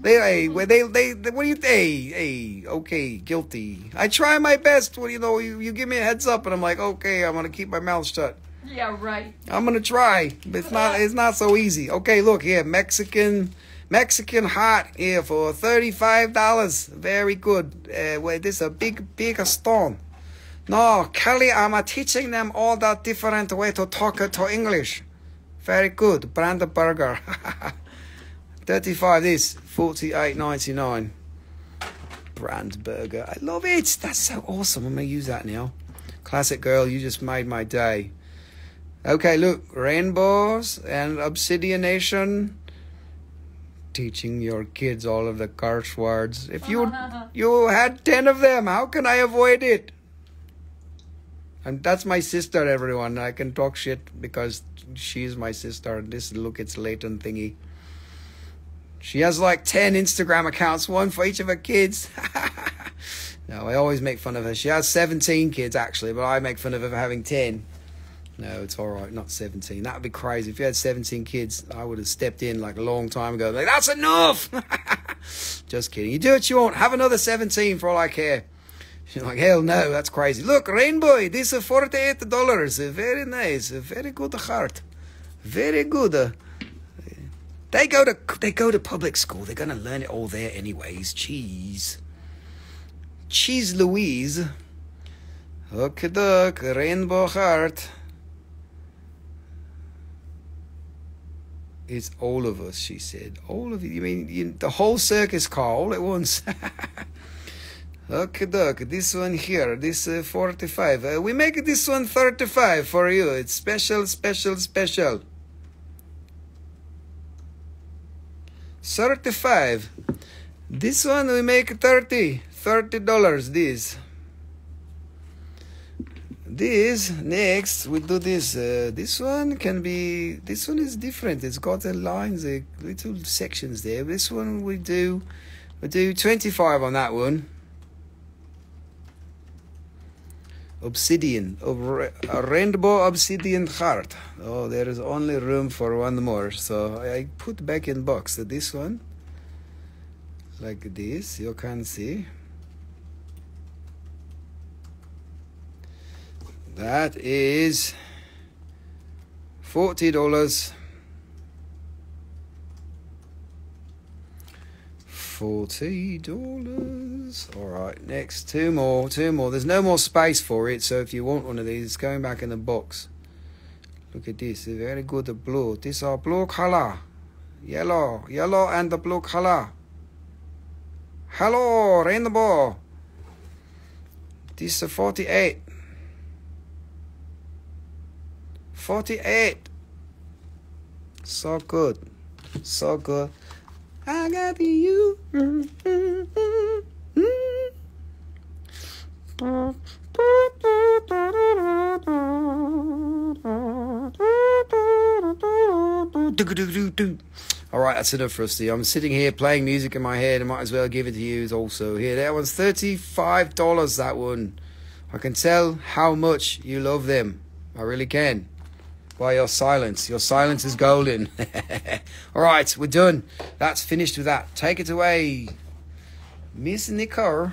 They, hey, they, they, they, what do you, hey, hey, okay, guilty. I try my best. What do you know? You, you give me a heads up and I'm like, okay, I'm going to keep my mouth shut. Yeah, right. I'm going to try. It's not, it's not so easy. Okay, look here, Mexican. Mexican heart here for thirty-five dollars. Very good. Uh, well, this is a big, big stone. No, Kelly, I'm uh, teaching them all that different way to talk uh, to English. Very good. Brandenburger. thirty-five this. forty-eight ninety-nine. Brandenburger. I love it. That's so awesome. I'm going to use that now. Classic girl, you just made my day. Okay, look. Rainbows and obsidianation. Teaching your kids all of the curse words. If you you had ten of them, how can I avoid it? And that's my sister, everyone. I can talk shit because she's my sister. This look, it's Leighton thingy. She has like ten Instagram accounts, one for each of her kids. No, I always make fun of her. She has seventeen kids actually, but I make fun of her for having ten. No, it's all right. Not seventeen. That would be crazy. If you had seventeen kids, I would have stepped in like a long time ago. Like, that's enough. Just kidding. You do what you want. Have another seventeen for all I care. She's like, hell no, that's crazy. Look, Rainbow, this is forty-eight dollars. Very nice. Very good heart. Very good. They go to, they go to public school. They're going to learn it all there anyways. Cheese. Cheese Louise. Okay, duck. Rainbow heart. It's all of us, she said. All of you. You mean you, the whole circus car all at once? Okay, doc. This one here. This uh, forty-five. Uh, we make this one thirty-five for you. It's special, special, special. thirty-five. This one we make thirty. thirty dollars. This. This next we do this uh, this one can be this one is different. It's got the lines, the little sections there. This one we do we do twenty-five on that one. Obsidian, a rainbow obsidian heart. Oh, there is only room for one more, so I put back in box this one like this. You can see that is forty dollars. forty dollars. All right, next. Two more, two more. There's no more space for it, so if you want one of these, it's going back in the box. Look at this. It's very good blue. These are blue color. Yellow. Yellow and the blue color. Hello, rainbow. This is forty-eight. forty-eight. So good. So good. I got you. Alright, that's enough for us. I'm sitting here playing music in my head. I might as well give it to you also. Here, that one's thirty-five dollars, that one. I can tell how much you love them. I really can. By your silence. Your silence is golden. Alright, we're done. That's finished with that. Take it away, Miss Nicole.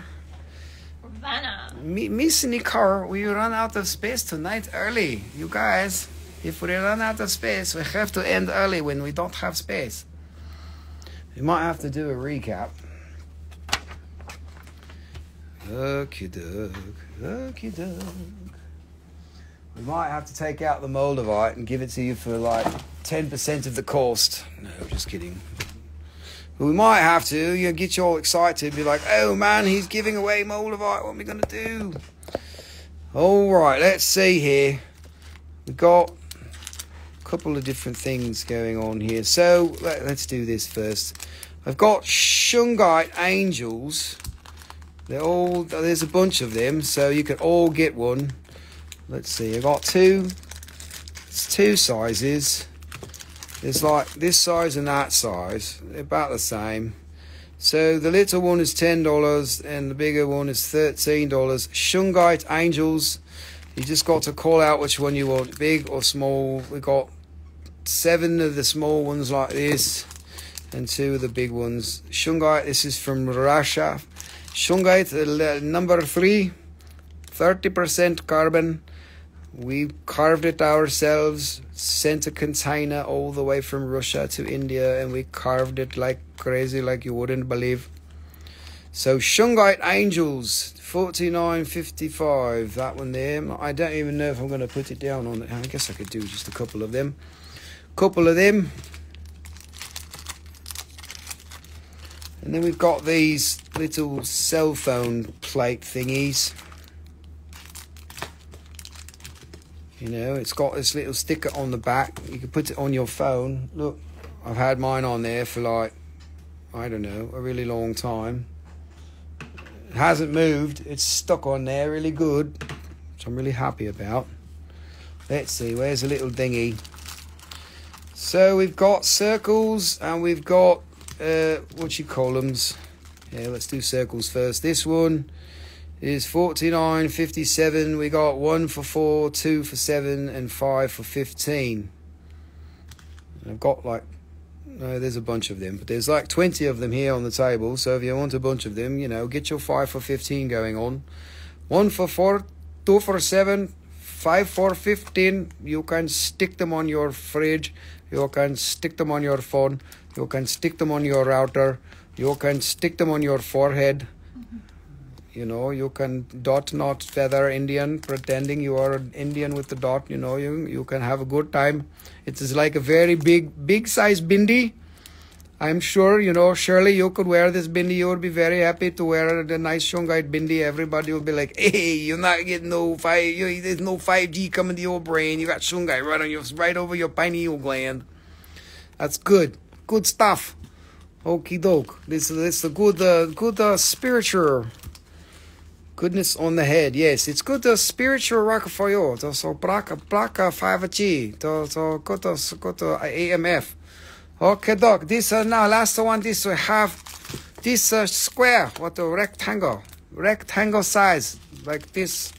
Vanna. Mi Miss Nicole, we run out of space tonight early. You guys, if we run out of space, we have to end early when we don't have space. We might have to do a recap. Okie doke, okie doke. We might have to take out the Moldavite and give it to you for like ten percent of the cost. No, just kidding. But we might have to. You know, get you all excited. Be like, oh man, he's giving away Moldavite. What are we going to do? All right, let's see here. We've got a couple of different things going on here. So let, let's do this first. I've got Shungite Angels. They're all, there's a bunch of them, so you can all get one. Let's see, I got two, it's two sizes. There's like this size and that size, they're about the same. So the little one is ten dollars and the bigger one is thirteen dollars. Shungite Angels, you just got to call out which one you want, big or small. We got seven of the small ones like this and two of the big ones. Shungite, this is from Russia. Shungite number three. thirty percent carbon. We carved it ourselves, sent a container all the way from Russia to India, and we carved it like crazy, like you wouldn't believe. So Shungite Angels, forty-nine fifty-five, that one there. I don't even know if I'm going to put it down on it. I guess I could do just a couple of them. Couple of them. And then we've got these little cell phone plate thingies. You know, it's got this little sticker on the back. You can put it on your phone. Look, I've had mine on there for like, I don't know, a really long time. It hasn't moved. It's stuck on there really good, which I'm really happy about. Let's see, where's the little dinghy? So we've got circles and we've got, uh, what you call them? Yeah, let's do circles first. This one is forty-nine fifty-seven. We got one for four, two for seven, and five for fifteen. And I've got like, no, there's a bunch of them, but there's like twenty of them here on the table. So if you want a bunch of them, you know, get your five for fifteen going on. One for four, two for seven, five for fifteen. You can stick them on your fridge. You can stick them on your phone. You can stick them on your router. You can stick them on your forehead. You know, you can dot knot feather Indian, pretending you are an Indian with the dot. You know, you, you can have a good time. It is like a very big, big size bindi. I'm sure, you know, surely you could wear this bindi. You would be very happy to wear the nice Shungite bindi. Everybody would be like, hey, you're not getting no five, you, there's no five G coming to your brain. You got Shungite right, on your, right over your pineal gland. That's good. Good stuff. Okie doke. This, this is a good, uh, good uh, spiritual. Goodness on the head, yes. It's good to spiritual rock for you. So black, black five G. So good to go to A M F. Okay, dog. This uh, now last one. This we have this uh, square, what a rectangle, rectangle size like this,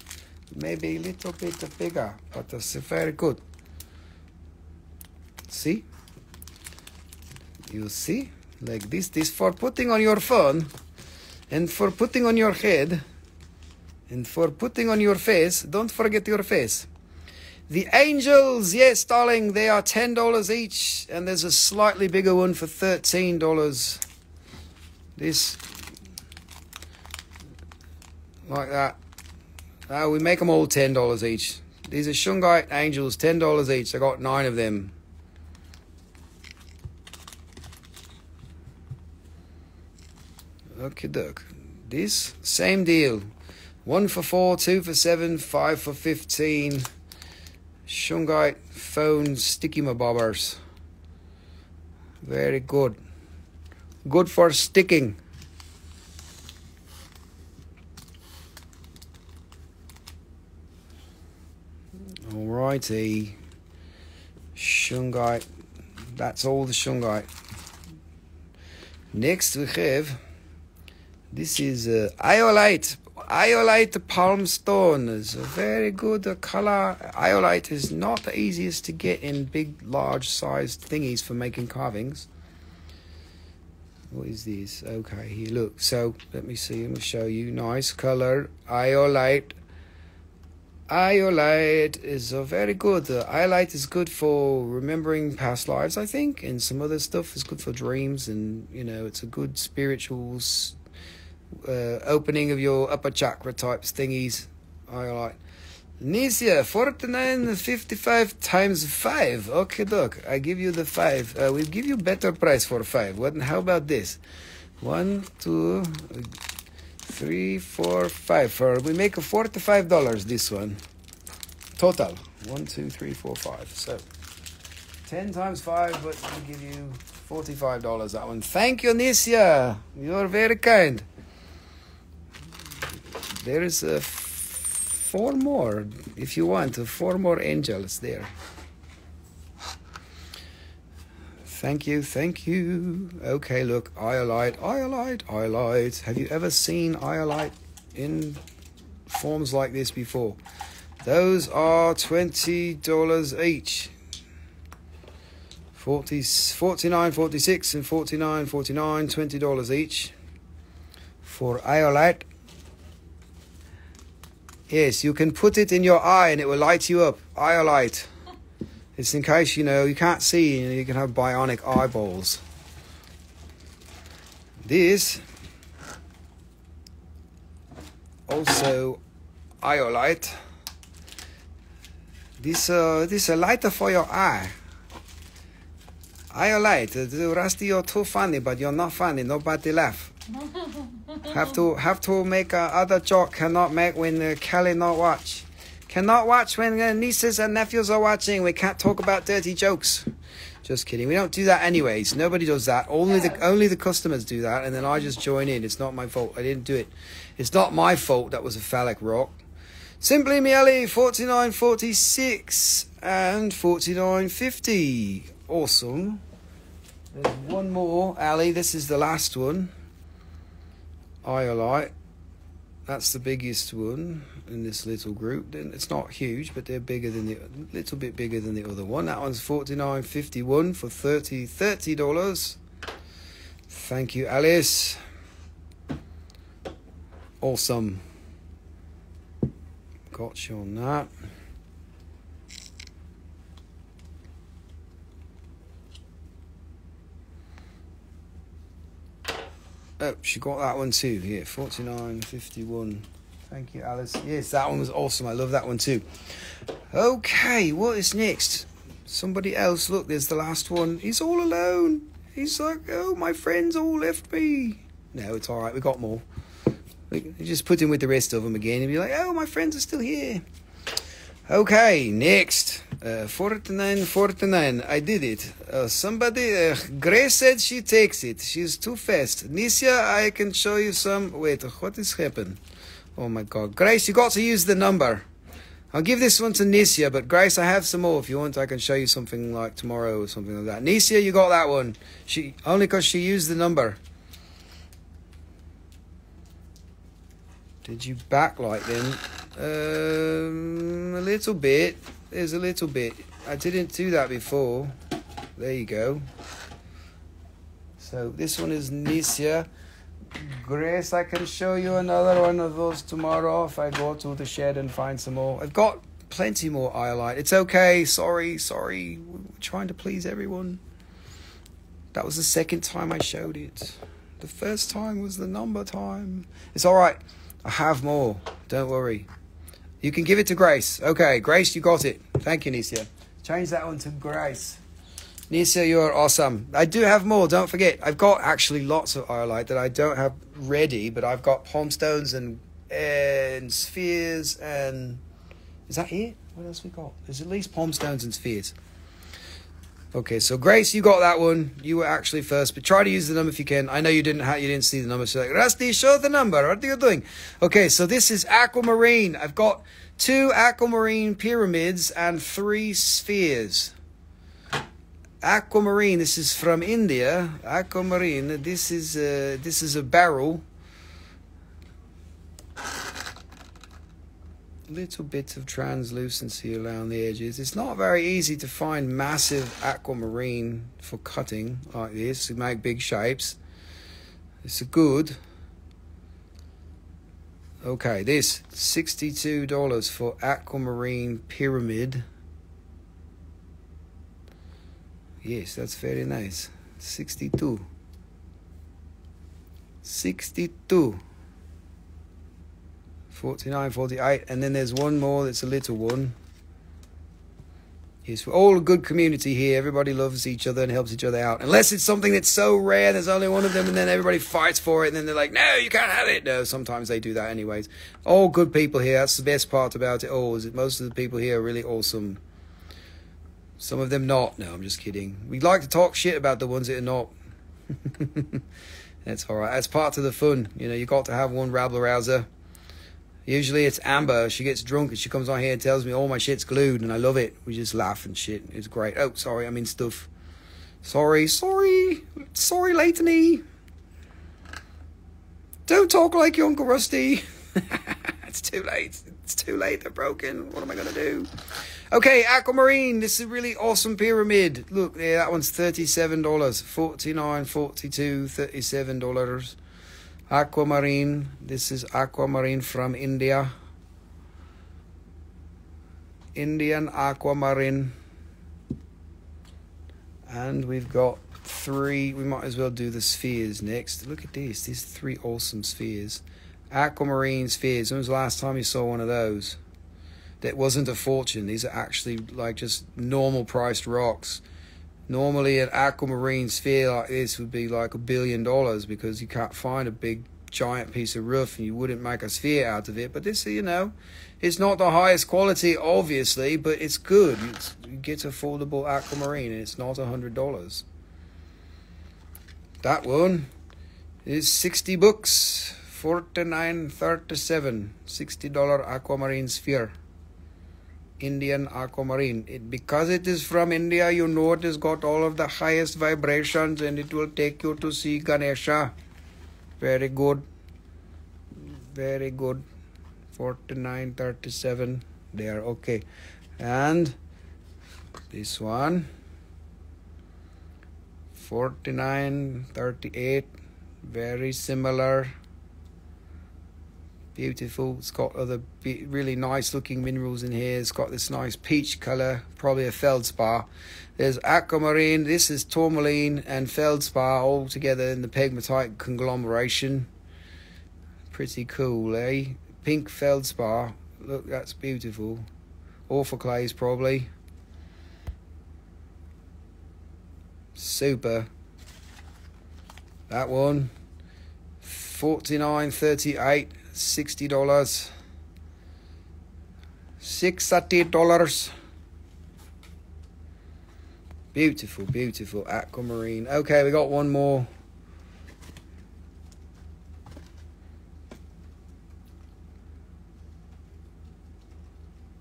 maybe a little bit bigger, but it's very good. See, you see, like this. This for putting on your phone, and for putting on your head. And for putting on your face, don't forget your face. The angels, yes, darling, they are ten dollars each. And there's a slightly bigger one for thirteen dollars. These like that. Uh, we make them all ten dollars each. These are Shungite angels, ten dollars each. I got nine of them. Okie doke. This, same deal. One for four, two for seven, five for fifteen. Shungite phone sticky mabobbers. Very good. Good for sticking. Alrighty. Shungite. That's all the Shungite. Next we have, this is uh, Iolite. Iolite palm stone is a very good uh, color. Iolite is not the easiest to get in big, large sized thingies for making carvings. What is this? Okay, here, look. So, let me see. Let me show you. Nice color. Iolite. Iolite is a very good. Uh, Iolite is good for remembering past lives, I think, and some other stuff. It's good for dreams, and, you know, it's a good spiritual uh, opening of your upper chakra types thingies. Iolite. Nisia, forty-nine fifty-five times five. Okay, doc, I give you the five. Uh, we'll give you better price for five. What? How about this? One, two, three, four, five. For, we make a forty-five dollars. This one, total. One, two, three, four, five. So, ten times five, but we give you forty-five dollars. That one. Thank you, Nisia. You're very kind. There is a. Four more, if you want, four more angels there. Thank you, thank you. Okay, look, Iolite, Iolite, Iolite. Have you ever seen Iolite in forms like this before? Those are twenty dollars each. forty-nine forty-six and forty-nine forty-nine, twenty dollars each for Iolite. Yes, you can put it in your eye and it will light you up. Iolite. It's in case, you know, you can't see and you can have bionic eyeballs. This. Also Iolite. This, uh, this is a lighter for your eye. Iolite. The Rusty, you're too funny, but you're not funny. Nobody laugh. have to have to make a other joke cannot make when uh, Kelly not watch cannot watch when uh, nieces and nephews are watching. We can't talk about dirty jokes. Just kidding, we don't do that anyways. Nobody does that. Only the only the customers do that, and then I just join in. It's not my fault. I didn't do it. It's not my fault. That was a phallic rock. Simply Mealy, forty-nine forty-six and forty-nine fifty. Awesome. There's one more, Ali. This is the last one. Iolite, that's the biggest one in this little group. Then it's not huge, but they're bigger than the little bit bigger than the other one. That one's forty-nine fifty-one for thirty dollars. Thank you, Alice. Awesome. Got you on that. Oh, she got that one too. Here, forty-nine fifty-one. Thank you, Alice. Yes, that one was awesome. I love that one too. Okay, what is next? Somebody else. Look, there's the last one. He's all alone. He's like, oh, my friends all left me. No, it's all right. We got more. We just put him with the rest of them again and be like, oh, my friends are still here. Okay, next. Uh, forty-nine forty-nine. I did it. Uh, somebody, uh, Grace said she takes it. She's too fast. Nisia, I can show you some. Wait, what is happened? Oh my God. Grace, you got to use the number. I'll give this one to Nisia, but Grace, I have some more. If you want, I can show you something like tomorrow or something like that. Nisia, you got that one. She only because she used the number. Did you backlight them? Um, a little bit. There's a little bit. I didn't do that before. There you go. So this one is Nisia. Grace, I can show you another one of those tomorrow if I go to the shed and find some more. I've got plenty more Iolite. It's okay. Sorry, sorry. We're trying to please everyone. That was the second time I showed it. The first time was the number time. It's all right. I have more. Don't worry. You can give it to Grace. Okay, Grace, you got it. Thank you, Nisia. Change that one to Grace. Nisia, you're awesome. I do have more. Don't forget. I've got actually lots of Iolite that I don't have ready, but I've got palm stones and, and spheres and... Is that it? What else we got? There's at least palm stones and spheres. Okay, so Grace, you got that one. You were actually first, but try to use the number if you can. I know you didn't ha you didn't see the number. So like, Rusty, show the number. What are you doing? Okay, so this is aquamarine. I've got two aquamarine pyramids and three spheres. Aquamarine. This is from India. Aquamarine. This is uh, this is a barrel. Little bits of translucency around the edges. It's not very easy to find massive aquamarine for cutting like this to make big shapes. It's a good. Okay, this sixty-two dollars for aquamarine pyramid. Yes, that's very nice. sixty-two. sixty-two. forty-nine, forty-eight, and then there's one more that's a little one. Yes, we're all a good community here. Everybody loves each other and helps each other out. Unless it's something that's so rare, there's only one of them, and then everybody fights for it, and then they're like, no, you can't have it. No, sometimes they do that anyways. All good people here. That's the best part about it all, is that most of the people here are really awesome. Some of them not. No, I'm just kidding. We like to talk shit about the ones that are not. That's all right. That's part of the fun. You know, you got to have one rabble-rouser. Usually it's Amber. She gets drunk and she comes on here and tells me all my shit's glued, and I love it. We just laugh and shit. It's great. Oh, sorry, I mean stuff. Sorry, sorry. Sorry, Leighton-y. Don't talk like your Uncle Rusty. It's too late. It's too late. They're broken. What am I going to do? Okay, aquamarine. This is a really awesome pyramid. Look, yeah, that one's thirty-seven dollars. forty-nine, forty-two, thirty-seven dollars. Aquamarine. This is aquamarine from India. Indian aquamarine. And we've got three. We might as well do the spheres next. Look at these. These three awesome spheres. Aquamarine spheres. When was the last time you saw one of those? That wasn't a fortune. These are actually like just normal priced rocks. Normally an aquamarine sphere like this would be like a billion dollars because you can't find a big giant piece of roof and you wouldn't make a sphere out of it. But this, you know, it's not the highest quality, obviously, but it's good. It's, you get affordable aquamarine and it's not a hundred dollars. That one is sixty bucks, forty-nine thirty-seven, sixty dollar aquamarine sphere. Indian aquamarine. It, because it is from India, you know it has got all of the highest vibrations and it will take you to see Ganesha. Very good. Very good. forty-nine thirty-seven there. Okay. And this one. forty-nine thirty-eight. Very similar. Beautiful. It's got other really nice looking minerals in here. It's got this nice peach color, probably a feldspar. There's aquamarine. This is tourmaline and feldspar all together in the pegmatite conglomeration. Pretty cool, eh? Pink feldspar. Look, that's beautiful. Orthoclase, probably. Super. That one. forty-nine thirty-eight. Sixty dollars, sixty dollars. Beautiful, beautiful aquamarine. Okay, we got one more.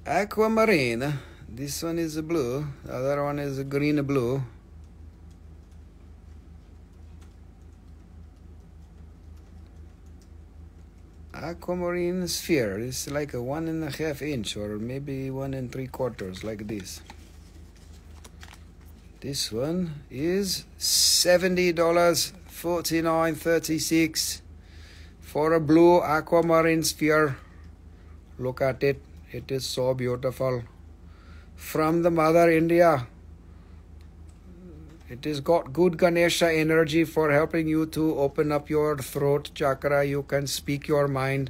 Aquamarine. This one is a blue. The other one is a green blue. Aquamarine sphere. It's like a one and a half inch or maybe one and three quarters like this. This one is seventy dollars, forty-nine thirty-six for a blue aquamarine sphere. Look at it. It is so beautiful. From the mother India. It has got good Ganesha energy for helping you to open up your throat chakra. You can speak your mind.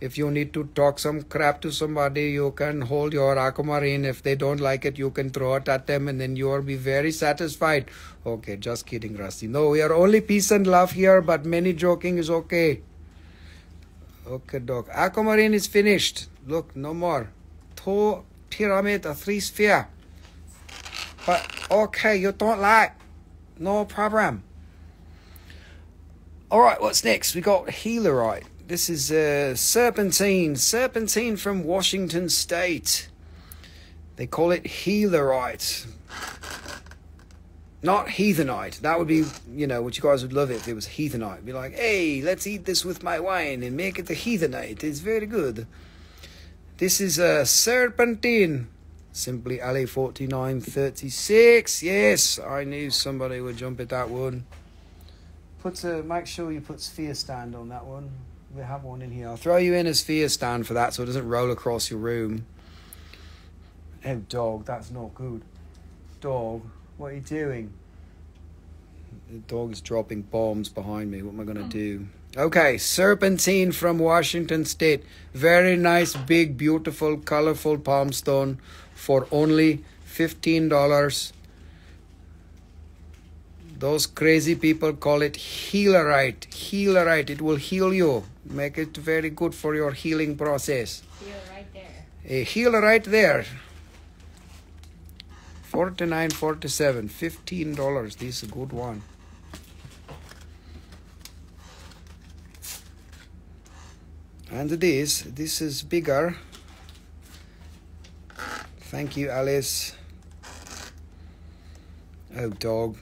If you need to talk some crap to somebody, you can hold your aquamarine. If they don't like it, you can throw it at them and then you'll be very satisfied. Okay, just kidding, Rusty. No, we are only peace and love here, but many joking is okay. Okay, Doc. Aquamarine is finished. Look, no more. Two pyramid, a three sphere. But, okay, you don't like. No problem. Alright, what's next? We got Healerite. This is uh, Serpentine. Serpentine from Washington State. They call it Healerite. Not Heathenite. That would be, you know, what you guys would love if it was Heathenite. Be like, hey, let's eat this with my wine and make it a Heathenite. It's very good. This is uh, Serpentine. Simply Alley forty-nine thirty-six. Yes, I knew somebody would jump at that one. Put a, make sure you put sphere stand on that one. We have one in here. I'll throw you in a sphere stand for that so it doesn't roll across your room. Oh, dog, that's not good. Dog, what are you doing? The dog is dropping bombs behind me. What am I going to do? Okay, Serpentine from Washington State. Very nice, big, beautiful, colorful palm stone for only fifteen dollars. Those crazy people call it healerite. Healerite, it will heal you. Make it very good for your healing process. Heal right there. A healer right there. forty-nine forty-seven, fifteen dollars. This is a good one. And this, this is bigger. Thank you, Alice. Oh, dog.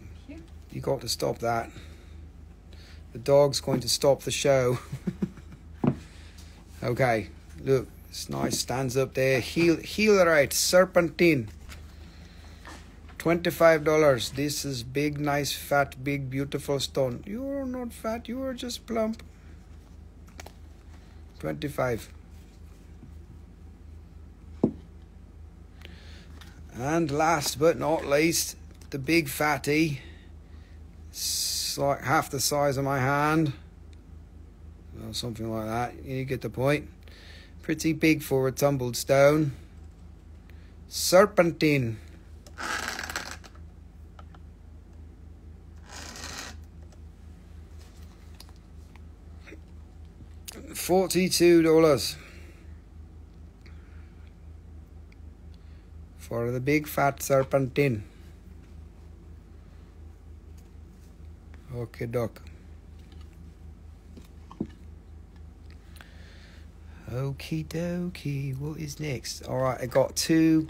You got to stop that. The dog's going to stop the show. Okay, look. It's nice. Stands up there. Heal, Healerite, Serpentine. twenty-five dollars. This is big, nice, fat, big, beautiful stone. You're not fat. You are just plump. twenty-five. And last but not least, the big fatty. It's like half the size of my hand or something like that. You get the point. Pretty big for a tumbled stone. Serpentine. forty-two dollars for the big fat serpentine. Okay, doc. Okie dokie. What is next? All right, I got two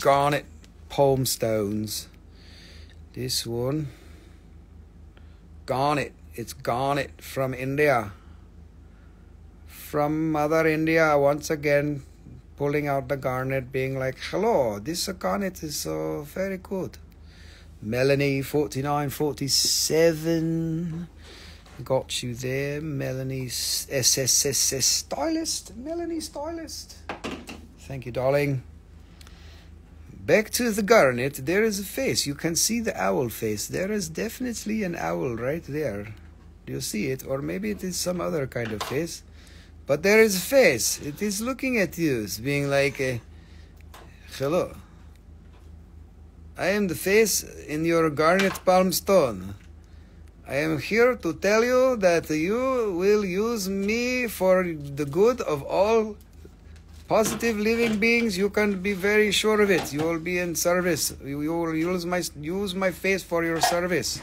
garnet palm stones. This one, garnet. It's garnet from India. From Mother India, once again, pulling out the garnet, being like, hello, this garnet is so very good. Melanie, forty-nine forty-seven. Got you there. Melanie Stylist. Melanie Stylist. Thank you, darling. Back to the garnet. There is a face. You can see the owl face. There is definitely an owl right there. Do you see it? Or maybe it is some other kind of face. But there is a face. It is looking at you. It's being like, a, hello. I am the face in your garnet palm stone. I am here to tell you that you will use me for the good of all positive living beings. You can be very sure of it. You will be in service. You will use my, use my face for your service.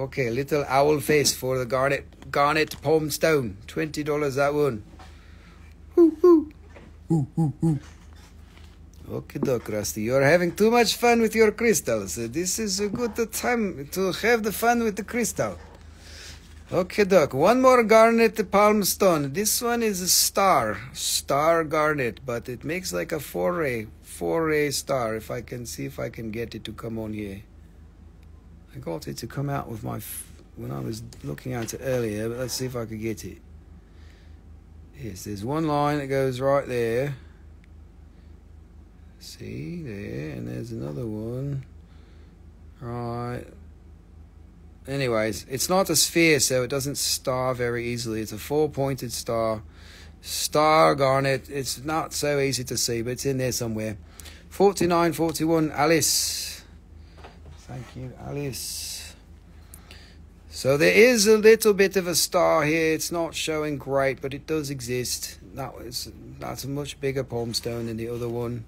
Okay, little owl face for the garnet, garnet palm stone. twenty dollars that one. Ooh, ooh. Ooh, ooh, ooh. Okay, Doc Rusty, you're having too much fun with your crystals. This is a good time to have the fun with the crystal. Okay, Doc, one more garnet palm stone. This one is a star, star garnet, but it makes like a four-ray, four-ray star. If I can see if I can get it to come on here. I got it to come out with my, f when I was looking at it earlier, but let's see if I could get it. Yes, there's one line that goes right there. See there, and there's another one Right. Anyways, it's not a sphere, so it doesn't star very easily. It's a four-pointed star. Star garnet. It's not so easy to see, but it's in there somewhere. forty-nine forty-one, Alice. Thank you, Alice. So there is a little bit of a star here. It's not showing great, but it does exist. That was, that's a much bigger palm stone than the other one.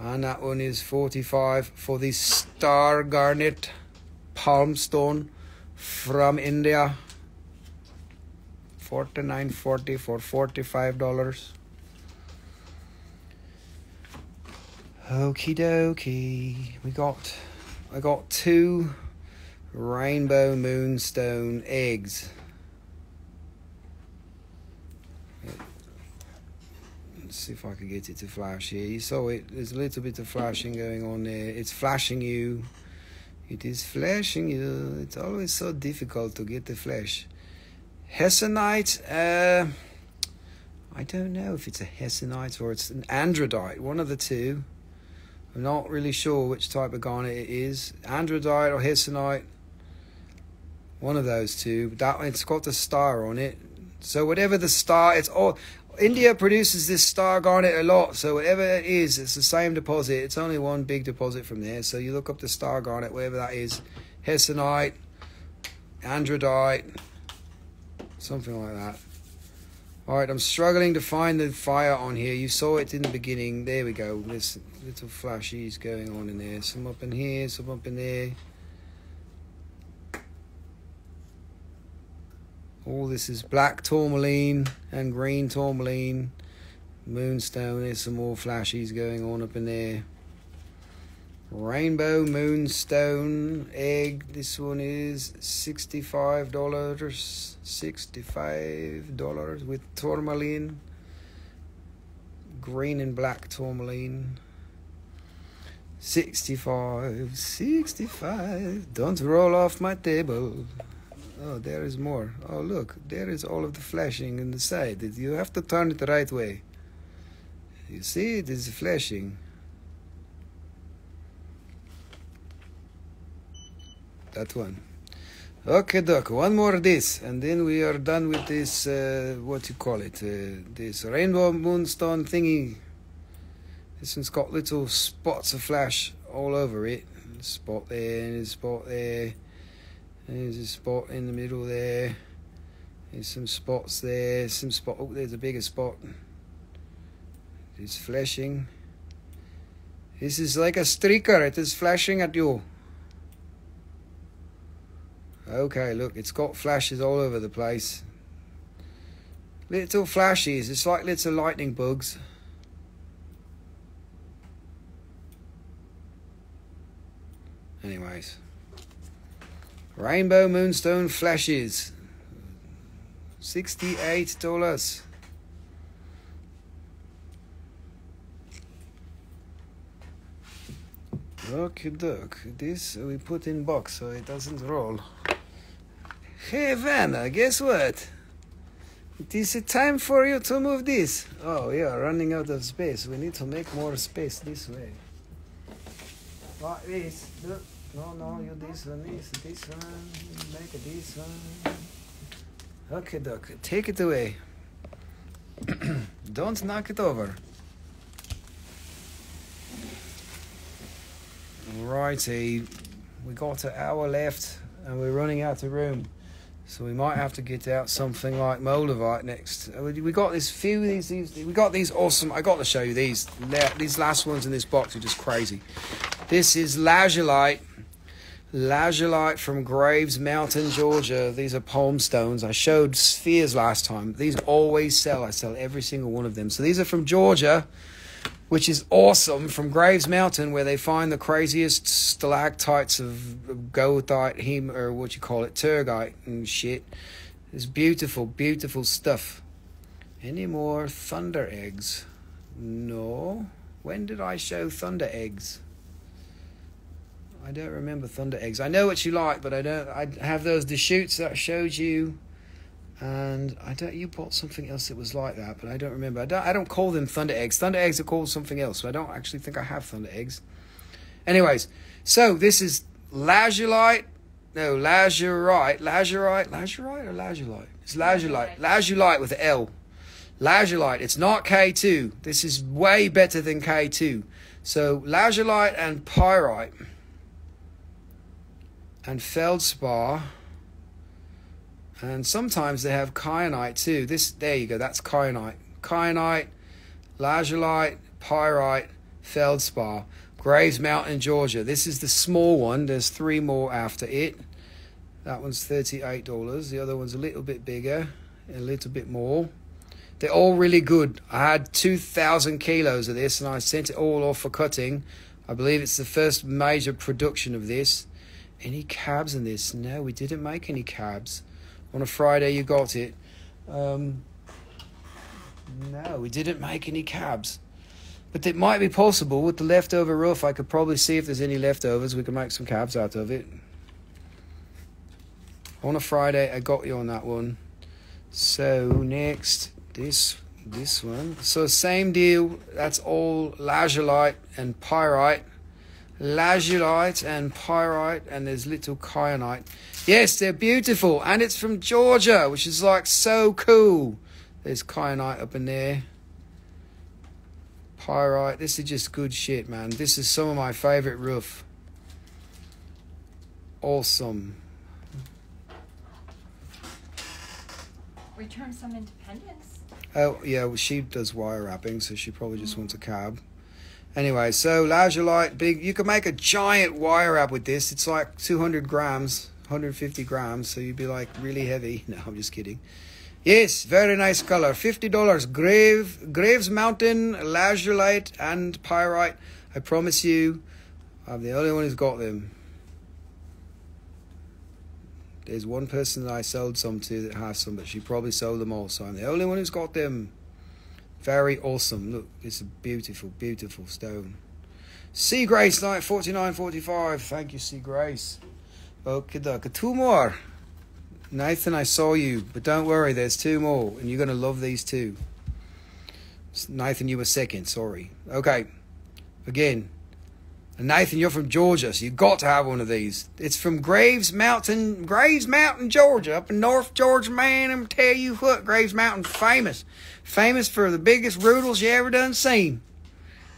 And that one is forty-five for the star garnet palm stone from India. forty-nine forty for forty-five dollars. Okie dokie. We got, I got two rainbow moonstone eggs. Let's see if I can get it to flash here. You saw it. There's a little bit of flashing going on there. It's flashing you. It is flashing you. It's always so difficult to get the flash. Hessonite. Uh, I don't know if it's a hessonite or it's an andradite. One of the two. I'm not really sure which type of garnet it is. Andradite or hessonite. One of those two. That one's got a star on it. So whatever the star, it's all. India produces this star garnet a lot, so whatever it is, it's the same deposit. It's only one big deposit from there, so you look up the star garnet, wherever that is. Hessonite, andradite, something like that. All right, I'm struggling to find the fire on here. You saw it in the beginning. There we go. There's little flashies going on in there. Some up in here, some up in there. All this is black tourmaline and green tourmaline. Moonstone, there's some more flashies going on up in there. Rainbow moonstone egg. This one is sixty-five dollars. sixty-five dollars with tourmaline. Green and black tourmaline. sixty-five, sixty-five. Don't roll off my table. Oh, there is more. Oh, look, there is all of the flashing in the side. You have to turn it the right way. You see, it is flashing. That one. Okay, doc, one more of this, and then we are done with this, uh, what you call it, uh, this rainbow moonstone thingy. This one's got little spots of flash all over it. Spot there, and spot there. There's a spot in the middle there. There's some spots there. Some spot. Oh, there's a bigger spot. It's flashing. This is like a streaker. It is flashing at you. Okay, look. It's got flashes all over the place. Little flashes. It's like little lightning bugs. Anyways. Rainbow moonstone flashes. sixty-eight dollars. Okie doke. This we put in box so it doesn't roll. Hey Vanna, guess what? It is time for you to move this. Oh, we are running out of space. We need to make more space this way. Like this. Look. No, no, you this one, this, this one, make it this one. Okay, doc, take it away. Don't knock it over. Righty, we got an hour left and we're running out of room. So we might have to get out something like Moldavite next. We got this few of these, these, we got these awesome, I got to show you these. These last ones in this box are just crazy. This is lazulite. Lazulite from Graves Mountain, Georgia. These are palm stones. I showed spheres last time. These always sell. I sell every single one of them. So these are from Georgia, which is awesome, from Graves Mountain, where they find the craziest stalactites of goethite, hem, or what you call it, turgite and shit. It's beautiful, beautiful stuff. Any more thunder eggs? No. When did I show thunder eggs? I don't remember thunder eggs. I know what you like, but I don't. I have those the shoots that I showed you, and I don't. You bought something else that was like that, but I don't remember. I don't. I don't call them thunder eggs. Thunder eggs are called something else. So I don't actually think I have thunder eggs. Anyways, so this is lazulite, no, lazurite, lazurite, lazurite or lazulite? It's lazulite, lazulite with L. Lazulite, it's not K two. This is way better than K two. So lazulite and pyrite and feldspar, and sometimes they have kyanite too. This, there you go, that's kyanite. Kyanite, lazulite, pyrite, feldspar. Graves Mountain, Georgia. This is the small one. There's three more after it. That one's thirty-eight dollars. The other one's a little bit bigger, a little bit more. They're all really good. I had two thousand kilos of this, and I sent it all off for cutting. I believe it's the first major production of this. Any cabs in this? No, we didn't make any cabs. On a Friday, you got it. Um, no, we didn't make any cabs. But it might be possible. With the leftover roof, I could probably see if there's any leftovers. We could make some cabs out of it. On a Friday, I got you on that one. So next... This, this one. So same deal. That's all lazulite and pyrite. Lazulite and pyrite, and there's little kyanite. Yes, they're beautiful, and it's from Georgia, which is like so cool. There's kyanite up in there. Pyrite. This is just good shit, man. This is some of my favorite roof. Awesome. Return some independence. Oh, yeah, well, she does wire wrapping, so she probably just mm. wants a cab. Anyway, so lazulite, big. You can make a giant wire wrap with this. It's like two hundred grams, one hundred fifty grams, so you'd be like really heavy. No, I'm just kidding. Yes, very nice color. fifty dollars. Grave, Graves Mountain, lazulite, and pyrite. I promise you, I'm the only one who's got them. There's one person that I sold some to that has some, but she probably sold them all. So I'm the only one who's got them. Very awesome. Look, it's a beautiful, beautiful stone. Sea Grace Night, forty-nine forty-five. Thank you, Sea Grace. Okay, dokie. Two more. Nathan, I saw you, but don't worry. There's two more, and you're going to love these two. Nathan, you were second. Sorry. Okay. Again. And Nathan, you're from Georgia, so you've got to have one of these. It's from Graves Mountain, Graves Mountain, Georgia, up in North Georgia, man. I'm tell you what, Graves Mountain, famous. Famous for the biggest roodles you ever done seen.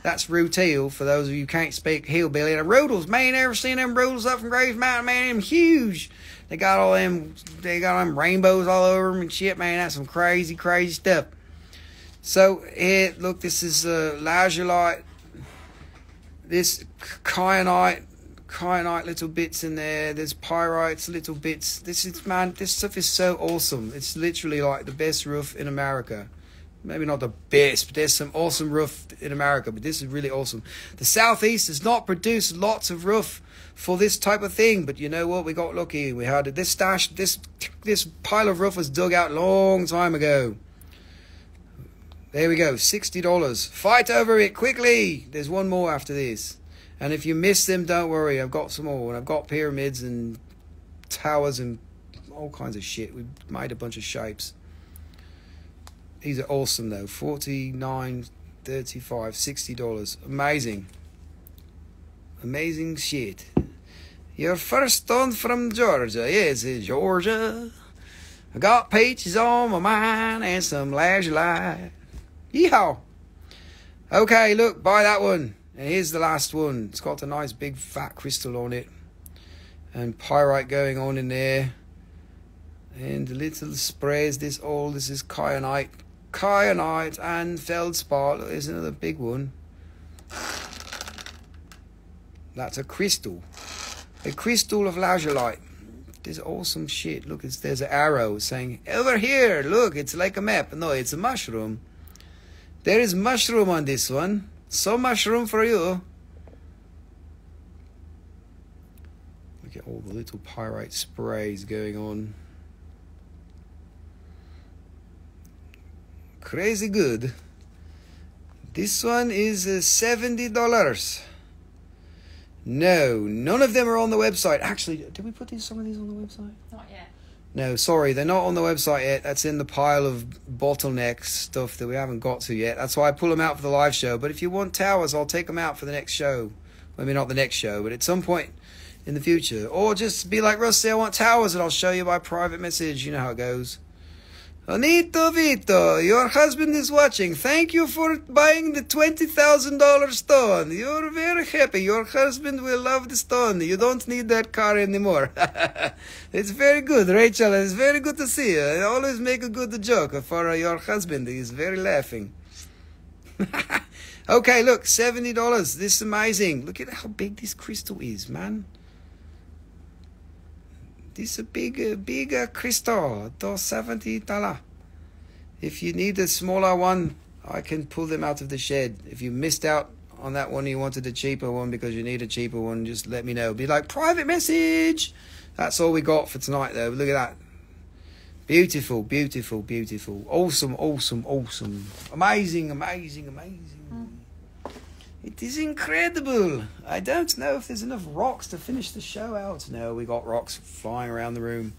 That's rutile, for those of you who can't speak hillbilly. And the roodles, man, ever seen them roodles up from Graves Mountain, man? Them huge. They got all them, they got all them rainbows all over them and shit, man. That's some crazy, crazy stuff. So, here, look, this is uh, lazulite. This kyanite, kyanite little bits in there. There's pyrites, little bits. This is, man, this stuff is so awesome. It's literally like the best roof in America. Maybe not the best, but there's some awesome roof in America. But this is really awesome. The Southeast does not produce lots of roof for this type of thing. But you know what? We got lucky. We had this stash. This this pile of roof was dug out long time ago. There we go, sixty dollars. Fight over it quickly. There's one more after this. And if you miss them, don't worry. I've got some more. And I've got pyramids and towers and all kinds of shit. We made a bunch of shapes. These are awesome, though. forty-nine dollars, thirty-five dollars, sixty dollars. Amazing. Amazing shit. Your first stone from Georgia. Yes, it's Georgia. I got peaches on my mind and some lazulite. Yeehaw. Okay, look, buy that one. And here's the last one. It's got a nice big fat crystal on it. And pyrite going on in there. And the little sprays, this all, this is kyanite. Kyanite and feldspar. Look, there's another big one. That's a crystal. A crystal of lazulite. This awesome shit. Look, it's, there's an arrow saying, over here, look, it's like a map. No, it's a mushroom. There is mushroom on this one. So mushroom for you. Look at all the little pyrite sprays going on. Crazy good. This one is seventy dollars. No, none of them are on the website. Actually, did we put these, some of these on the website? Not yet. No, sorry, they're not on the website yet. That's in the pile of bottleneck stuff that we haven't got to yet. That's why I pull them out for the live show. But if you want towers, I'll take them out for the next show. Maybe not the next show, but at some point in the future. Or just be like Rusty, I want towers and I'll show you by private message. You know how it goes. Anito Vito, your husband is watching. Thank you for buying the twenty thousand dollar stone. You're very happy. Your husband will love the stone. You don't need that car anymore. It's very good, Rachel. It's very good to see you. I always make a good joke for your husband. He's very laughing. Okay, look, seventy dollars. This is amazing. Look at how big this crystal is, man. This is a big, big uh, crystal, seventy dollars. If you need a smaller one, I can pull them out of the shed. If you missed out on that one, you wanted a cheaper one because you need a cheaper one, just let me know. Be like, private message. That's all we got for tonight, though. Look at that. Beautiful, beautiful, beautiful. Awesome, awesome, awesome. Amazing, amazing, amazing. Mm. It is incredible. I don't know if there's enough rocks to finish the show out. No, we got rocks flying around the room.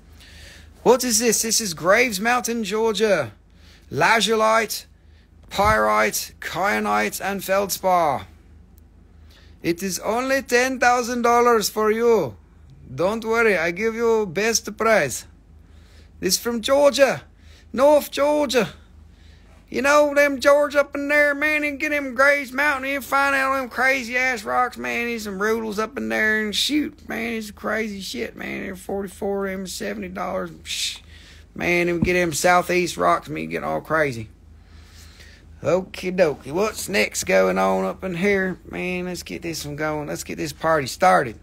What is this? This is Graves Mountain, Georgia. Lazulite, pyrite, kyanite, and feldspar. It is only ten thousand dollars for you. Don't worry, I give you best price. This is from Georgia, North Georgia. You know them George up in there, man, and get them Graves Mountain and find out them crazy ass rocks, man. There's some roodles up in there and shoot, man, it's crazy shit, man. They're forty-four of them, seventy dollars. Man, and get them southeast rocks, me get all crazy. Okie dokie. What's next going on up in here? Man, let's get this one going. Let's get this party started.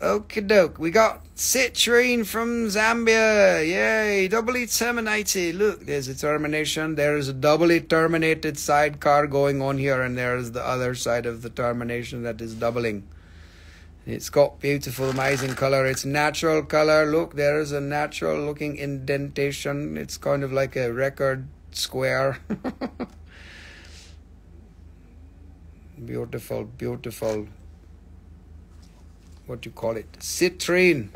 Okie doke. We got citrine from Zambia. Yay. Doubly terminated. Look, there's a termination. There is a doubly terminated sidecar going on here, and there is the other side of the termination that is doubling. It's got beautiful, amazing color. It's natural color. Look, there is a natural looking indentation. It's kind of like a record square. Beautiful, beautiful. What do you call it? Citrine,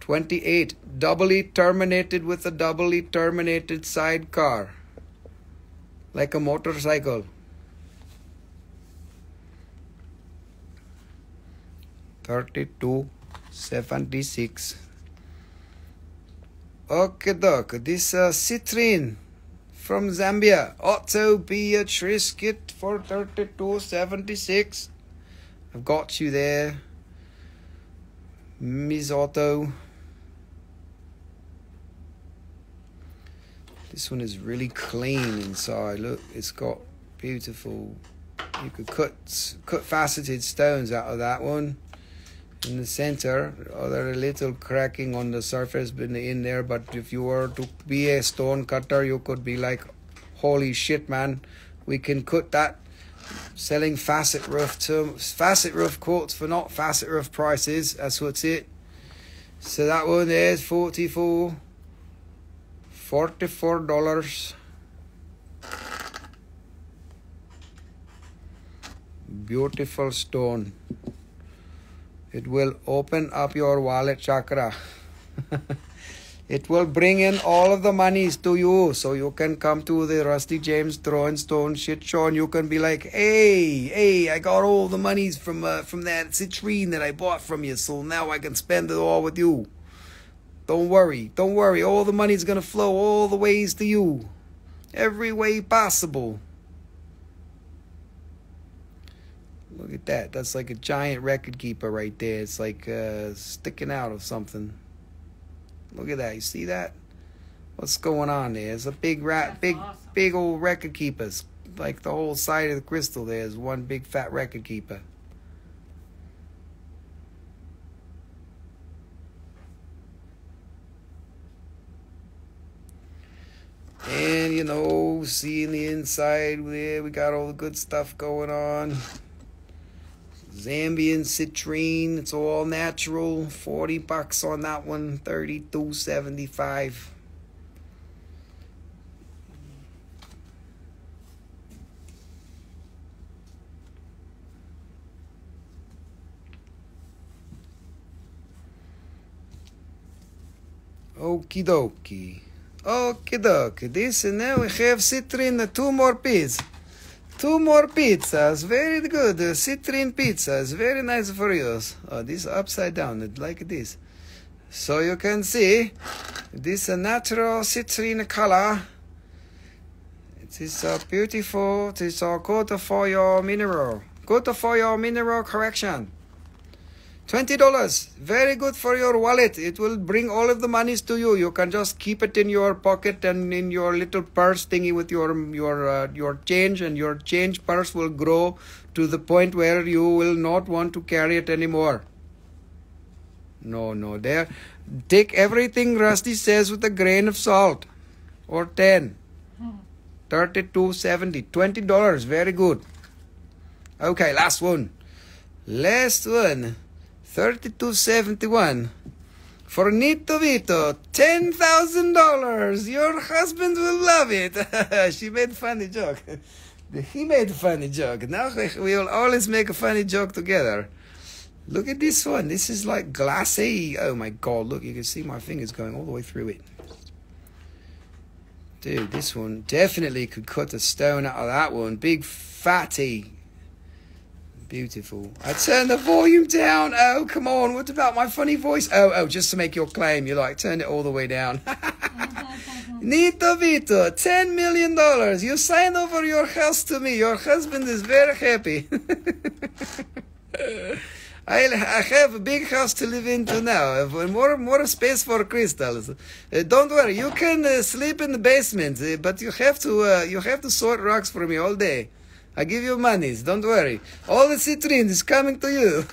twenty-eight, doubly terminated with a doubly terminated sidecar, like a motorcycle. Thirty-two, seventy-six. Okay, doc. This uh, citrine from Zambia. Otto Beatrice Kit for thirty-two, seventy-six. I've got you there. Miz Otto. This one is really clean inside. Look, it's got beautiful. You could cut cut faceted stones out of that one. In the center, other little cracking on the surface, but in there. But if you were to be a stone cutter, you could be like, holy shit, man! We can cut that. Selling facet roof to facet roof quartz for not facet roof prices. That's what's it. So that one there's forty-four, forty-four dollars. Beautiful stone. It will open up your wallet chakra. It will bring in all of the monies to you, so you can come to the Rusty James Throwin' Stone shit show, and you can be like, hey, hey, I got all the monies from uh, from that citrine that I bought from you, so now I can spend it all with you. Don't worry, don't worry, all the money's gonna flow all the ways to you. Every way possible. Look at that, that's like a giant record keeper right there. It's like uh, sticking out of something. Look at that, you see that? What's going on there? It's a big rat, big, awesome. Big old record keepers. Like the whole side of the crystal there is one big fat record keeper. And, you know, seeing the inside there, we got all the good stuff going on. Zambian citrine, it's all natural. forty bucks on that one, thirty-two seventy-five. Okie dokie. Okie dokie. This and now we have citrine, two more pieces. Two more pizzas, very good. Uh, citrine pizzas, very nice for you. Oh, this upside down, like this. So you can see, this uh, natural citrine color. It is uh, beautiful, it is uh, good for your mineral. Good for your mineral correction. twenty dollars, very good for your wallet. It will bring all of the monies to you. You can just keep it in your pocket and in your little purse thingy with your your uh, your change, and your change purse will grow to the point where you will not want to carry it anymore. No, no, there. Take everything Rusty says with a grain of salt, or ten, thirty-two, seventy, twenty dollars, very good. Okay, last one, last one. thirty-two seventy-one. For Nito Vito, ten thousand dollars. Your husband will love it. She made a funny joke. He made a funny joke. Now we will always make a funny joke together. Look at this one. This is like glassy. Oh my God, look, you can see my fingers going all the way through it. Dude, this one definitely could cut a stone out of that one. Big fatty. Beautiful. I turned the volume down. Oh, come on. What about my funny voice? Oh, oh, just to make your claim. You like, turned it all the way down. Nito Vito, ten million dollars. You signed over your house to me. Your husband is very happy. I have a big house to live into now. More, more space for crystals. Uh, don't worry. You can uh, sleep in the basement, uh, but you have to, uh, you have to sort rocks for me all day. I give you monies, don't worry. All the citrine is coming to you.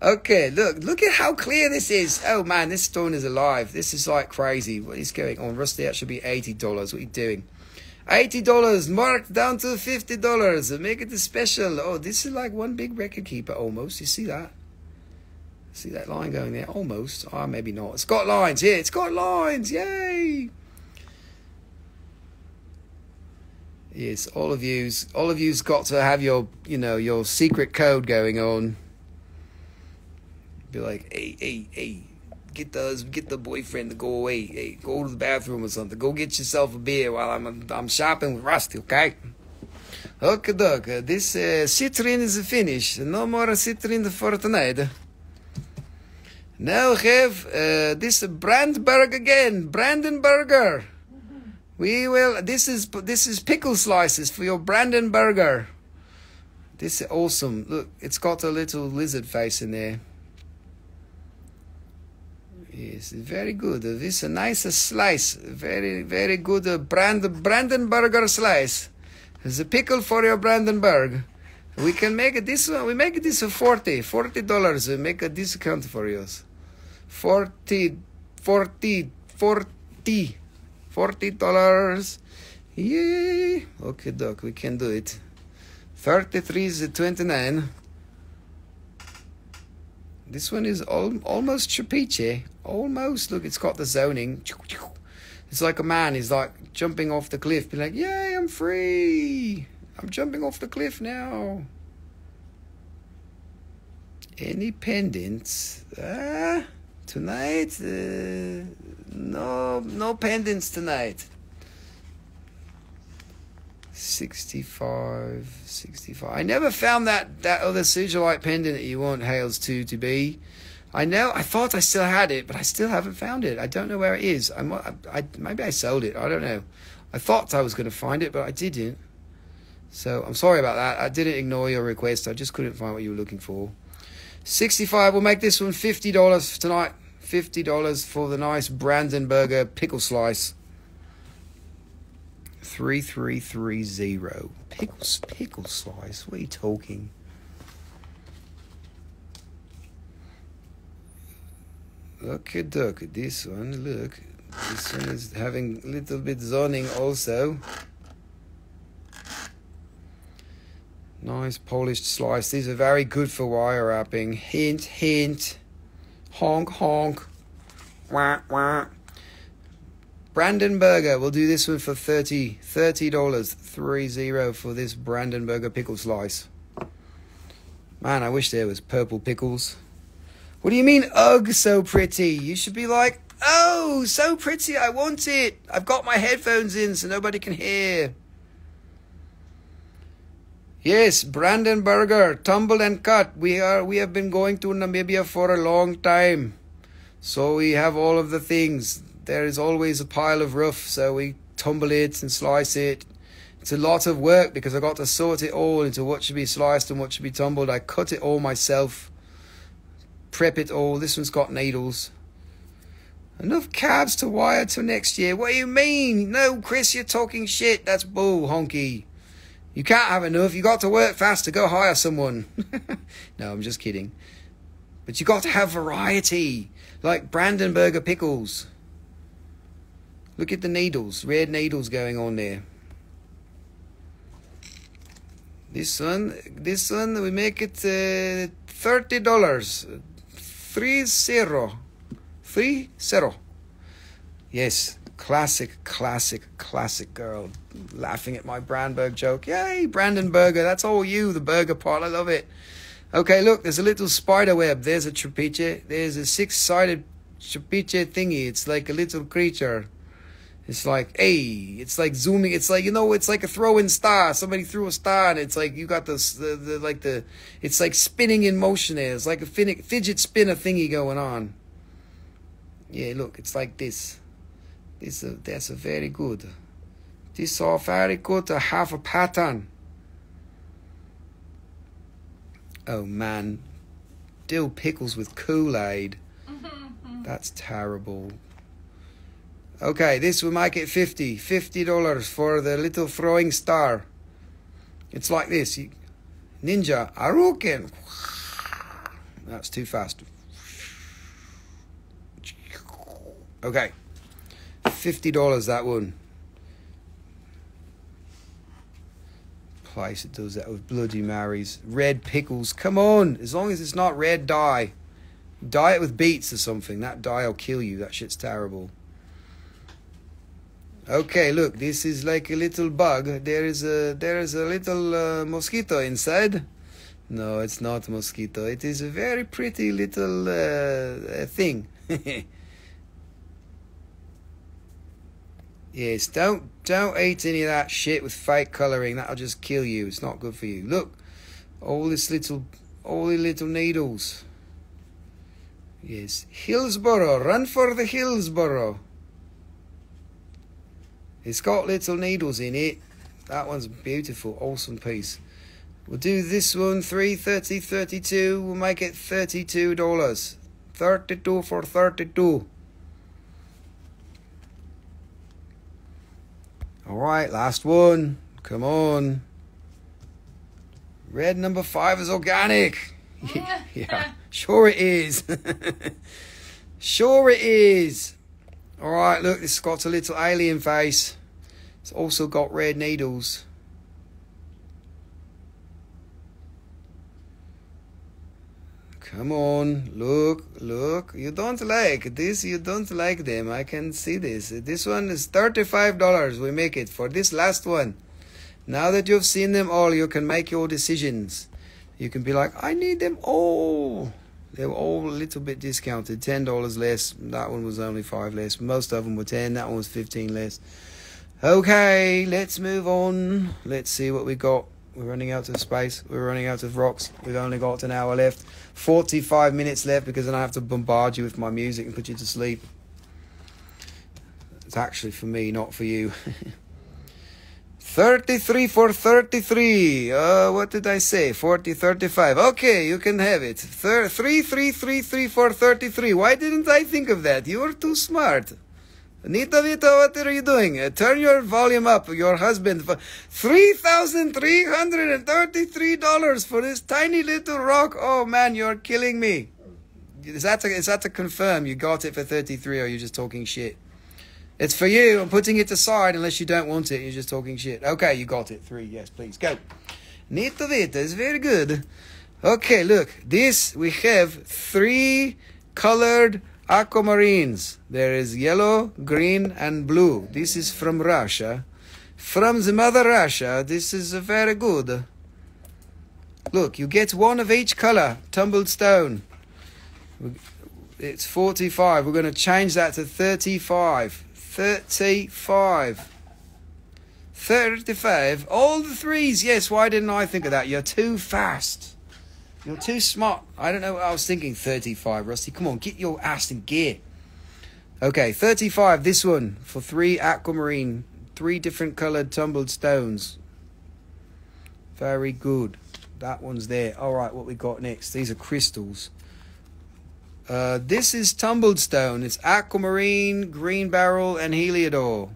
Okay, look, look at how clear this is. Oh man, this stone is alive. This is like crazy. What is going on? Rusty, that should be eighty dollars. What are you doing? eighty dollars, marked down to fifty dollars. Make it a special. Oh, this is like one big record keeper almost. You see that? See that line going there? Almost. Ah, oh, maybe not. It's got lines. Yeah, it's got lines. Yay! Yes, all of you's, all of you's got to have your, you know, your secret code going on. Be like, hey, hey, hey, get the, get the boyfriend to go away. Hey, go to the bathroom or something. Go get yourself a beer while I'm, I'm shopping with Rusty, okay? Okay, doc. This uh, citrine is finished. No more citrine for tonight. Now have uh, this Brandberg again, Brandenburger. We will, this is, this is pickle slices for your Brandenburger. This is awesome. Look, it's got a little lizard face in there. Yes, very good. This is a nice slice. Very, very good uh, Brand, Brandenburger slice. It's a pickle for your Brandenburg. We can make this one, we make this forty dollars. forty dollars, we make a discount for you. forty, forty, forty. Forty dollars, yay! Okay, doc, we can do it. Thirty-three is twenty-nine. This one is al almost chapiche. Almost. Look, it's got the zoning. It's like a man. He's like jumping off the cliff. Be like, yay! I'm free. I'm jumping off the cliff now. Any pendants? Ah, tonight. Uh, No, no pendants tonight. sixty-five, sixty-five. I never found that, that other Sujalite pendant that you want Hales to to be. I know, I thought I still had it, but I still haven't found it. I don't know where it is. I'm, I, I, maybe I sold it. I don't know. I thought I was going to find it, but I didn't. So I'm sorry about that. I didn't ignore your request. I just couldn't find what you were looking for. sixty-five. We'll make this one fifty dollars tonight. fifty dollars for the nice Brandenburger pickle slice. three three three zero. Pickles, pickle slice? What are you talking? Okay, look at this one. Look. This one is having a little bit zoning also. Nice polished slice. These are very good for wire wrapping. Hint, hint. Honk, honk. Wah, wah. Brandenburger. We'll do this one for thirty dollars. thirty dollars. three zero for this Brandenburger pickle slice. Man, I wish there was purple pickles. What do you mean, ugh, so pretty? You should be like, oh, so pretty, I want it. I've got my headphones in so nobody can hear. Yes, Brandenburger, tumble and cut. We are we have been going to Namibia for a long time. So we have all of the things. There is always a pile of rough, so we tumble it and slice it. It's a lot of work because I got to sort it all into what should be sliced and what should be tumbled. I cut it all myself, prep it all. This one's got needles. Enough calves to wire till next year. What do you mean? No, Chris, you're talking shit. That's bull, honky. You can't have enough. You got to work faster. Go hire someone. No, I'm just kidding. But you got to have variety, like Brandenburger pickles. Look at the needles, red needles going on there. This one, this one, we make it uh, thirty dollars, three zero, three zero. Yes, classic, classic, classic girl, laughing at my Brandberg joke. Yay, Brandenburger, that's all you, the burger part. I love it. Okay, look, there's a little spider web. There's a trapiche. There's a six-sided trapiche thingy. It's like a little creature. It's like, hey, it's like zooming. It's like, you know, it's like a throwing star. Somebody threw a star, and it's like you got this, the, the, like the, it's like spinning in motion there. It's like a fidget spinner thingy going on. Yeah, look, it's like this. This, uh, that's a very good. This are very good to have a pattern. Oh, man. Dill pickles with Kool-Aid. That's terrible. Okay, this will make it fifty. Fifty dollars for the little throwing star. It's like this. You, ninja Aruken. That's too fast. Okay. Fifty dollars that one. Place it does that with Bloody Marys. Red pickles. Come on. As long as it's not red dye. Dye it with beets or something. That dye will kill you. That shit's terrible. Okay, look, this is like a little bug. There is a there is a little uh, mosquito inside. No, it's not a mosquito. It is a very pretty little uh, thing. Yes, don't don't eat any of that shit with fake coloring. That'll just kill you. It's not good for you. Look, all this little all the little needles. Yes, Hillsborough, run for the Hillsborough. It's got little needles in it. That one's beautiful, awesome piece. We'll do this one, three, thirty, thirty-two. We'll make it thirty-two dollars. thirty-two for thirty-two. All right, last one. Come on. Red number five is organic. Yeah, yeah, sure it is. Sure it is. All right, look, this has got a little alien face. It's also got red needles. Come on, look, look. You don't like this. You don't like them. I can see this. This one is thirty-five dollars. We make it for this last one. Now that you've seen them all, you can make your decisions. You can be like, I need them all. They were all a little bit discounted, ten dollars less. That one was only five less. Most of them were ten. That one was fifteen less. Okay, let's move on. Let's see what we got. We're running out of space. We're running out of rocks. We've only got an hour left. forty-five minutes left because then I have to bombard you with my music and put you to sleep. It's actually for me, not for you. thirty-three for thirty-three. Uh, what did I say? forty, thirty-five. Okay, you can have it. Thir three, three, three, three for thirty-three. Why didn't I think of that? You were too smart. Nita Vita, what are you doing? Uh, turn your volume up. Your husband. three thousand three hundred thirty-three dollars for this tiny little rock. Oh, man, you're killing me. Is that to, is that to confirm you got it for thirty-three or you're just talking shit? It's for you. I'm putting it aside unless you don't want it. You're just talking shit. Okay, you got it. Three. Yes, please. Go. Nita Vita is very good. Okay, look. This, we have three colored aquamarines. There is yellow, green, and blue. This is from Russia. From the mother Russia. This is very good. Look, you get one of each color. Tumbled stone. It's forty-five. We're going to change that to thirty-five. Thirty-five. thirty-five. All the threes. Yes, why didn't I think of that? You're too fast. You're too smart. I don't know what I was thinking. thirty-five, Rusty. Come on, get your ass in gear. Okay, thirty-five. This one for three aquamarine. Three different coloured tumbled stones. Very good. That one's there. All right, what we got next? These are crystals. Uh, this is tumbled stone. It's aquamarine, green barrel, and heliodor.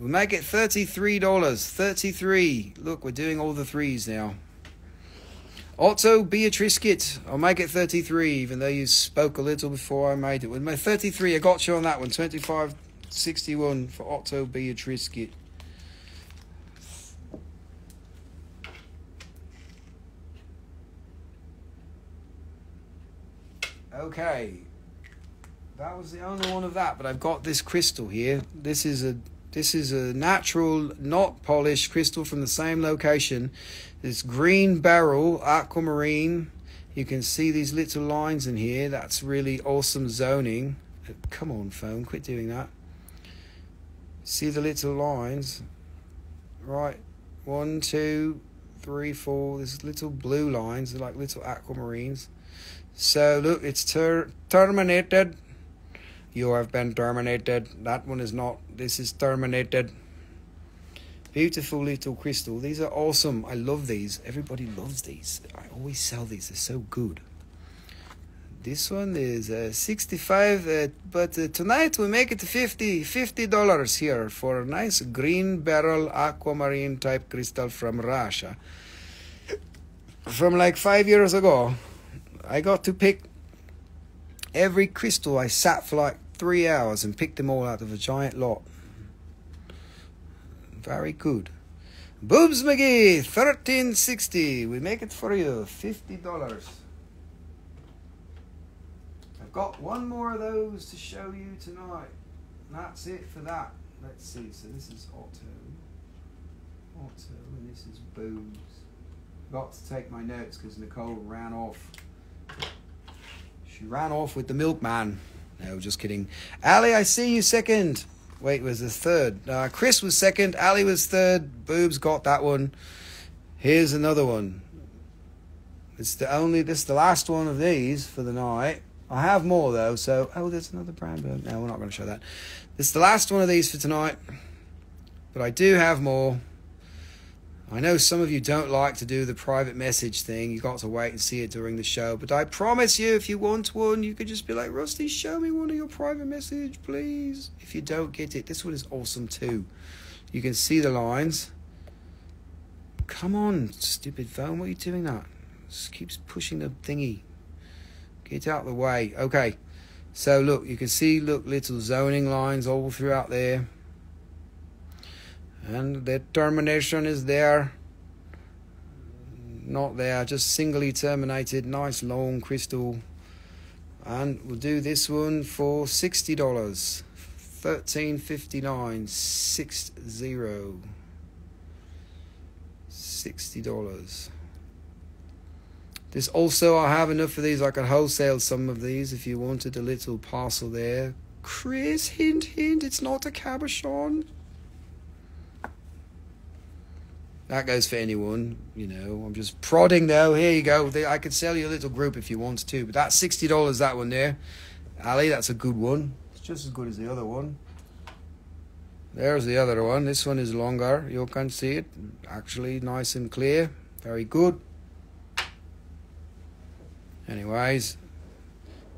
We make it thirty-three dollars. thirty-three. Look, we're doing all the threes now. Otto Beatrice Kit. I'll make it thirty-three, even though you spoke a little before I made it. With my thirty-three, I got you on that one. twenty-five sixty-one for Otto Beatrice Kit. Okay, that was the only one of that, but I've got this crystal here. This is a this is a natural, not polished crystal from the same location. This green barrel, aquamarine. You can see these little lines in here. That's really awesome zoning. Come on, phone, quit doing that. See the little lines? Right, one, two, three, four. These little blue lines, they're like little aquamarines. So look, it's ter terminated. You have been terminated. That one is not. This is terminated. Beautiful little crystal. These are awesome. I love these. Everybody loves these. I always sell these. They're so good. This one is uh, sixty-five, uh, but uh, tonight we make it fifty. fifty dollars here for a nice green barrel aquamarine type crystal from Russia. From like five years ago. I got to pick every crystal. I sat for like three hours and picked them all out of a giant lot. Very good. Boobs McGee, thirteen sixty. We make it for you, fifty dollars. I've got one more of those to show you tonight. And that's it for that. Let's see. So this is Otto. Otto, and this is Boobs. I've got to take my notes because Nicole ran off. She ran off with the milkman. No, just kidding. Ali, I see you second. Wait, was the third. Uh, Chris was second. Ali was third. Boobs got that one. Here's another one. It's the only. This is the last one of these for the night. I have more though. So oh, there's another Brandberg. No, we're not going to show that. This is the last one of these for tonight. But I do have more. I know some of you don't like to do the private message thing. You got to wait and see it during the show. But I promise you, if you want one, you could just be like, Rusty, show me one of your private message, please. If you don't get it, this one is awesome too. You can see the lines. Come on, stupid phone. What are you doing that? Just keeps pushing the thingy. Get out of the way. Okay. So, look, you can see, look, little zoning lines all throughout there. And the termination is there. Not there, just singly terminated. Nice long crystal. And we'll do this one for sixty dollars. Thirteen fifty nine six zero. Sixty dollars. This also, I have enough of these. I could wholesale some of these if you wanted a little parcel there. Chris, hint hint, it's not a cabochon. That goes for anyone, you know. I'm just prodding, though. Here you go. I could sell you a little group if you want to. But that's sixty dollars, that one there. Ali, that's a good one. It's just as good as the other one. There's the other one. This one is longer. You can see it. Actually, nice and clear. Very good. Anyways,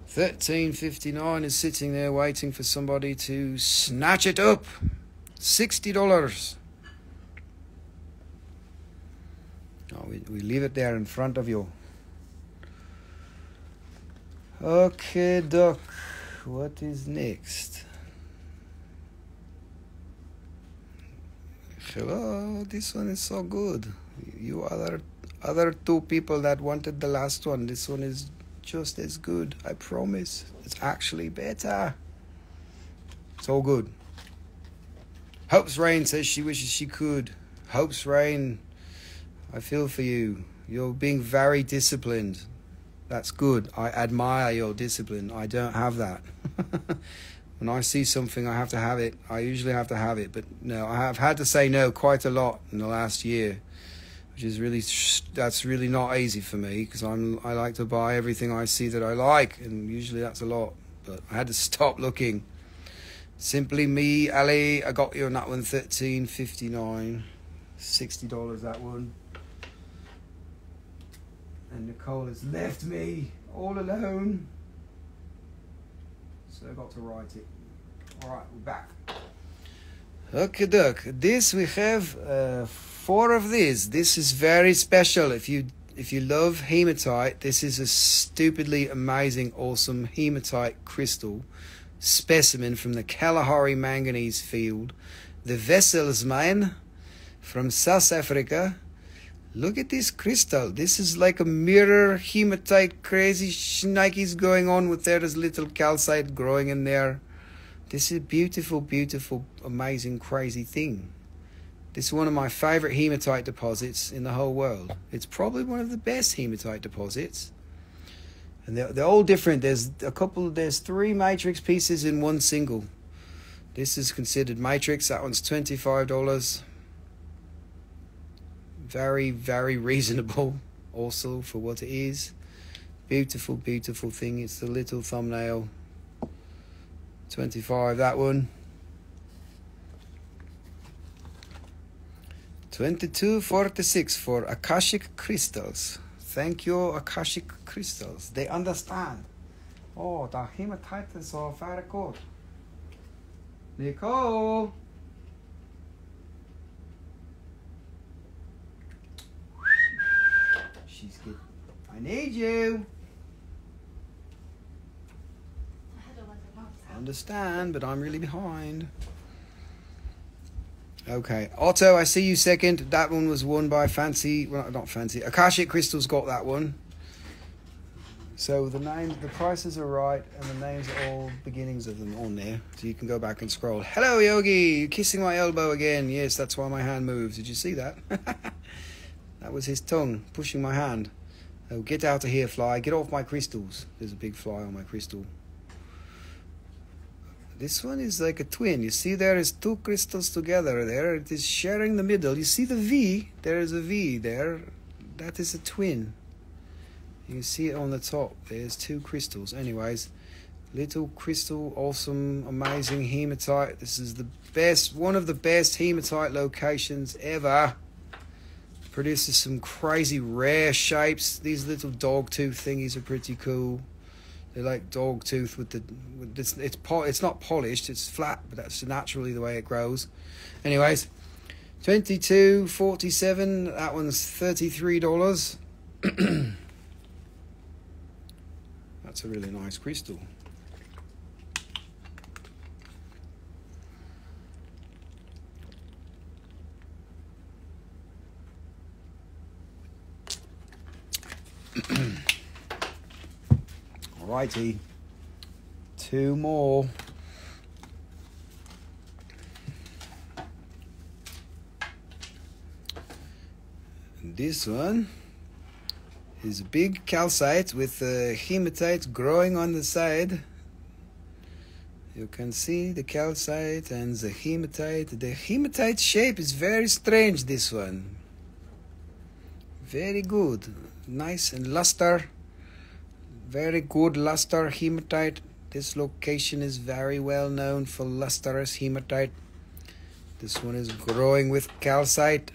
thirteen fifty-nine is sitting there waiting for somebody to snatch it up. sixty dollars. No, we, we leave it there in front of you. Okay, Doc. What is next? Hello, this one is so good. You other other two people that wanted the last one. This one is just as good. I promise. It's actually better. It's all good. Hopes Rain says she wishes she could. Hopes Rain. I feel for you. You're being very disciplined. That's good. I admire your discipline. I don't have that. When I see something, I have to have it. I usually have to have it. But no, I have had to say no quite a lot in the last year, which is really, that's really not easy for me, because I'm, I like to buy everything I see that I like, and usually that's a lot. But I had to stop looking. Simply Me, Ali, I got you on that one, thirteen fifty-nine, sixty dollars that one. And Nicole has left me all alone. So I got to write it. All right, we're back. Okay, duck. This we have uh, four of these. This is very special. If you if you love hematite, this is a stupidly amazing, awesome hematite crystal specimen from the Kalahari manganese field, the Wesselsmine from South Africa. Look at this crystal. This is like a mirror hematite, crazy shnikes going on with there. There's little calcite growing in there. This is a beautiful, beautiful, amazing, crazy thing. This is one of my favorite hematite deposits in the whole world. It's probably one of the best hematite deposits. And they're, they're all different. There's a couple, there's three matrix pieces in one single. This is considered matrix. That one's twenty-five dollars. Very, very reasonable also for what it is. Beautiful, beautiful thing. It's the little thumbnail. twenty-five, that one. twenty-two forty-six for Akashic Crystals. Thank you, Akashic Crystals. They understand. Oh, the hematites are very good. Nicole! She's good. I need you. I understand, but I'm really behind. Okay. Otto, I see you second. That one was won by Fancy. Well, not Fancy. Akashic Crystals got that one. So the name, the prices are right, and the names are all beginnings of them on there. So you can go back and scroll. Hello, Yogi. You're kissing my elbow again. Yes, that's why my hand moves. Did you see that? That was his tongue pushing my hand. Oh, get out of here, fly. Get off my crystals. There's a big fly on my crystal. This one is like a twin. You see there is two crystals together there. It is sharing the middle. You see the V? There is a V there. That is a twin. You can see it on the top. There's two crystals. Anyways, little crystal, awesome, amazing hematite. This is the best, one of the best hematite locations ever. Produces some crazy rare shapes. These little dog tooth thingies are pretty cool. They're like dog tooth with the with this, it's po it's not polished, it's flat, but that's naturally the way it grows. Anyways, twenty-two forty-seven, that one's thirty-three dollars. That's a really nice crystal. Alrighty, two more. And this one is big calcite with uh, hematite growing on the side. You can see the calcite and the hematite. The hematite shape is very strange, this one. Very good. Nice and luster, very good luster hematite. This location is very well known for lustrous hematite. This one is growing with calcite.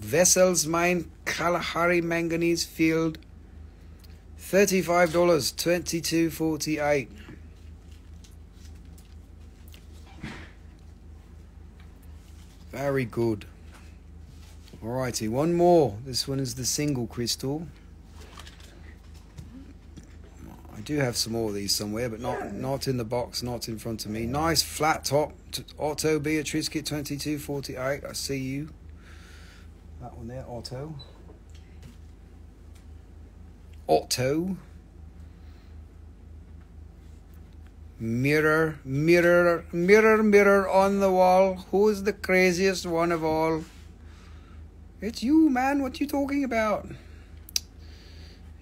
Wesselsmine, Kalahari manganese field, thirty-five dollars, twenty-two forty-eight. Very good. Alrighty, one more. This one is the single crystal. I do have some more of these somewhere, but not not in the box, not in front of me. Nice flat top. Otto Beatrice Kit twenty-two forty-eight. I see you. That one there, Otto. Otto. Mirror, mirror, mirror, mirror on the wall. Who is the craziest one of all? It's you, man. What are you talking about?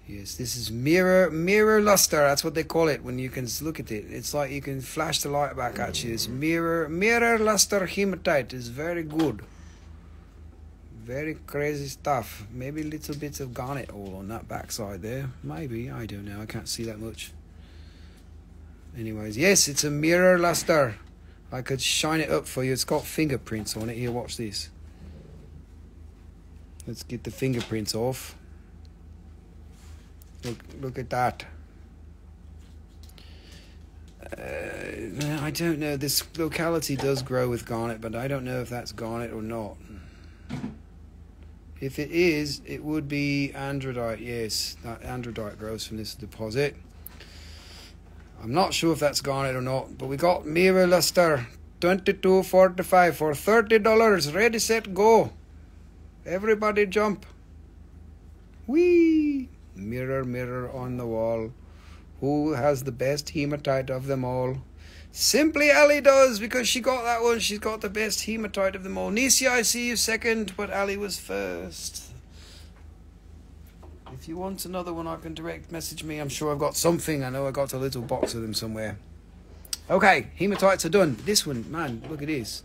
Yes, this is mirror mirror luster. That's what they call it when you can look at it. It's like you can flash the light back at you. It's mirror mirror luster hematite. It's very good. Very crazy stuff. Maybe little bits of garnet all on that backside there. Maybe, I don't know. I can't see that much. Anyways, yes, it's a mirror luster. I could shine it up for you. It's got fingerprints on it. Here, watch this. Let's get the fingerprints off. Look, look at that. Uh, I don't know. This locality does grow with garnet, but I don't know if that's garnet or not. If it is, it would be andradite. Yes, that andradite grows from this deposit. I'm not sure if that's garnet or not, but we got mirror luster twenty-two forty-five for thirty dollars. Ready, set, go. Everybody jump. Whee! Mirror, mirror on the wall. Who has the best hematite of them all? Simply Ali does, because she got that one. She's got the best hematite of them all. Nisia, I see you second, but Ali was first. If you want another one, I can direct message me. I'm sure I've got something. I know I got a little box of them somewhere. Okay, hematites are done. This one, man, look at this.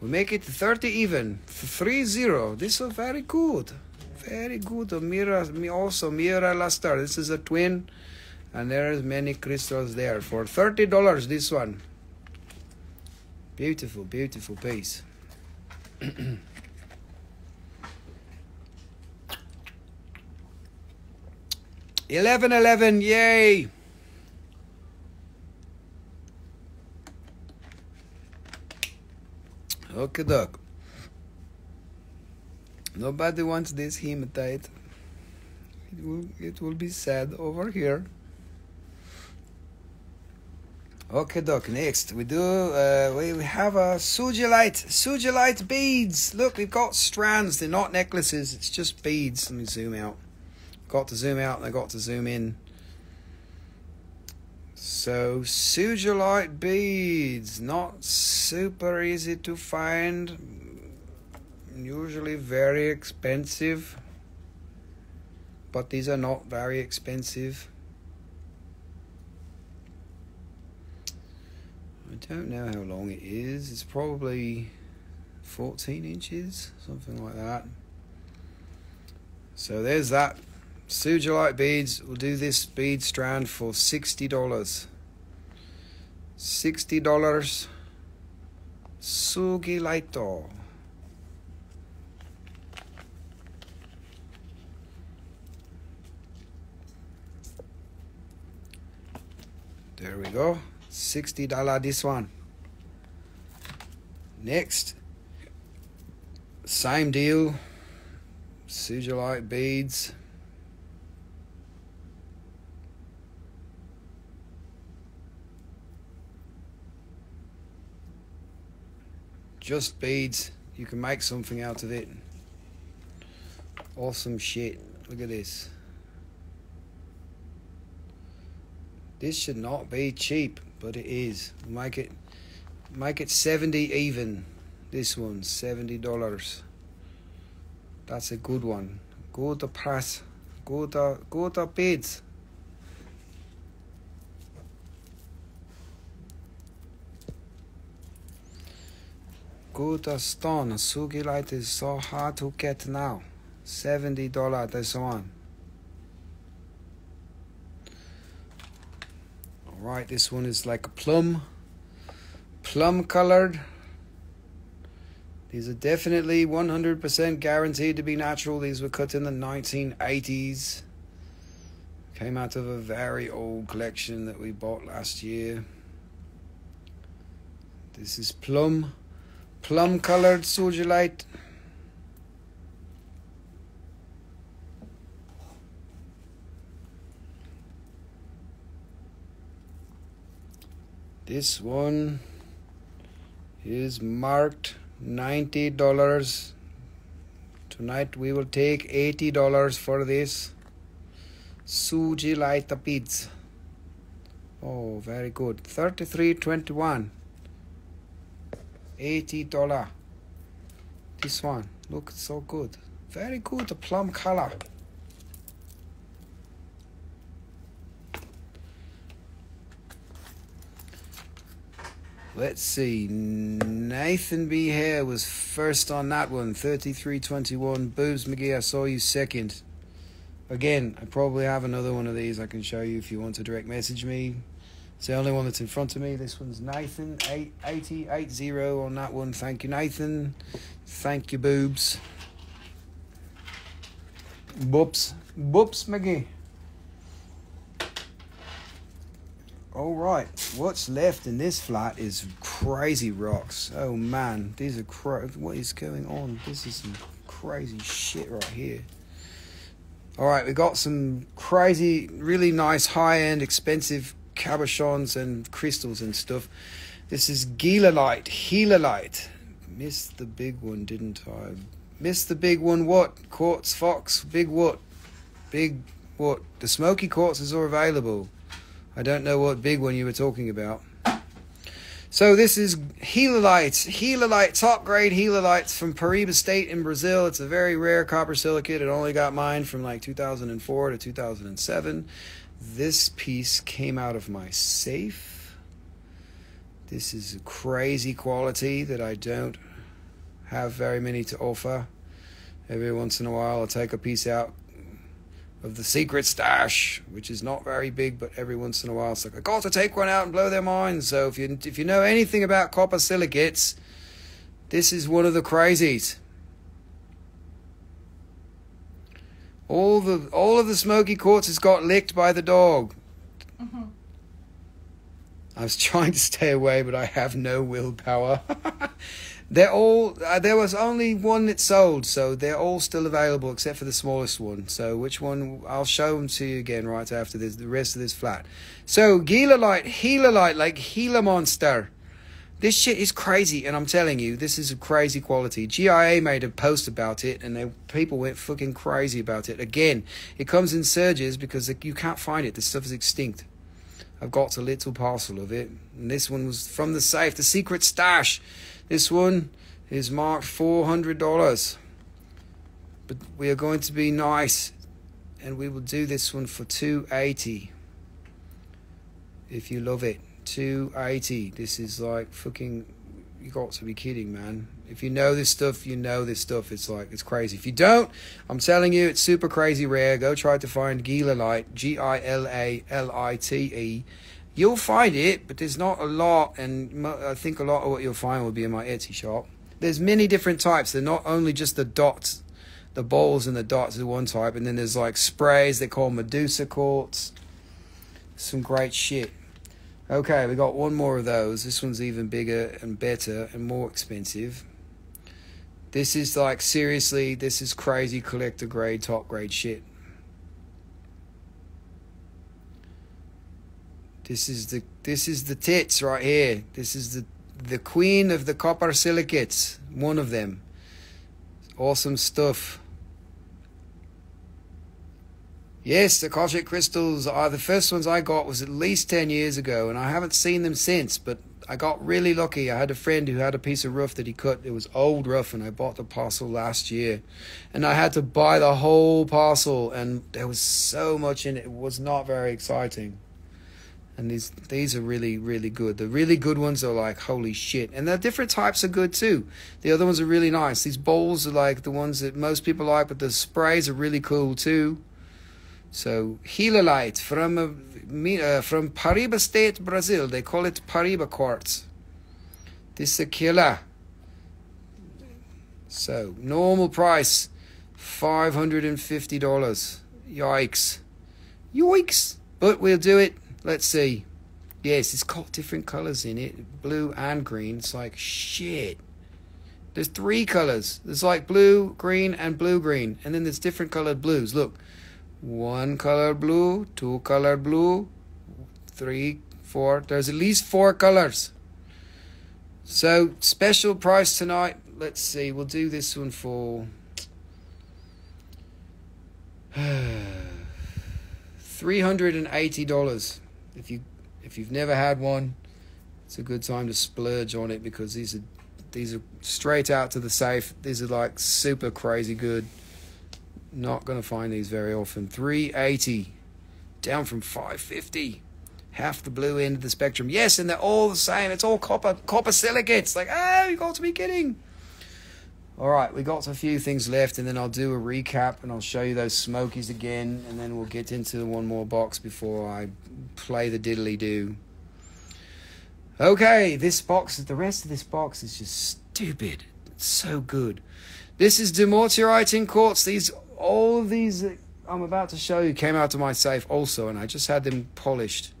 We make it thirty even, three zero. This is very good, very good. Mira, also Mira Lastar. This is a twin, and there is many crystals there for thirty dollars. This one, beautiful, beautiful piece. Eleven, eleven, yay! Okay, doc. Nobody wants this hematite. It will, it will be sad over here. Okay, doc. Next, we do. Uh, we, we have a sugilite, sugilite beads. Look, we've got strands. They're not necklaces. It's just beads. Let me zoom out. Got to zoom out, and I got to zoom in. So, sugilite beads, not super easy to find, usually very expensive, but these are not very expensive. I don't know how long it is, it's probably fourteen inches, something like that. So there's that. Sugilite beads, we'll do this bead strand for sixty dollars. sixty dollars. Sugilite. There we go. sixty dollars this one. Next. Same deal. Sugilite beads. Just beads. You can make something out of it. Awesome shit. Look at this. This should not be cheap, but it is. Make it, make it seventy even. This one, seventy dollars. That's a good one. Good price. Good, good beads. Good stone, sugilite is so hard to get now. seventy dollars this one. Alright, this one is like a plum. Plum colored. These are definitely one hundred percent guaranteed to be natural. These were cut in the nineteen eighties. Came out of a very old collection that we bought last year. This is plum. Plum colored sugilite. This one is marked ninety dollars. Tonight we will take eighty dollars for this sugilite beads. Oh, very good. thirty-three twenty-one. eighty dollars. This one looks so good. Very good plum color. Let's see. Nathan B. Hare was first on that one. thirty-three twenty-one. Boobs McGee, I saw you second. Again, I probably have another one of these I can show you if you want to direct message me. It's the only one that's in front of me. This one's Nathan. eight eighty eighty on that one. Thank you, Nathan. Thank you, Boobs. Boops. Boops McGee. All right, what's left in this flat is crazy rocks. Oh man, these are crazy. What is going on? This is some crazy shit right here. All right, we got some crazy, really nice, high-end, expensive cabochons and crystals and stuff. This is Gilalite, Helalite. Missed the big one, didn't I? Missed the big one, what? Quartz Fox, big what? Big what? The smoky quartzes are available. I don't know what big one you were talking about. So this is Helalite, Helalite, top grade Helalite from Pariba State in Brazil. It's a very rare copper silicate. It only got mine from like two thousand four to two thousand seven. This piece came out of my safe. This is a crazy quality that I don't have very many to offer. Every once in a while I'll take a piece out of the secret stash, which is not very big, but every once in a while it's like, I got to take one out and blow their minds. So if you if you know anything about copper silicates, this is one of the crazies. All the all of the smoky quartzes got licked by the dog. Mm-hmm. I was trying to stay away, but I have no willpower. They're all, uh, there was only one that sold, so they're all still available except for the smallest one. So which one, I'll show them to you again right after this, the rest of this flat. So Gilalite, Helalite, like Gila Monster. This shit is crazy, and I'm telling you, this is a crazy quality. G I A made a post about it, and they, people went fucking crazy about it. Again, it comes in surges because you can't find it. This stuff is extinct. I've got a little parcel of it, and this one was from the safe, the secret stash. This one is marked four hundred dollars, but we are going to be nice, and we will do this one for two eighty. If you love it, two eighty. This is like fucking, you got to be kidding, man. If you know this stuff, you know this stuff. It's like, it's crazy. If you don't, I'm telling you, it's super crazy rare. Go try to find Gilalite, G I L A L I T E. You'll find it, but there's not a lot, and I think a lot of what you'll find will be in my Etsy shop. There's many different types. They're not only just the dots, the balls and the dots is one type, and then there's like sprays. They call Medusa quartz. Some great shit. Okay, we got one more of those. This one's even bigger and better and more expensive. This is like, seriously, this is crazy collector grade, top grade shit. This is the this is the tits right here. This is the the queen of the copper silicates, one of them. Awesome stuff. Yes, the Akashic crystals are the first ones I got was at least ten years ago, and I haven't seen them since, but I got really lucky. I had a friend who had a piece of rough that he cut. It was old rough, and I bought the parcel last year, and I had to buy the whole parcel, and there was so much in it. It was not very exciting. And these these are really, really good. The really good ones are like, holy shit. And the different types are good too. The other ones are really nice. These balls are like the ones that most people like, but the sprays are really cool too. So, Helalite from, uh, from Pariba State, Brazil. They call it Pariba quartz. This is a killer. So, normal price, five hundred fifty dollars. Yikes. Yikes. But we'll do it. Let's see. Yes, it's got different colors in it. Blue and green. It's like, shit. There's three colors. There's like blue, green, and blue-green. And then there's different colored blues. Look. One color blue, two color blue, three, four. There's at least four colors. So special price tonight. Let's see. We'll do this one for three hundred and eighty dollars. If you if you've never had one, it's a good time to splurge on it because these are these are straight out to the safe. These are like super crazy good. Not going to find these very often. three eighty down from five fifty. half the blue end of the spectrum. Yes, and they're all the same. It's all copper, copper silicates. Like, oh, you got to be kidding. All right, we got a few things left, and then I'll do a recap, and I'll show you those smokies again, and then we'll get into one more box before I play the diddly-do. Okay, this box, the rest of this box is just stupid. It's so good. This is demortierite in quartz. These, all of these that I'm about to show you came out of my safe also, and I just had them polished.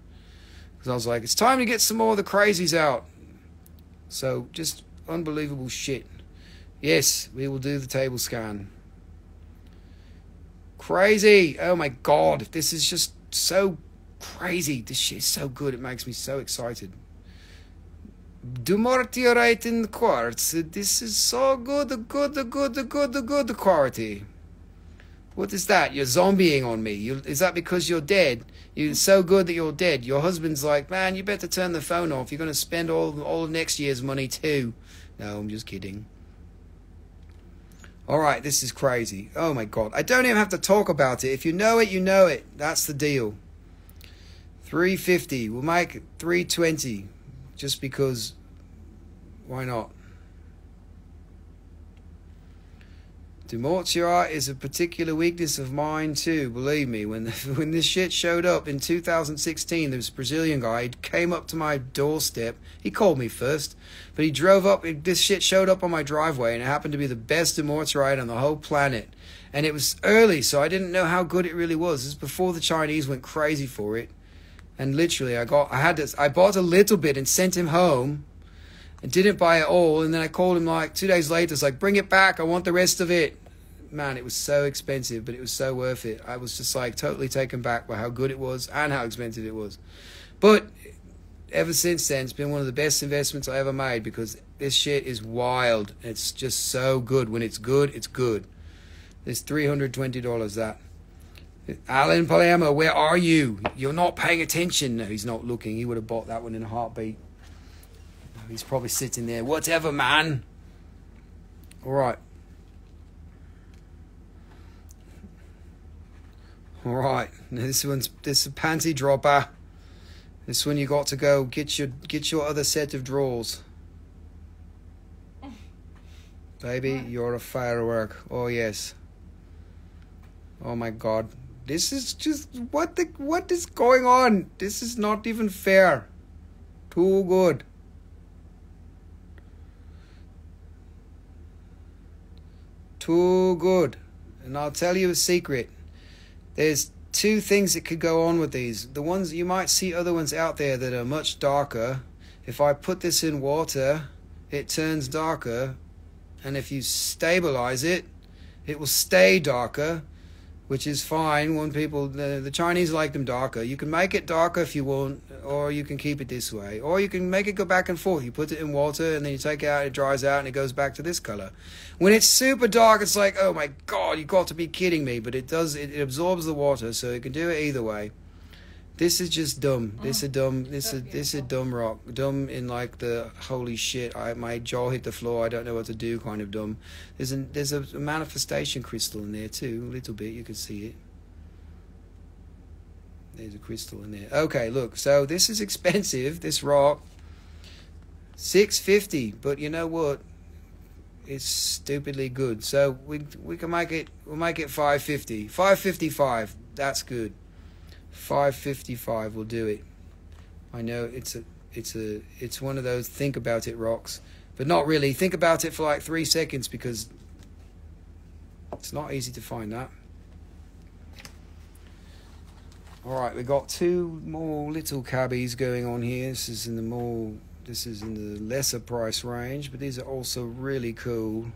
Because I was like, it's time to get some more of the crazies out. So, just unbelievable shit. Yes, we will do the table scan. Crazy. Oh my God. This is just so crazy. This shit is so good. It makes me so excited. Demortierite in quartz. This is so good. The good, the good, the good, the good quality. What is that? You're zombieing on me. You, is that because you're dead? You're so good that you're dead. Your husband's like, man, you better turn the phone off. You're going to spend all, all next year's money too. No, I'm just kidding. All right, this is crazy. Oh, my God. I don't even have to talk about it. If you know it, you know it. That's the deal. three fifty. We'll make three twenty just because why not? Demortierite is a particular weakness of mine, too. Believe me, when, the, when this shit showed up in two thousand sixteen, there was a Brazilian guy. He came up to my doorstep. He called me first. But he drove up, this shit showed up on my driveway, and it happened to be the best demortierite on the whole planet. And it was early, so I didn't know how good it really was. This was before the Chinese went crazy for it. And literally, I got, I had this, I bought a little bit and sent him home. And didn't buy it all. And then I called him like two days later. It's like, bring it back. I want the rest of it. Man, it was so expensive, but it was so worth it. I was just like totally taken back by how good it was and how expensive it was. But ever since then, it's been one of the best investments I ever made because this shit is wild. It's just so good. When it's good, it's good. There's three hundred twenty dollars that. Alan Palermo, where are you? You're not paying attention. No, he's not looking. He would have bought that one in a heartbeat. He's probably sitting there. Whatever, man. All right. All right. Now this one's this is a panty dropper. This one you got to go get your get your other set of drawers. Baby, you're a firework. Oh yes. Oh my God. This is just what the what is going on? This is not even fair. Too good. Too good. And I'll tell you a secret. There's two things that could go on with these. The ones you might see other ones out there that are much darker. If I put this in water, it turns darker. And if you stabilize it, it will stay darker, which is fine when people, the, the Chinese like them darker. You can make it darker if you want, or you can keep it this way. Or you can make it go back and forth. You put it in water, and then you take it out, it dries out, and it goes back to this color. When it's super dark, it's like, oh my God, you got to be kidding me. But it does, it, it absorbs the water, so you can do it either way. This is just dumb. Oh, this is dumb. This is this is dumb rock. Dumb in like the holy shit. I my jaw hit the floor. I don't know what to do. Kind of dumb. There's an there's a manifestation crystal in there too. A little bit. You can see it. There's a crystal in there. Okay, look. So this is expensive. This rock. Six fifty. But you know what? It's stupidly good. So we we can make it. We'll make it five fifty. Five fifty five. That's good. five fifty-five will do it. I know it's a it's a it's one of those think about it rocks, but not really. Think about it for like three seconds because it's not easy to find that. All right, we got two more little cabbies going on here. This is in the more this is in the lesser price range, but these are also really cool.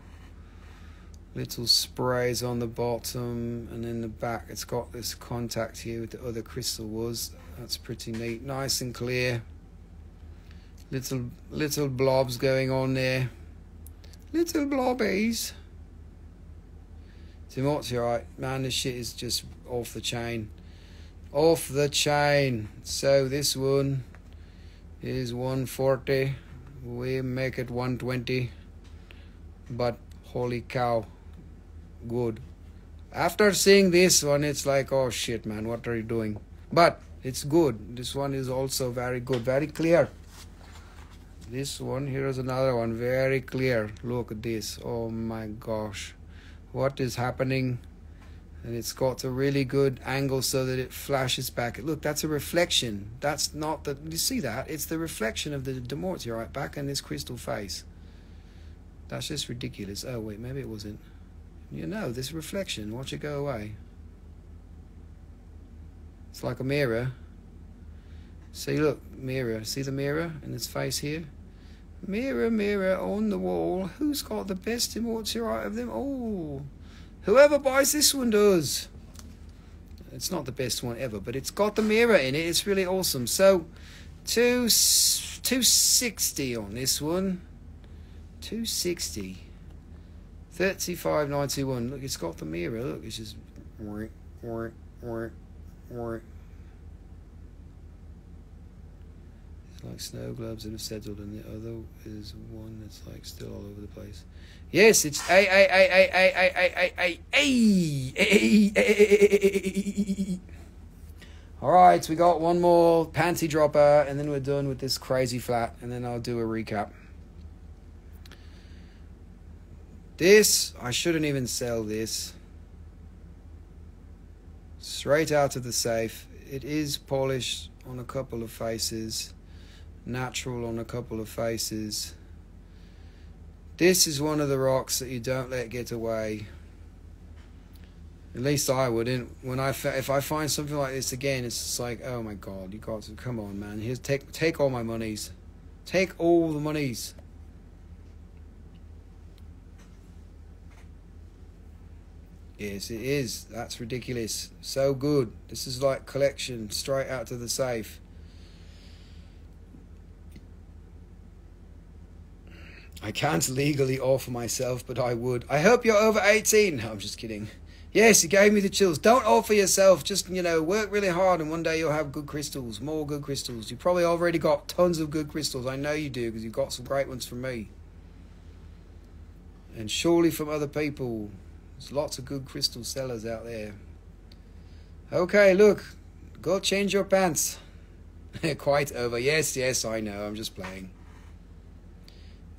Little sprays on the bottom, and in the back it's got this contact here with the other crystal was. That's pretty neat, nice and clear. Little little blobs going on there. Little blobbies. Demortierite, man, this shit is just off the chain. Off the chain. So this one is one forty. We make it one twenty. But holy cow. Good. After seeing this one, it's like, oh shit, man, what are you doing? But It's good. This one is also very good, very clear. This one here is another one, very clear. Look at this. Oh my gosh, what is happening? And it's got a really good angle so that it flashes back. Look, that's a reflection. That's not the, you see that? It's the reflection of the demortium right back in this crystal face. That's just ridiculous. Oh wait, maybe it wasn't. You know, this reflection, watch it go away. It's like a mirror. See, look, mirror. See the mirror in its face here? Mirror, mirror on the wall, who's got the best demortium of them all? Whoever buys this one does. It's not the best one ever, but it's got the mirror in it. It's really awesome. So, two two sixty on this one. Two sixty. Thirty-five ninety-one. Look, it's got the mirror. Look, it's just. It's like snow globes that have settled, and the other is one that's like still all over the place. Yes, it's a a a a a a a a. All right, we got one more panty dropper, and then we're done with this crazy flat, and then I'll do a recap. This I shouldn't even sell this. Straight out of the safe. It is polished on a couple of faces, natural on a couple of faces. This is one of the rocks that you don't let get away. At least I wouldn't. When I fa if I find something like this again, it's just like, oh my god, you got to come on, man. Here's take take all my monies, take all the monies. Yes, it is. That's ridiculous. So good. This is like collection straight out to the safe. I can't legally offer myself, but I would. I hope you're over eighteen. No, I'm just kidding. Yes, it gave me the chills. Don't offer yourself. Just, you know, work really hard and one day you'll have good crystals, more good crystals. You probably already got tons of good crystals. I know you do because you've got some great ones from me. And surely from other people. There's lots of good crystal sellers out there. Okay, look. Go change your pants. Quite over. Yes, yes, I know. I'm just playing.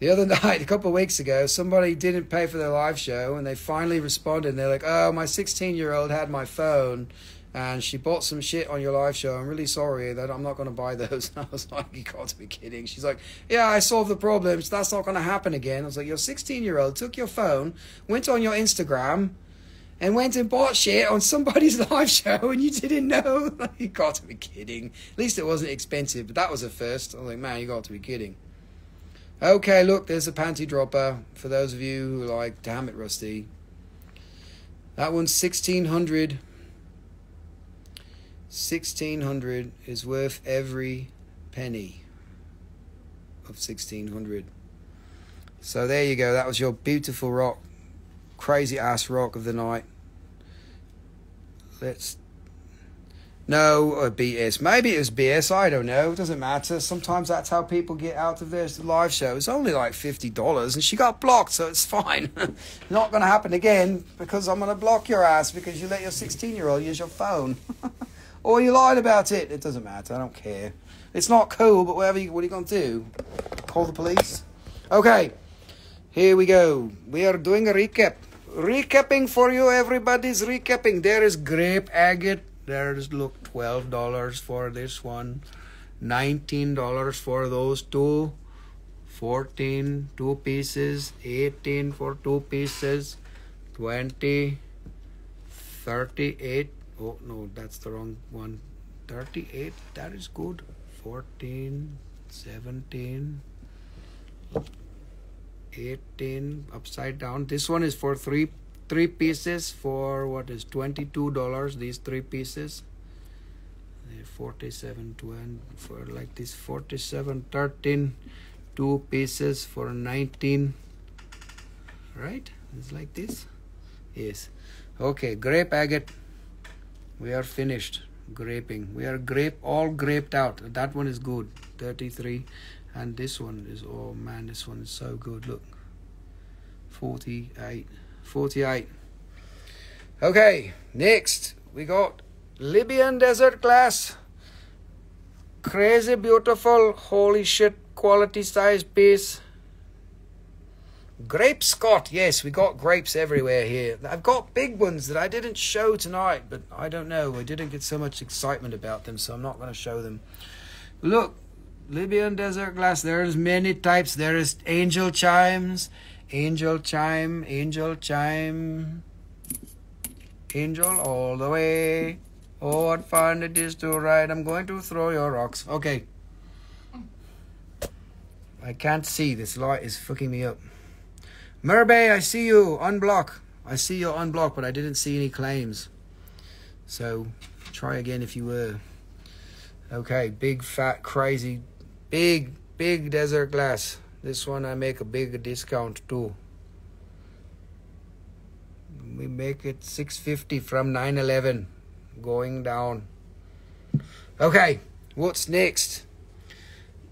The other night, a couple of weeks ago, somebody didn't pay for their live show and they finally responded and they're like, oh, my sixteen-year-old had my phone and she bought some shit on your live show. I'm really sorry that I'm not going to buy those. And I was like, you got to be kidding. She's like, yeah, I solved the problem. So that's not going to happen again. I was like, your sixteen-year-old took your phone, went on your Instagram and went and bought shit on somebody's live show and you didn't know. You got to be kidding. At least it wasn't expensive, but that was a first. I was like, man, you got to be kidding. Okay, look, there's a panty dropper for those of you who are like, damn it, Rusty. That one's sixteen hundred. sixteen hundred is worth every penny of sixteen hundred. So there you go. That was your beautiful rock, crazy ass rock of the night. Let's. No, or B S. Maybe it was B S. I don't know. It doesn't matter. Sometimes that's how people get out of their live show. It's only like fifty dollars, and she got blocked, so it's fine. Not going to happen again because I'm going to block your ass because you let your sixteen-year-old use your phone. Or you lied about it. It doesn't matter. I don't care. It's not cool, but whatever you, what are you going to do? Call the police? Okay. Here we go. We are doing a recap. Recapping for you. Everybody's recapping. There is grape agate. There's, look, twelve dollars for this one, nineteen dollars for those two, fourteen, two pieces, eighteen for two pieces, twenty, thirty-eight, oh no, that's the wrong one, thirty-eight, that is good, fourteen, seventeen, eighteen, upside down, this one is for three three pieces for what is twenty-two dollars, these three pieces, forty-seven twenty for like this, forty-seven thirteen, two pieces for nineteen, right? It's like this. Yes, okay. Grape agate, we are finished graping. We are grape all graped out. That one is good, thirty-three, and this one is, oh man, this one is so good. Look, forty-eight. forty-eight. Okay, next we got Libyan Desert Glass. crazy beautiful, holy shit, quality size piece. Grape Scott, yes, we got grapes everywhere here. I've got big ones that I didn't show tonight, but I don't know, I didn't get so much excitement about them, so I'm not going to show them. Look, Libyan desert glass, there's many types. There is angel chimes, angel chime, angel chime, angel all the way. Oh, what fun it is to ride. I'm going to throw your rocks. Okay. I can't see. This light is fucking me up. Merbay, I see you. Unblock. I see your unblock, but I didn't see any claims. So, try again if you were. Okay, big, fat, crazy, big, big desert glass. This one I make a big discount too. We make it six fifty from nine eleven. Going down. Okay, what's next?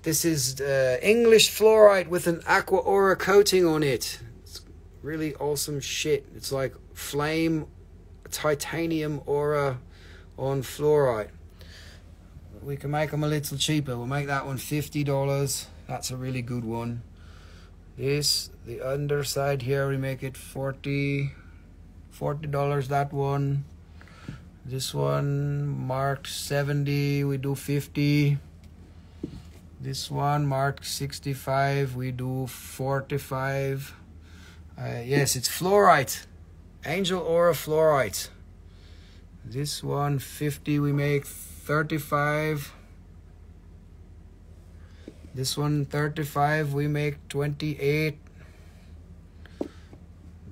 This is uh, English fluorite with an aqua aura coating on it. It's really awesome shit. It's like flame titanium aura on fluorite. We can make them a little cheaper. We'll make that one fifty dollars. That's a really good one. This, the underside here, we make it forty dollars. forty dollars that one. This one marked seventy, we do fifty. This one marked sixty-five, we do forty-five. Uh, yes, it's fluorite. Angel Aura fluorite. This one fifty, we make thirty-five. This one thirty-five, we make twenty-eight.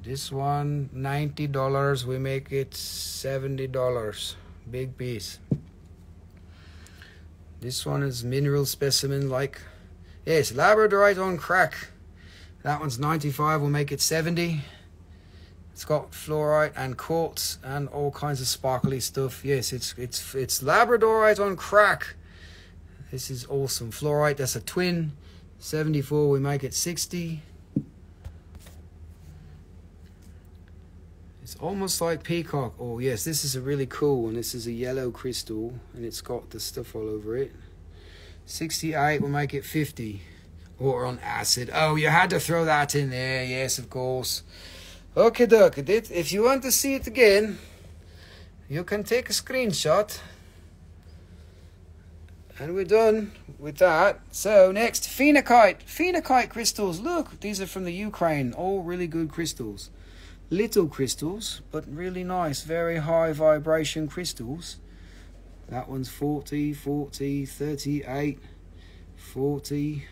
This one, ninety dollars, we make it seventy dollars, big piece. This one is mineral specimen like, yes, labradorite on crack. That one's ninety-five, we'll make it seventy. It's got fluorite and quartz and all kinds of sparkly stuff. Yes, it's, it's, it's labradorite on crack. This is awesome. Fluorite, that's a twin. seventy-four, we make it sixty. It's almost like peacock. Oh yes, this is a really cool one. This is a yellow crystal and it's got the stuff all over it. sixty-eight, we'll make it fifty. Water on acid. Oh, you had to throw that in there. Yes, of course. Okay, doke. If you want to see it again, you can take a screenshot. And we're done with that. So next, phenakite. Phenakite crystals. Look, these are from the Ukraine. All really good crystals. Little crystals, but really nice, very high vibration crystals. That one's forty, forty, thirty-eight, forty,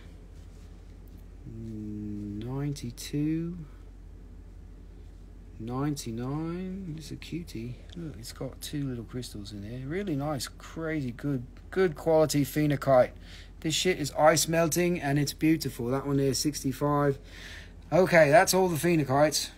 ninety-two, ninety-nine. It's a cutie. Look, it's got two little crystals in there. Really nice, crazy good, good quality phenakite. This shit is ice melting and it's beautiful. That one there, sixty-five. Okay, that's all the phenakites.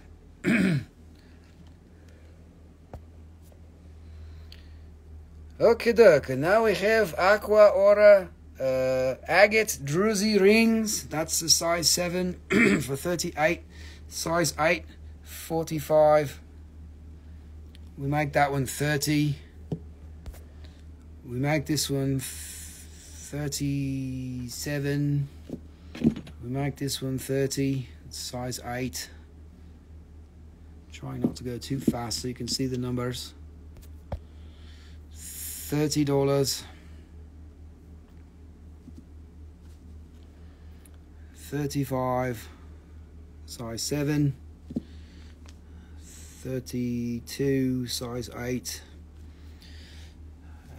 Okay, doke. And now we have aqua aura uh, agate druzy rings. That's the size seven for thirty-eight, size eight, forty-five. We make that one thirty. We make this one thirty-seven. We make this one thirty, size eight. Try not to go too fast so you can see the numbers. thirty dollars. thirty-five, size seven. thirty-two, size eight.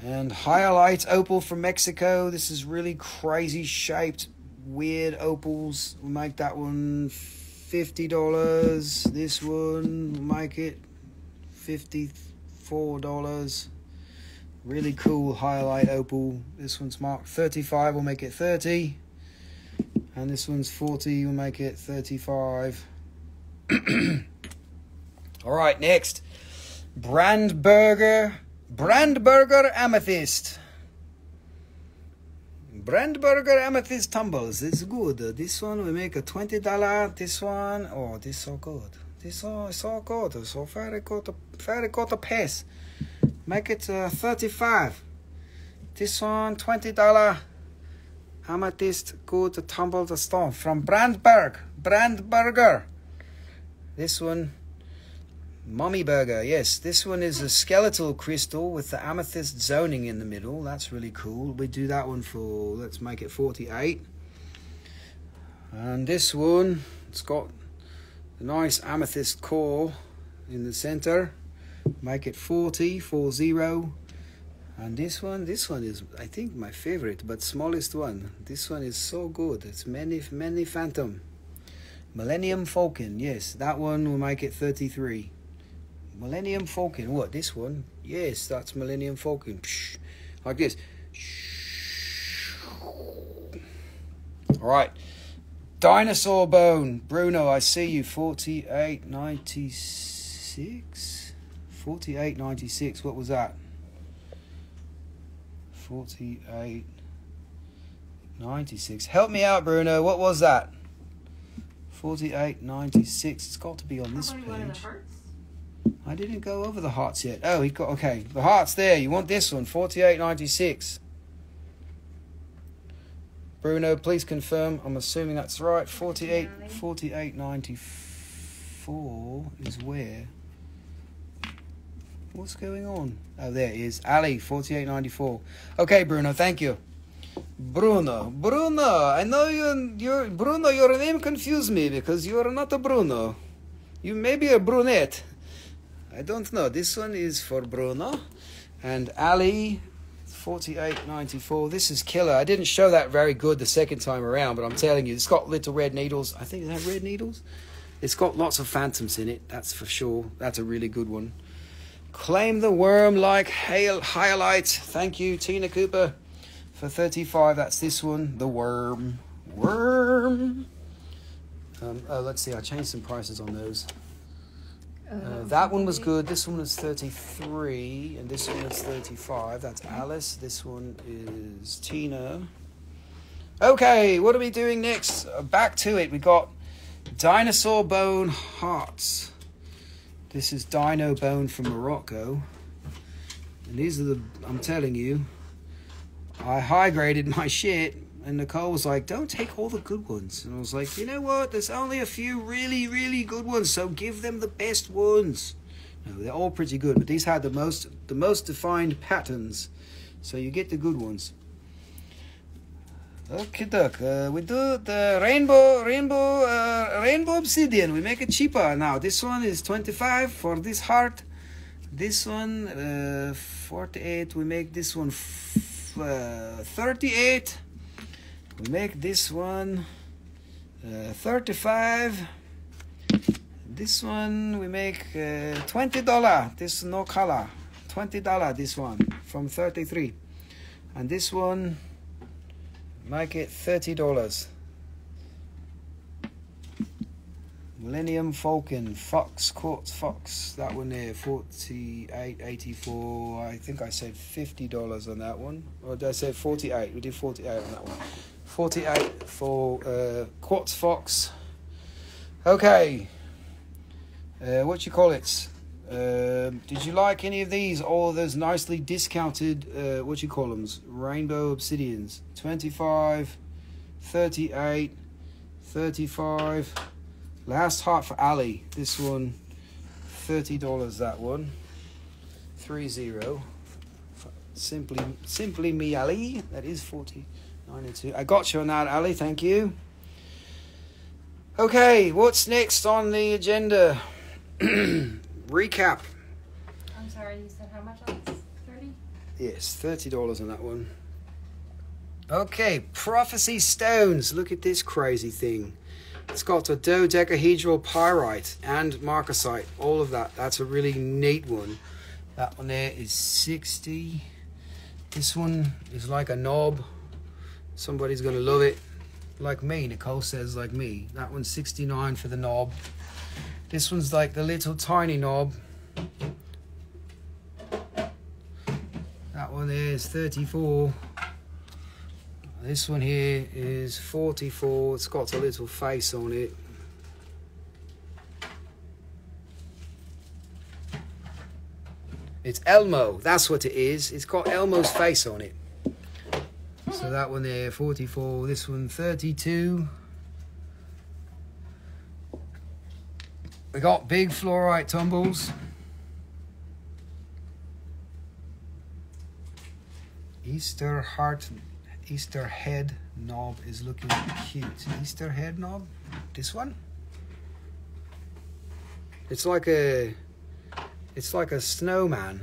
And hyalite opal from Mexico. This is really crazy shaped, weird opals. We'll make that one fifty dollars. This one, make it fifty-four dollars. Really cool highlight opal. This one's marked thirty-five, we'll make it thirty. And this one's forty, we'll make it thirty-five. All right, next. Brandberger, Brandberger amethyst. Brandberger amethyst tumbles. It's good. This one we make a twenty dollar. This one, oh, this so good. This one is so good. So very good, very good pace. Make it uh, thirty-five. This one, twenty dollars amethyst, good to tumble the stone from Brandberg, Brandberger. This one, Mummy Burger, yes. This one is a skeletal crystal with the amethyst zoning in the middle. That's really cool. We do that one for, let's make it forty-eight. And this one, it's got a nice amethyst core in the center. Make it forty, four zero. And this one, this one is, I think, my favorite, but smallest one. This one is so good. It's many, many phantom. Millennium Falcon, yes. That one will make it thirty-three. Millennium Falcon, what, this one? Yes, that's Millennium Falcon. Psh, like this. All right. Dinosaur Bone. Bruno, I see you. forty-eight ninety-six. forty-eight ninety-six, what was that? forty-eight ninety-six. Help me out, Bruno. What was that? forty-eight ninety-six. It's got to be on this page. I didn't go over the hearts yet. Oh, he got okay. The heart's there. You want this one? forty-eight ninety-six. Bruno, please confirm. I'm assuming that's right. forty-eight ninety-four is where. What's going on? Oh, there it is. Ali, forty-eight ninety-four. Okay, Bruno, thank you. Bruno, Bruno, I know you, you're, Bruno, your name confused me because you're not a Bruno. You may be a brunette. I don't know. This one is for Bruno. And Ali, forty-eight ninety-four. This is killer. I didn't show that very good the second time around, but I'm telling you, it's got little red needles. I think they have red needles. It's got lots of phantoms in it, that's for sure. That's a really good one. Claim the worm like hail highlight. Thank you, Tina Cooper, for thirty-five. That's this one, the worm. Worm. Um, oh, let's see. I changed some prices on those. Uh, that one was good. This one is thirty-three, and this one is thirty-five. That's Alice. This one is Tina. Okay, what are we doing next? Uh, back to it. We got dinosaur bone hearts. This is dino bone from Morocco. And these are the, I'm telling you, I high-graded my shit. And Nicole was like, don't take all the good ones. And I was like, you know what? There's only a few really, really good ones. So give them the best ones. No, they're all pretty good. But these had the most, the most defined patterns. So you get the good ones. Okay, doc. Uh, we do the rainbow, rainbow, uh, rainbow obsidian. We make it cheaper now. This one is twenty-five for this heart. This one, uh, forty-eight. We make this one f uh, thirty-eight. We make this one uh, thirty-five. This one we make uh, twenty dollar. This no color. Twenty dollar. This one from thirty-three, and this one. Make it thirty dollars. Millennium Falcon, Fox, Quartz Fox. That one there, forty-eight eighty-four. I think I said fifty dollars on that one. Or did I say forty-eight? We did forty-eight on that one. forty-eight for uh, Quartz Fox. Okay. Uh, what you call it? Uh, did you like any of these? All those nicely discounted, uh, what you call them? Rainbow obsidians. twenty-five, thirty-eight, thirty-five. Last heart for Ali. This one, thirty dollars that one. three zero. Simply, simply me, Ali. That is forty-nine and two. I got you on that, Ali. Thank you. Okay, what's next on the agenda? Recap. I'm sorry, you said how much on this? thirty? Yes, thirty dollars on that one. Okay, Prophecy Stones. Look at this crazy thing. It's got a dodecahedral pyrite and marcasite, all of that. That's a really neat one. That one there is sixty. This one is like a knob. Somebody's going to love it. Like me, Nicole says, like me. That one's sixty-nine for the knob. This one's like the little tiny knob. That one there is thirty-four. This one here is forty-four. It's got a little face on it. It's Elmo. That's what it is. It's got Elmo's face on it. So that one there, forty-four. This one, thirty-two. We got big fluorite tumbles. Easter heart, Easter head knob is looking cute. Easter head knob, this one. It's like a, it's like a snowman.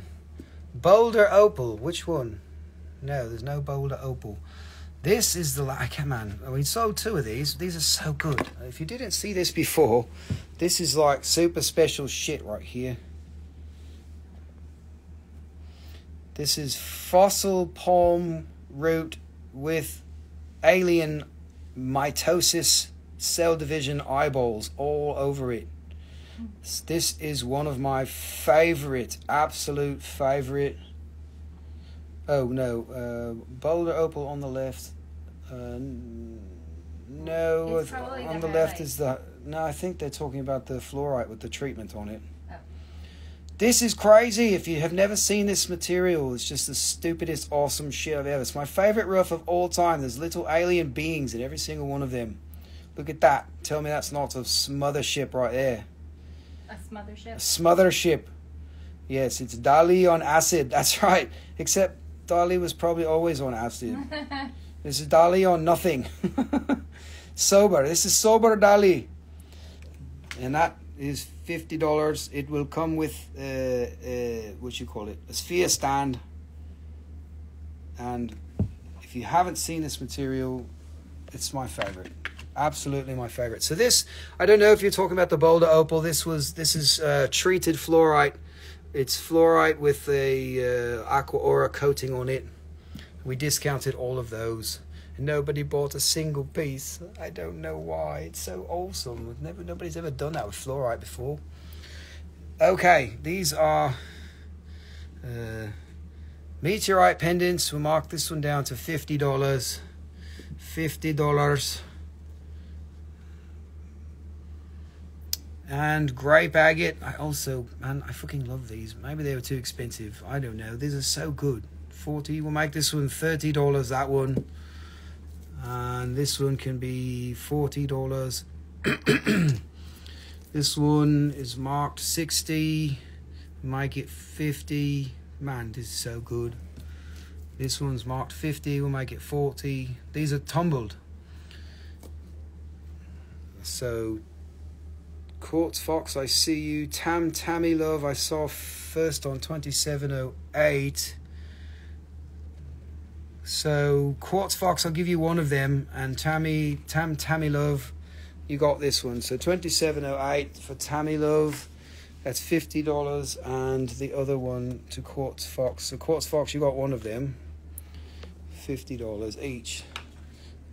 Boulder opal, which one? No, there's no Boulder opal. This is the, like, man, we sold two of these. These are so good. If you didn't see this before, this is like super special shit right here. This is fossil palm root with alien mitosis cell division eyeballs all over it. This is one of my favorite, absolute favorite. Oh no, uh, Boulder opal on the left. Uh, no, it's on the, the left is the, no, I think they're talking about the fluorite with the treatment on it. This is crazy. If you have never seen this material, it's just the stupidest awesome shit I've ever. It's my favorite roof of all time. There's little alien beings in every single one of them. Look at that. Tell me that's not a smother ship right there. A smother ship? A smother ship. Yes, it's Dali on acid. That's right. Except Dali was probably always on acid. This is Dali on nothing. Sober. This is sober Dali. And that is fifty dollars. It will come with uh, uh, what you call it, a sphere stand. And if you haven't seen this material, it's my favorite, absolutely my favorite. So this, I don't know if you're talking about the Boulder opal. This was, this is uh, treated fluorite. It's fluorite with a uh, aqua aura coating on it. We discounted all of those. Nobody bought a single piece. I don't know why. It's so awesome. Never, nobody's ever done that with fluorite before. Okay, these are uh, meteorite pendants. We'll mark this one down to fifty dollars. fifty dollars. And grape agate. I also, man, I fucking love these. Maybe they were too expensive. I don't know. These are so good. forty dollars. We'll make this one thirty dollars, that one. And this one can be forty dollars. This one is marked sixty dollars. Make it fifty dollars. Man, this is so good. This one's marked fifty dollars. We'll make it forty dollars. These are tumbled. So, Quartz Fox, I see you. Tam Tammy Love, I saw first on twenty-seven oh eight. So Quartz Fox, I'll give you one of them, and Tammy, Tam Tammy Love, you got this one. So twenty-seven oh eight for Tammy Love, that's fifty dollars, and the other one to Quartz Fox. So Quartz Fox, you got one of them, fifty dollars each.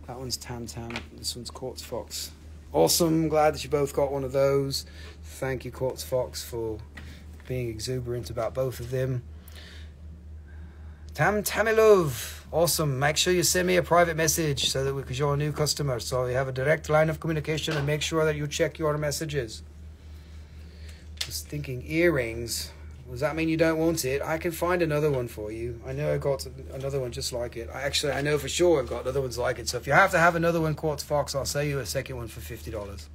That one's Tam Tam, this one's Quartz Fox. Awesome, glad that you both got one of those. Thank you, Quartz Fox, for being exuberant about both of them. Tam Tammy Love, awesome. Make sure you send me a private message so that we, because you're a new customer, so you have a direct line of communication, and make sure that you check your messages. Just thinking earrings. Does that mean you don't want it? I can find another one for you. I know I got another one just like it. I actually, I know for sure I've got other ones like it. So if you have to have another one, Quartz Fox, I'll sell you a second one for fifty dollars.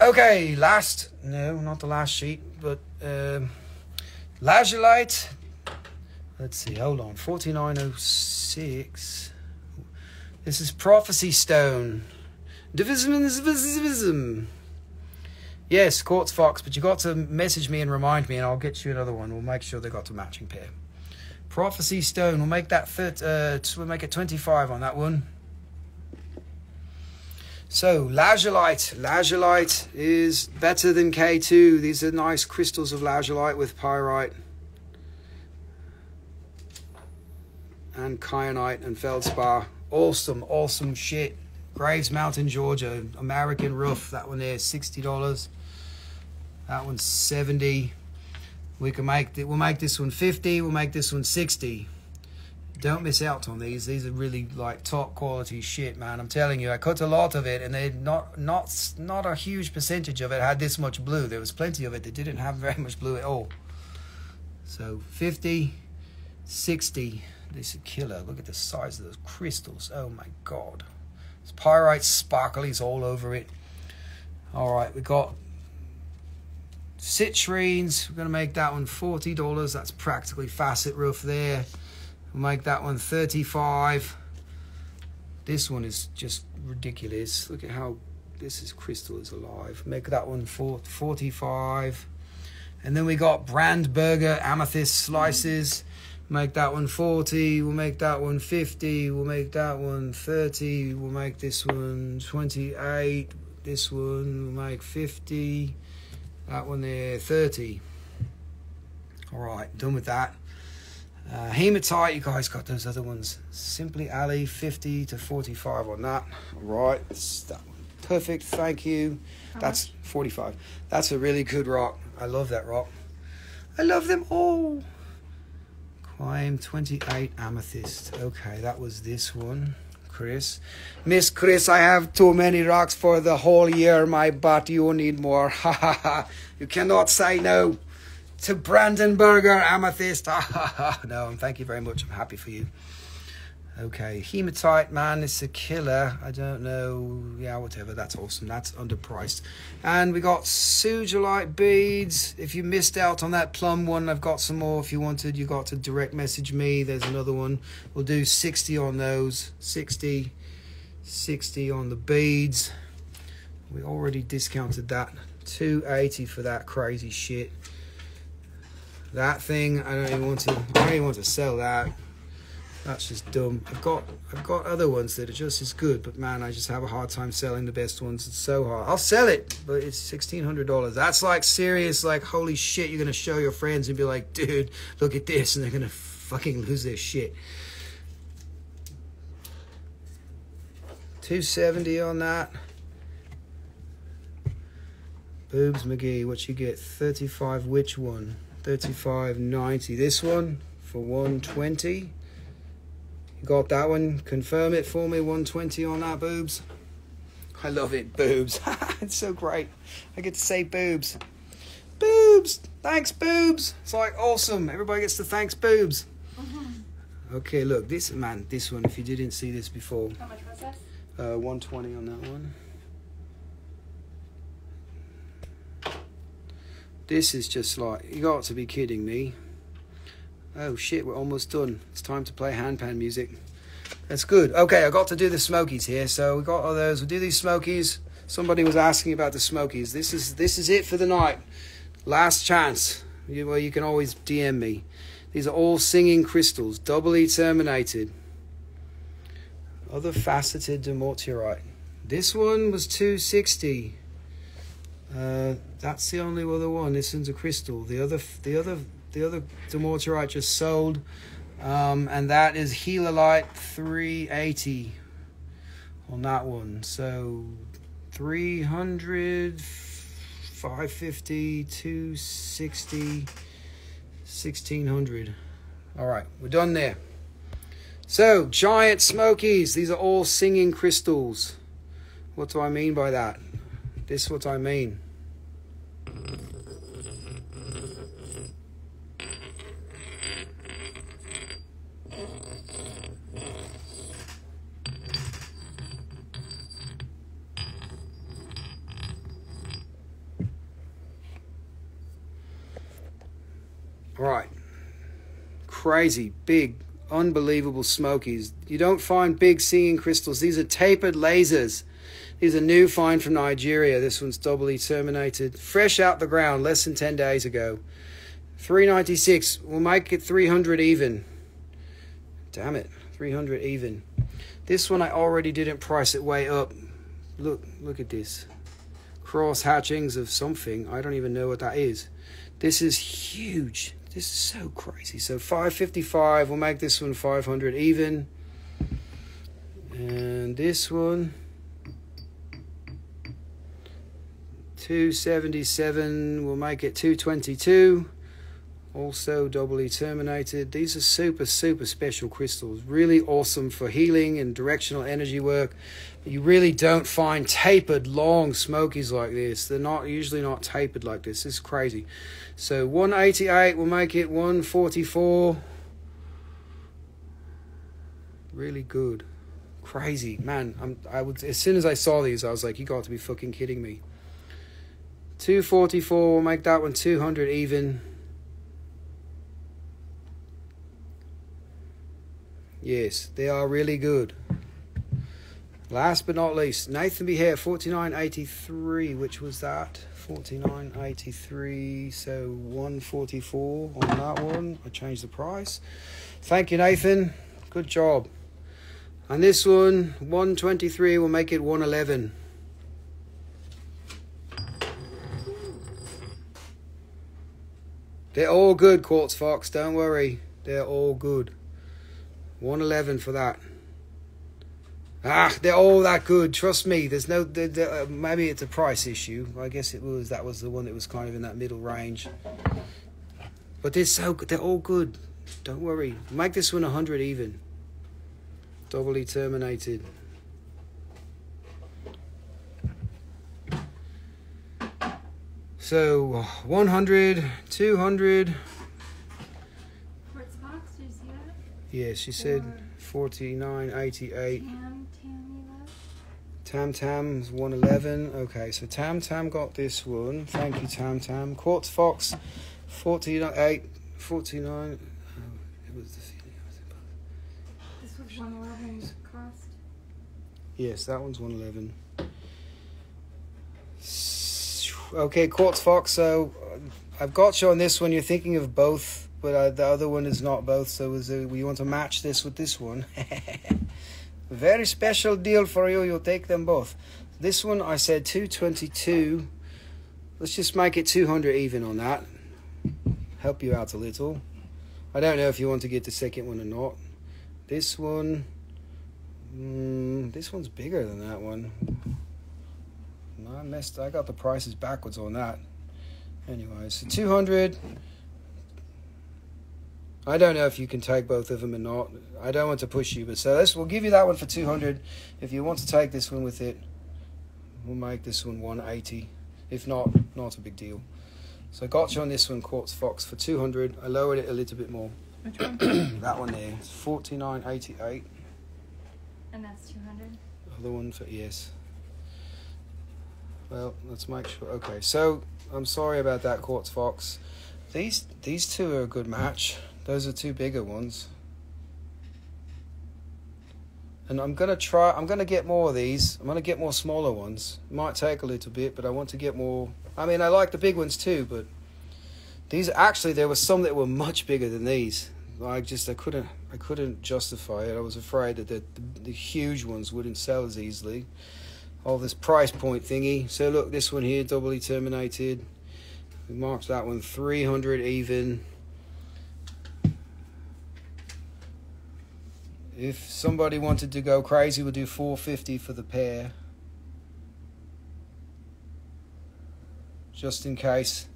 Okay, last, no, not the last sheet, but um, lazulite. Let's see, hold on, forty-nine oh six. This is Prophecy Stone. Divism. Yes, Quartz Fox, but you got to message me and remind me, and I'll get you another one. We'll make sure they got a matching pair. Prophecy Stone, we'll make that fit, uh, we'll make it twenty-five on that one. So, lazulite. Lazulite is better than K two. These are nice crystals of lazulite with pyrite and kyanite and feldspar. Awesome, awesome shit. Graves Mountain, Georgia, American roof. That one there, sixty dollars. That one's seventy dollars. We can make, we'll make this one fifty dollars. We'll make this one sixty dollars. Don't miss out on these. These are really like top quality shit, man. I'm telling you, I cut a lot of it, and they not not not a huge percentage of it had this much blue. There was plenty of it that didn't have very much blue at all. So fifty dollars, sixty dollars. This is a killer. Look at the size of those crystals. Oh my god. It's pyrite sparklies all over it. Alright, we got citrines. We're going to make that one forty dollars. That's practically facet roof there. We'll make that one thirty-five dollars. This one is just ridiculous. Look at how this is crystal is alive. Make that one for forty-five dollars. And then we got Brandberg amethyst slices. Make that one forty dollars. We'll make that one fifty dollars. We'll make that one thirty dollars. We'll make this one twenty-eight dollars. This one we'll make fifty dollars. That one there thirty dollars. All right, done with that. Uh, hematite, you guys got those other ones. Simply Alley, fifty to forty-five on that. All right, that's that one. Perfect. Thank you. How that's much? forty-five. That's a really good rock. I love that rock. I love them all. Quime twenty-eight amethyst. Okay, that was this one. Chris. Miss Chris, I have too many rocks for the whole year, my butt. You need more. Ha ha ha. You cannot say no to Brandenburger amethyst. Ha ha ha. No, and thank you very much. I'm happy for you. Okay, hematite, man, it's a killer. I don't know. Yeah, whatever. That's awesome. That's underpriced. And we got sugilite beads. If you missed out on that plum one, I've got some more. If you wanted, you got to direct message me. There's another one. We'll do sixty on those. sixty, sixty on the beads. We already discounted that. two eighty for that crazy shit. That thing, I don't even want to. I don't even want to sell that. That's just dumb. I've got I've got other ones that are just as good, but man, I just have a hard time selling the best ones. It's so hard. I'll sell it, but it's sixteen hundred dollars. That's like serious, like holy shit, you're gonna show your friends and be like, dude, look at this, and they're gonna fucking lose their shit. two seventy on that. Boobs McGee, what you get? thirty-five, which one? thirty-five ninety. This one for one twenty. Got that one. Confirm it for me. one twenty on that, boobs. I love it, boobs. It's so great. I get to say boobs. Boobs. Thanks, boobs. It's like awesome. Everybody gets to thanks, boobs. Mm-hmm. Okay, look. This, man, this one, if you didn't see this before. How much was that? Uh, one twenty on that one. This is just like, you got to be kidding me. Oh shit, we're almost done. It's time to play handpan music. That's good. Okay, I got to do the smokies here, so we got all those. We'll do these smokies. Somebody was asking about the smokies. This is this is it for the night. Last chance. You, well, you can always D M me. These are all singing crystals, doubly terminated. Other faceted demortierite. This one was two sixty. Uh, that's the only other one. This one's a crystal. The other the other The other demortierite just sold, um, and that is Helalite three eighty on that one. So three hundred, five fifty, two sixty, sixteen hundred. All right, we're done there. So giant smokies. These are all singing crystals. What do I mean by that? This is what I mean. Right, crazy, big, unbelievable smokies. You don't find big singing crystals. These are tapered lasers. These are new find from Nigeria. This one's doubly terminated. Fresh out the ground, less than ten days ago. three ninety-six, we'll make it three hundred even. Damn it, three hundred even. This one I already didn't price it way up. Look, look at this. Cross hatchings of something. I don't even know what that is. This is huge. This is so crazy. So five fifty-five. We'll make this one five hundred even. And this one. two seventy-seven. We'll make it two twenty-two. Also doubly terminated. These are super, super special crystals. Really awesome for healing and directional energy work. You really don't find tapered long smokies like this. They're not usually not tapered like this. This is crazy. So one eighty-eight, we'll make it one forty-four. Really good. Crazy. Man, I'm, I would, as soon as I saw these, I was like, you got to be fucking kidding me. two forty-four, we'll make that one two hundred even. Yes, they are really good. Last but not least, Nathan be here, forty-nine eighty-three, which was that? forty-nine eighty-three, so one forty-four on that one. I changed the price. Thank you, Nathan. Good job. And this one, one twenty-three, we'll make it one eleven. They're all good, Quartz Fox. Don't worry. They're all good. one eleven for that. Ah, they're all that good. Trust me. There's no. They're, they're, uh, maybe it's a price issue. I guess it was. That was the one that was kind of in that middle range. But they're so good. They're all good. Don't worry. Make this one one hundred even. Doubly terminated. So one hundred, two hundred. Quartz Fox is here. Yeah, she said forty-nine eighty-eight. Tam Tam, Tam Tam's one eleven. Okay, so Tam Tam got this one. Thank you, Tam Tam. Quartz Fox forty-nine eight, forty-nine. Oh, it was the feeling. This was one eleven cost. Yes, that one's one eleven. So, okay, Quartz Fox, so I've got you on this one. You're thinking of both, but uh, the other one is not both, so is there, we want to match this with this one. Very special deal for you. You'll take them both. This one, I said two twenty-two. Let's just make it two hundred even on that. Help you out a little. I don't know if you want to get the second one or not. This one, mm, this one's bigger than that one. I messed. I got the prices backwards on that. Anyway, so two hundred. I don't know if you can take both of them or not. I don't want to push you, but so this, we'll give you that one for two hundred. If you want to take this one with it, we'll make this one one eighty. If not, not a big deal. So I got you on this one, Quartz Fox, for two hundred. I lowered it a little bit more. Which one? That one there. It's forty-nine eighty-eight. And that's two hundred. Other one for yes. Well, let's make sure. Okay, so I'm sorry about that, Quartz Fox. These these two are a good match. Those are two bigger ones. And I'm gonna try. I'm gonna get more of these. I'm gonna get more smaller ones. Might take a little bit, but I want to get more. I mean, I like the big ones too, but these actually there were some that were much bigger than these. I just I couldn't I couldn't justify it. I was afraid that the the huge ones wouldn't sell as easily. All this price point thingy. So look, this one here, doubly terminated. We marked that one three hundred even. If somebody wanted to go crazy, we'll do four fifty for the pair. Just in case.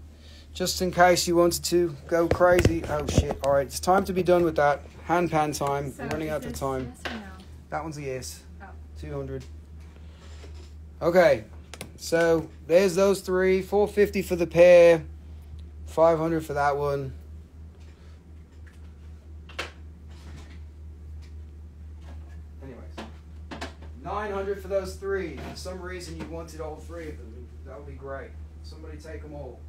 Just in case you wanted to go crazy. Oh shit, all right, it's time to be done with that. Hand pan time, so I'm running out of time. Yes or no? That one's a yes, oh. two hundred. Okay, so there's those three. four fifty for the pair, five hundred for that one. Anyways, nine hundred for those three. For some reason you wanted all three of them. That would be great. Somebody take them all.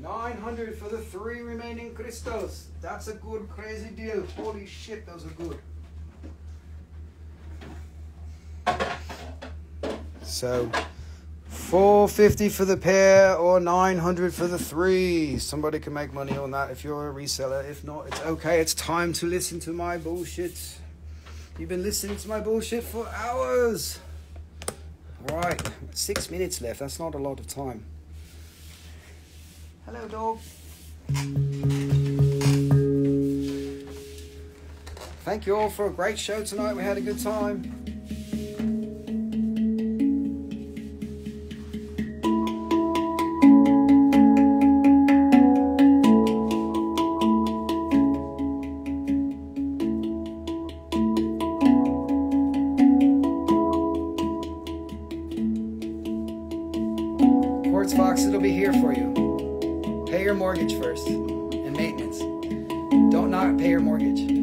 nine hundred for the three remaining crystals. That's a good crazy deal. Holy shit, those are good. So four fifty for the pair or nine hundred for the three. Somebody can make money on that if you're a reseller. If not, it's okay. It's time to listen to my bullshit. You've been listening to my bullshit for hours. All right, six minutes left. That's not a lot of time. Hello, dog. Thank you all for a great show tonight. We had a good time. It'll be here for you. Pay your mortgage first and maintenance. Don't not pay her mortgage.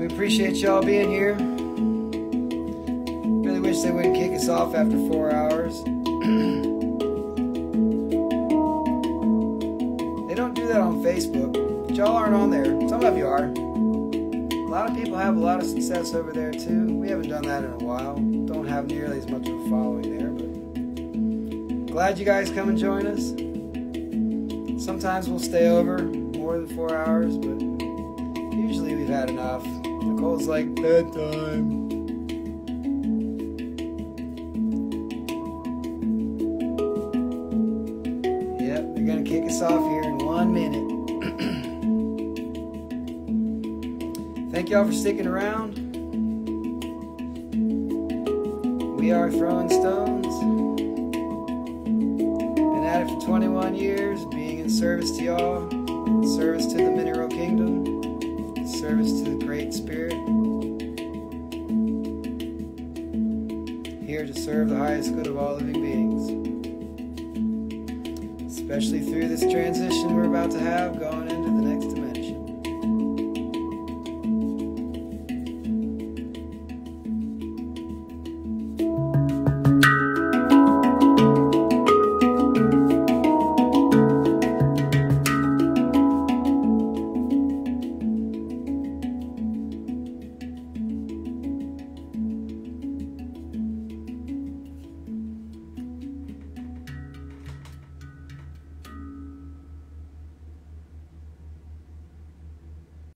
Appreciate y'all being here. Really wish they wouldn't kick us off after four hours. They don't do that on Facebook, but y'all aren't on there. Some of you are. A lot of people have a lot of success over there too. We haven't done that in a while. Don't have nearly as much of a following there, but glad you guys come and join us. Sometimes we'll stay over more than four hours, but usually we've had enough. Nicole's like, bedtime. Yep, they're gonna kick us off here in one minute. Thank y'all for sticking around. We are Throwing Stones. Been at it for twenty-one years, being in service to y'all, in service to the mineral kingdom. Service to the Great Spirit, here to serve the highest good of all living beings, especially through this transition we're about to have.